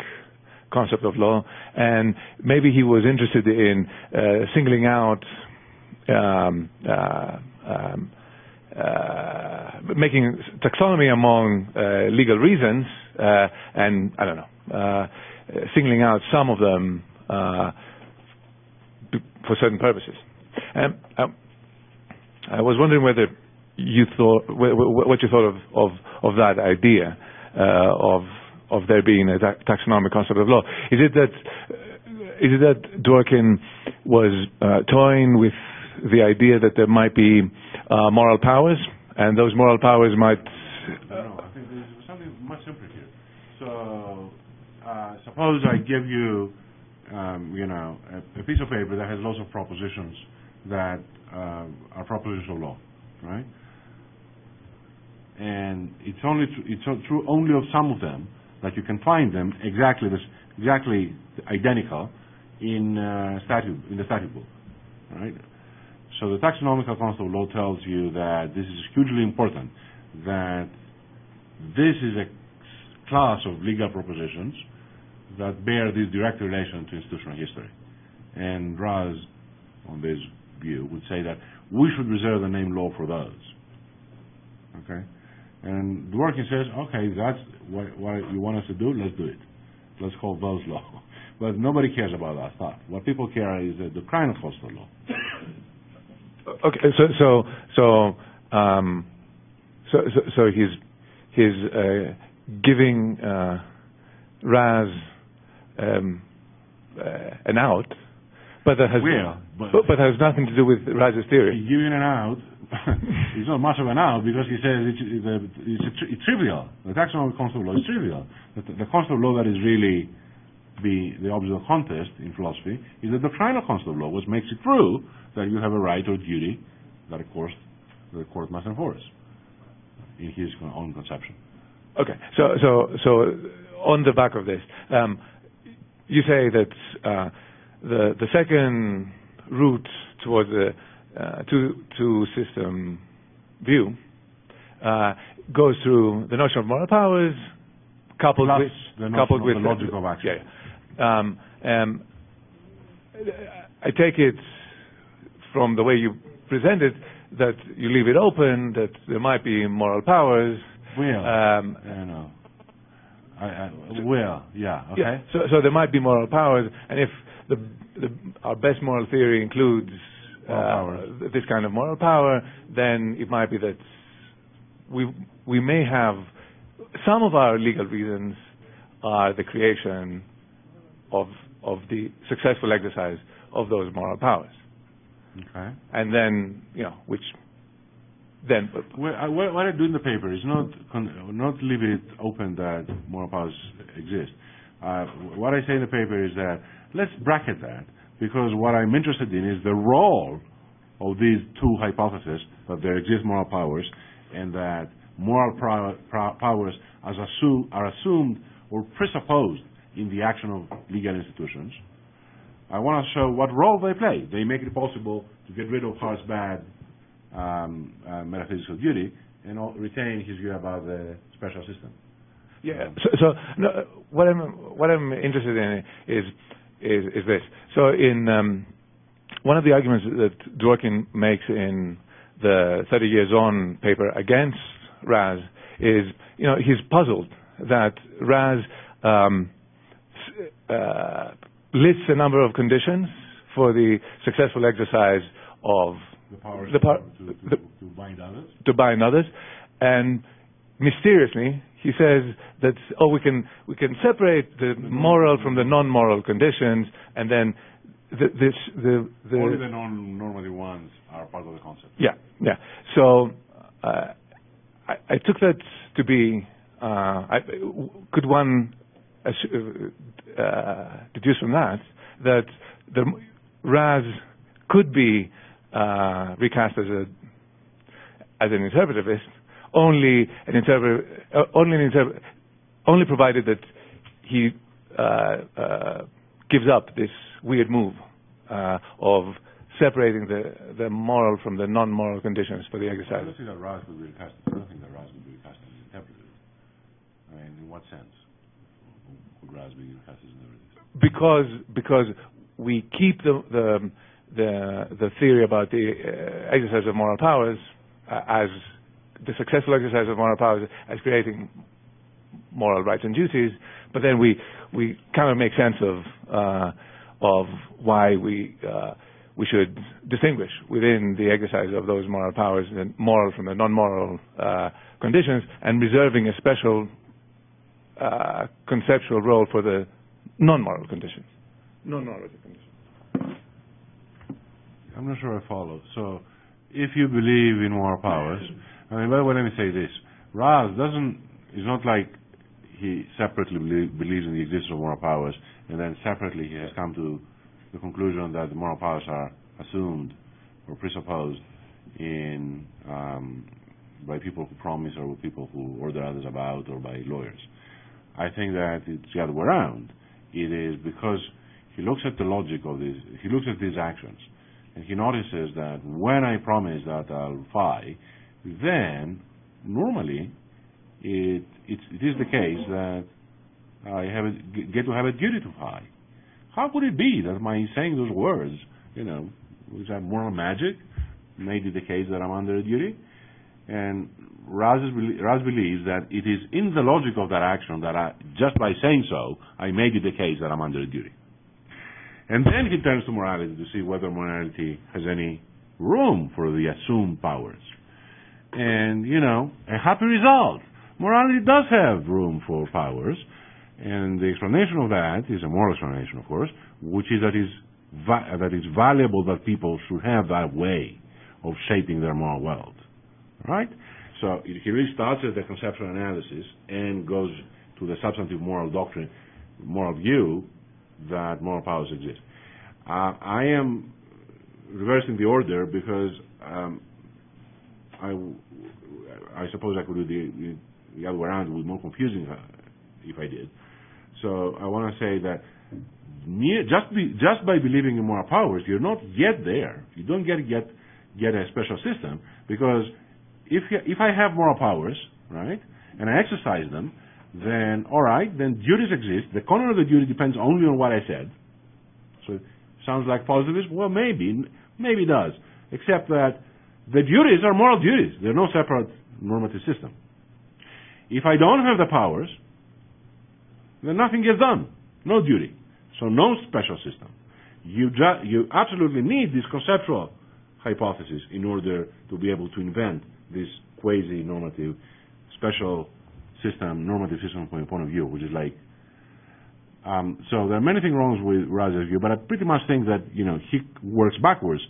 concept of law, and maybe he was interested in singling out, making taxonomy among legal reasons, and I don't know, singling out some of them for certain purposes. And I was wondering whether you thought, what you thought of that idea of there being a taxonomic concept of law. Is it that Dworkin was toying with the idea that there might be moral powers, and those moral powers might... No, I think there's something much simpler here. So, suppose I give you, you know, a piece of paper that has lots of propositions that are propositions of law, right? And it's true only of some of them that you can find them exactly identical in the statute book, right? So the taxonomical concept of law tells you that this is hugely important, that this is a class of legal propositions that bear this direct relation to institutional history. And Raz, on this view, would say that we should reserve the name law for those. Okay? And Dworkin says, okay, that's what you want us to do, let's do it. Let's call those law. But nobody cares about that stuff. What people care is the doctrinal cost of law. Okay, so he's giving Raz an out, but that has but has nothing to do with Raz's theory. He's giving an out. It's not much of an out because he says it's trivial. The taxonomic concept of law is trivial. The concept of law that is really the object of contest in philosophy is the doctrinal concept of law, which makes it true that you have a right or duty that, of course, the court must enforce in his own conception. Okay, so on the back of this, you say that the second route towards the two system view goes through the notion of moral powers, coupled with the logic of action. Yeah. I take it from the way you present it that you leave it open, that there might be moral powers. Okay. Yeah. So there might be moral powers, and if our best moral theory includes this kind of moral power, then it might be that we may have some of our legal reasons are the creation of the successful exercise of those moral powers. Okay. And then, you know, which then... What I do in the paper is not leave it open that moral powers exist. What I say in the paper is that let's bracket that, because what I'm interested in is the role of these two hypotheses, that there exist moral powers and that moral powers are assumed or presupposed in the action of legal institutions. I want to show what role they play. They make it possible to get rid of Hart's bad metaphysical duty and retain his view about the special system. Yeah. So what I'm interested in is this. So in one of the arguments that Dworkin makes in the 30 Years On paper against Raz is, you know, he's puzzled that Raz lists a number of conditions for the successful exercise of the power to bind others. And mysteriously he says that, oh, we can separate the moral from the non-moral conditions, and then only the non-normative ones are part of the concept. Yeah. So I took that to be could one deduce from that the Raz could be recast as an interpretivist, only provided that he gives up this weird move of separating the moral from the non-moral conditions for the exercise. I don't think that Raz would be recast as an interpretivist. I mean, in what sense would Raz be recast as an interpretivist? Because we keep the theory about the exercise of moral powers as the successful exercise of moral powers as creating moral rights and duties, but then we kind of make sense of why we should distinguish within the exercise of those moral powers the moral from the non-moral conditions, and reserving a special conceptual role for the non-moral conditions. Non-moral conditions. I'm not sure I follow. So, if you believe in moral powers, I mean, by the way, let me say this: Raz doesn't. It's not like he separately believes in the existence of moral powers, and then separately he has come to the conclusion that the moral powers are assumed or presupposed in by people who promise, or people who order others about, or by lawyers. I think that it's the other way around. It is because he looks at the logic of this. He looks at these actions, and he notices that when I promise that I'll fight, then normally it is the case that I get to have a duty to fight. How could it be that my saying those words, you know, which are moral magic, made it the case that I'm under a duty? And Raz believes that it is in the logic of that action that just by saying so, I made it the case that I'm under a duty. And then he turns to morality to see whether morality has any room for the assumed powers. And, you know, a happy result. Morality does have room for powers, and the explanation of that is a moral explanation, of course, which is that it's valuable that people should have that way of shaping their moral world, right? So he really starts at the conceptual analysis and goes to the substantive moral doctrine, moral view that moral powers exist. I am reversing the order because I suppose I could do the other way around. It would be more confusing if I did. So I want to say that just by believing in moral powers, you're not yet there. You don't get a special system, because if I have moral powers, right, and I exercise them, then all right, then duties exist. The content of the duty depends only on what I said. So it sounds like positivism. Well, maybe it does, except that the duties are moral duties. They're no separate normative system. If I don't have the powers, then nothing gets done. No duty. So no special system. You absolutely need this conceptual hypothesis in order to be able to invent this quasi-normative special system, normative system from your point of view, which is like... so there are many things wrong with Raz's view, but I pretty much think that, you know, he works backwards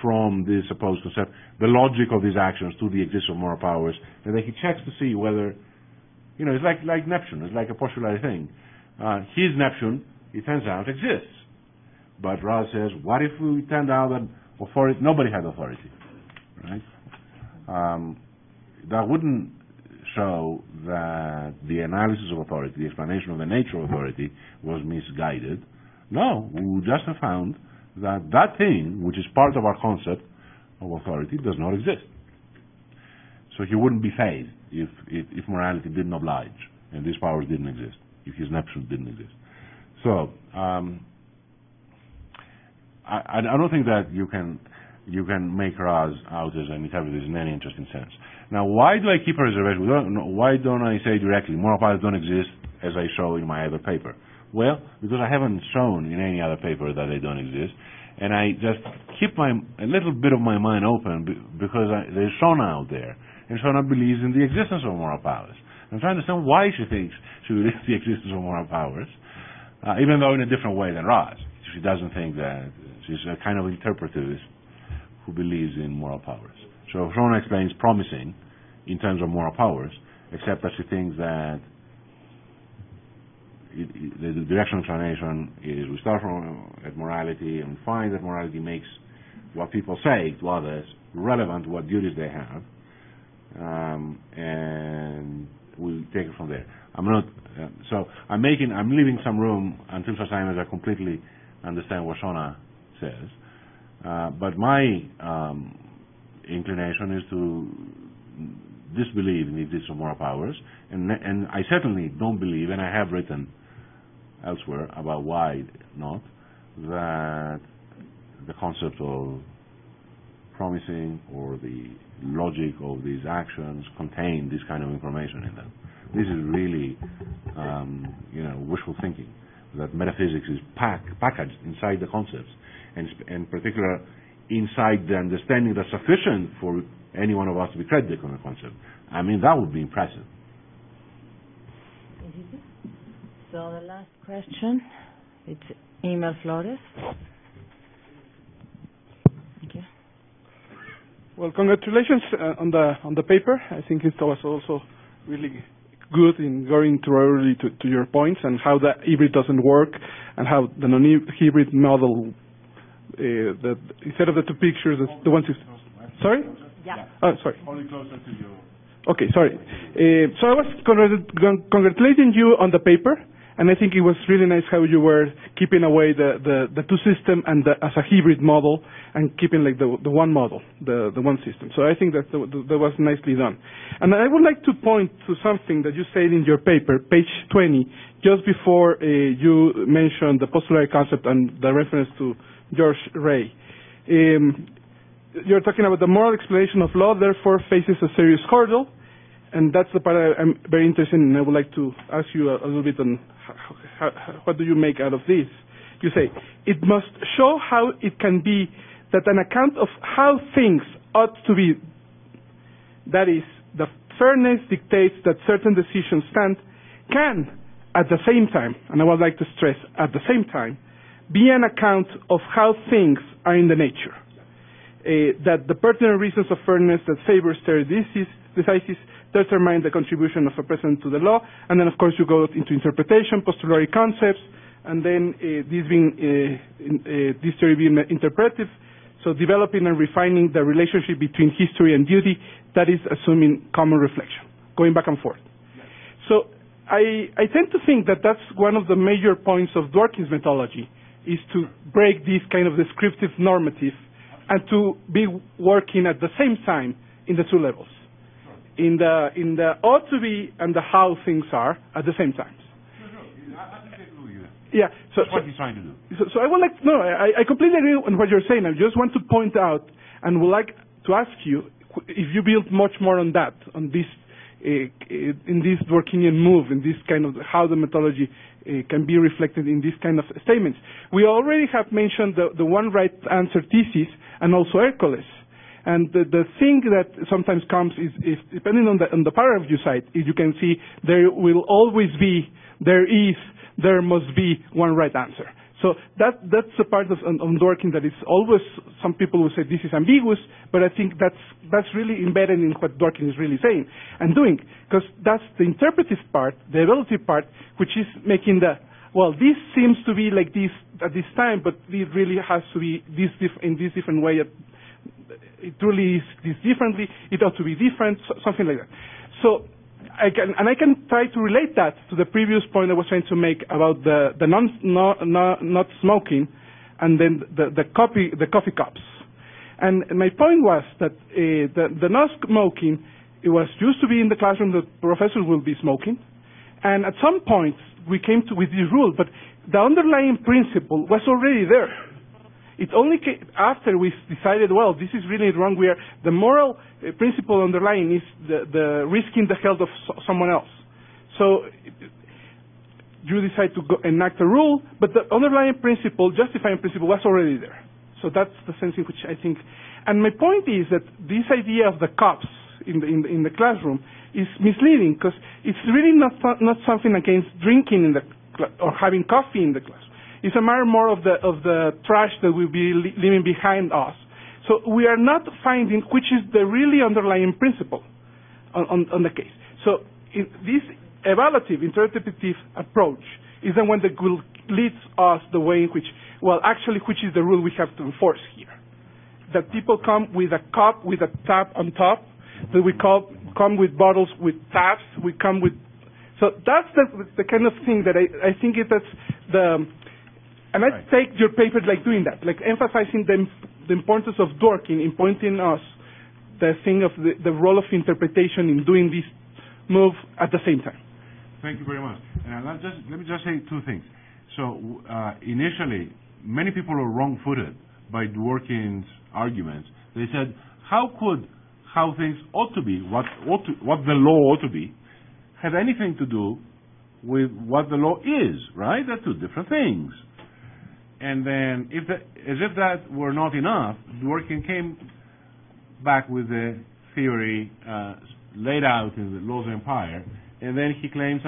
from the supposed concept, the logic of these actions to the existence of moral powers, and then he checks to see whether... You know, it's like Neptune. It's like a postulary thing. His Neptune, it turns out, exists. But Raz says, what if we turned out that authority? Nobody had authority, right? That wouldn't show that the analysis of authority, the explanation of the nature of authority, was misguided. No, we would just have found that that thing, which is part of our concept of authority, does not exist. So he wouldn't be phased if morality didn't oblige and these powers didn't exist, if his Neptune didn't exist. So I don't think that you can make Raz out as an interpretivist in any interesting sense. Now, why do I keep a reservation? Why don't I say directly moral powers don't exist, as I show in my other paper? Well, because I haven't shown in any other paper that they don't exist, and I just keep a little bit of my mind open because they're shown out there. And Shona believes in the existence of moral powers. I'm trying to understand why she thinks she believes in the existence of moral powers, even though in a different way than Raz. She doesn't think that. She's a kind of interpretivist who believes in moral powers. So Shona explains promising in terms of moral powers, except that she thinks that the directional explanation is we start from at morality and find that morality makes what people say to others relevant to what duties they have, and we take it from there. I'm leaving some room until such time as I completely understand what Shona says. But my inclination is to disbelieve in the existence of moral powers, and I certainly don't believe, and I have written elsewhere about why not, that the concept of promising or the logic of these actions contain this kind of information in them. This is really, wishful thinking, that metaphysics is packaged inside the concepts, and in particular inside the understanding that's sufficient for any one of us to be credited on a concept. I mean, that would be impressive. So the last question, it's Emil Flores. Thank you. Well, congratulations on the paper. I think it was also really good in going thoroughly to your points and how the hybrid doesn't work and how the non-hybrid model, that instead of the two pictures, the one... Sorry? Yeah. Oh, sorry. Only closer to you. Okay, sorry. So I was congratulating you on the paper, and I think it was really nice how you were keeping away the two system and as a hybrid model, and keeping like the one model, the one system. So I think that was nicely done. And I would like to point to something that you said in your paper, page 20, just before you mentioned the postulatory concept and the reference to George Rey. You're talking about the moral explanation of law, therefore faces a serious hurdle, and that's the part I'm very interested in, and I would like to ask you a little bit on what do you make out of this. You say, it must show how it can be that an account of how things ought to be, that is, the fairness dictates that certain decisions stand, can, at the same time, and I would like to stress, at the same time, be an account of how things are in the nature. That the pertinent reasons of fairness that favor decisis determine the contribution of a person to the law, and then of course you go into interpretation, postulatory concepts, and then this theory being interpretive, so developing and refining the relationship between history and duty, that is assuming common reflection, going back and forth. Yes. So I tend to think that that's one of the major points of Dworkin's methodology, is to break this kind of descriptive normative and to be working at the same time in the two levels, in the ought to be and the how things are at the same time. No, yeah. So that's what he's trying to do. So I would like to, I completely agree on what you're saying. I just want to point out and would like to ask you if you build much more on that, on this, in this Dworkinian move, in this kind of how the methodology can be reflected in these kind of statements. We already have mentioned the one right answer thesis and also Hercules. And the thing that sometimes comes is depending on the paragraph you cite, you can see there will always be, there must be one right answer. So that's the part of on Dworkin that is always, some people will say this is ambiguous, but I think that's really embedded in what Dworkin is really saying and doing, because that's the interpretive part, the evaluative part, which is making this seems to be like this at this time, but it really has to be this in this different way. It really is this differently. It ought to be different, something like that. So. I can try to relate that to the previous point I was trying to make about the not smoking, and then the coffee cups. And my point was that the not smoking, it was used to be in the classroom that professors will be smoking, and at some point we came to with this rule, but the underlying principle was already there. It only came after we decided, well, this is really wrong. We are, the moral principle underlying is the risking the health of someone else. So you decide to go enact a rule, but the underlying principle, justifying principle, was already there. So that's the sense in which I think. And my point is that this idea of the cops in the classroom is misleading, because it's really not something against drinking or having coffee in the class. It's a matter more of the trash that will be leaving behind us. So we are not finding which is the really underlying principle on the case. So this evaluative, interpretative approach is the one that will lead us the way in which, well, actually, which is the rule we have to enforce here. That people come with a cup with a tap on top, that we come with bottles with taps, we come with... So that's the kind of thing that I think it is the... And I take your paper like doing that, like emphasizing the importance of Dworkin in pointing us the thing of the role of interpretation in doing this move at the same time. Thank you very much. And I'll just, let me just say two things. So initially, many people were wrong-footed by Dworkin's arguments. They said, how could how things ought to be, what the law ought to be, have anything to do with what the law is, right? They're two different things. And then, as if that were not enough, Dworkin came back with the theory laid out in the Law's Empire, and then he claimed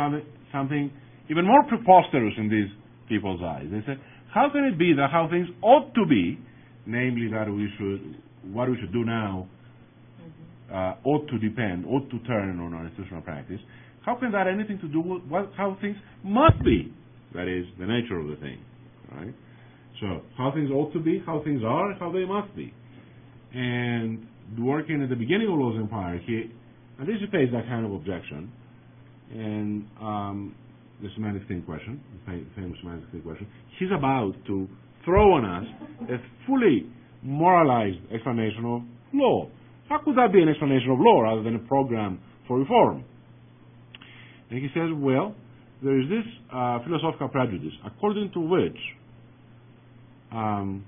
something even more preposterous in these people's eyes. They said, how can it be that how things ought to be, namely that what we should do now ought to depend, ought to turn on our institutional practice, how can that have anything to do with how things must be? That is, the nature of the thing, right? So, how things ought to be, how things are, how they must be. And Dworkin, at the beginning of Law's Empire, he anticipates that kind of objection. And the semantic thing question, the famous semantic thing question, he's about to throw on us a fully moralized explanation of law. How could that be an explanation of law rather than a program for reform? And he says, well, there is this philosophical prejudice according to which in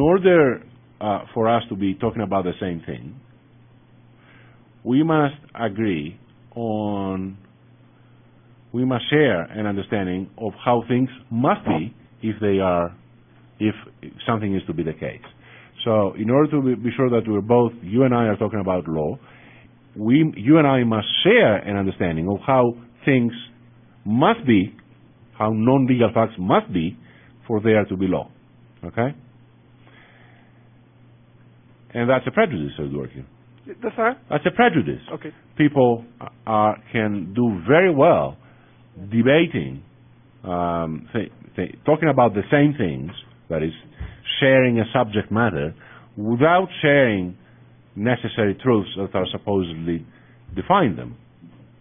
order for us to be talking about the same thing, we must agree on, we must share an understanding of how things must be if they are, if something is to be the case. So in order to be sure that we're both, you and I are talking about law, you and I must share an understanding of how things must be, how non-legal facts must be, for there to be law, okay? And that's a prejudice, says Dworkin. That's a prejudice. Okay. People can do very well debating, talking about the same things, that is, sharing a subject matter, without sharing necessary truths that are supposedly define them,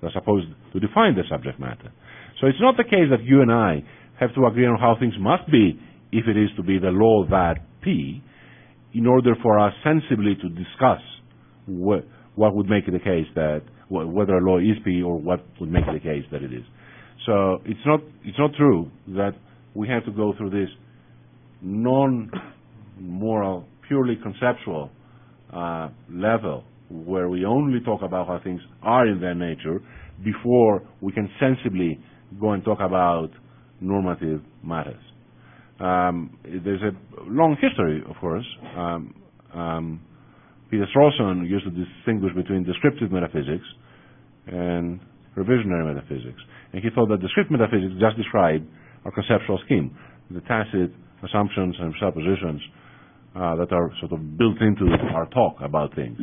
that are supposed to define the subject matter. So it's not the case that you and I have to agree on how things must be if it is to be the law that P, in order for us sensibly to discuss what would make it the case that whether a law is P or what would make it the case that it is. So it's not true that we have to go through this non-moral, purely conceptual level where we only talk about how things are in their nature before we can sensibly go and talk about normative matters. There's a long history, of course. Peter Strawson used to distinguish between descriptive metaphysics and revisionary metaphysics. And he thought that descriptive metaphysics just described our conceptual scheme, the tacit assumptions and suppositions that are sort of built into our talk about things.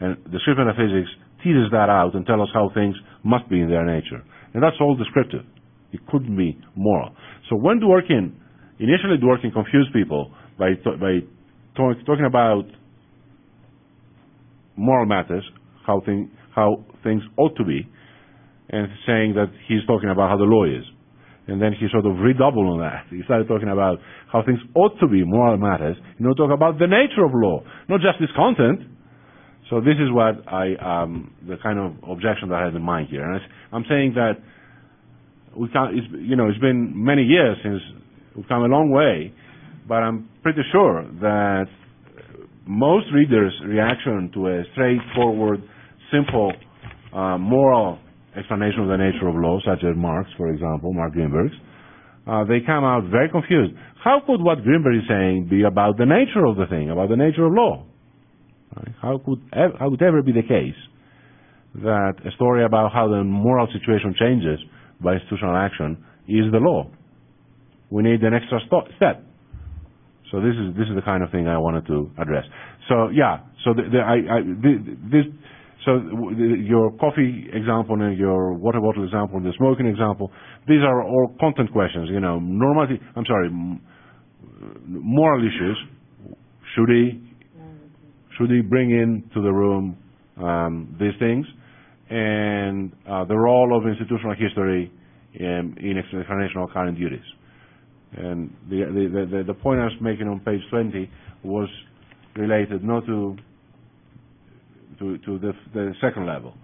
And descriptive metaphysics teases that out and tells us how things must be in their nature. And that's all descriptive. It couldn't be moral. So when Dworkin, initially Dworkin confused people by talking about moral matters, how things ought to be, and saying that he's talking about how the law is. And then he sort of redoubled on that. He started talking about how things ought to be moral matters, you know, talk about the nature of law, not just its content. So this is what the kind of objection that I have in mind here. And I'm saying that we can't, it's been many years since we've come a long way, but I'm pretty sure that most readers' reaction to a straightforward, simple, moral explanation of the nature of law, such as Marx, for example, Mark Greenberg's, they come out very confused. How could what Greenberg is saying be about the nature of the thing, about the nature of law? Right? How could ever be the case that a story about how the moral situation changes by institutional action is the law? We need an extra step. So this is the kind of thing I wanted to address. So yeah, so the, I, this So your coffee example and your water bottle example and the smoking example, these are all content questions, you know, moral issues. Should he bring into the room these things? And the role of institutional history in explanational current duties. And the point I was making on page 20 was related not to the second level,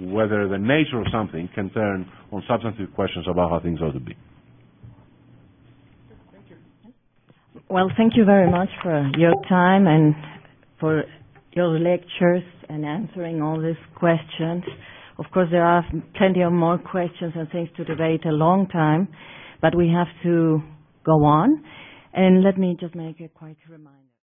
whether the nature of something can turn on substantive questions about how things ought to be. Thank you. Well, thank you very much for your time and for your lectures and answering all these questions. Of course, there are plenty of more questions and things to debate a long time, but we have to go on. And let me just make a quick reminder.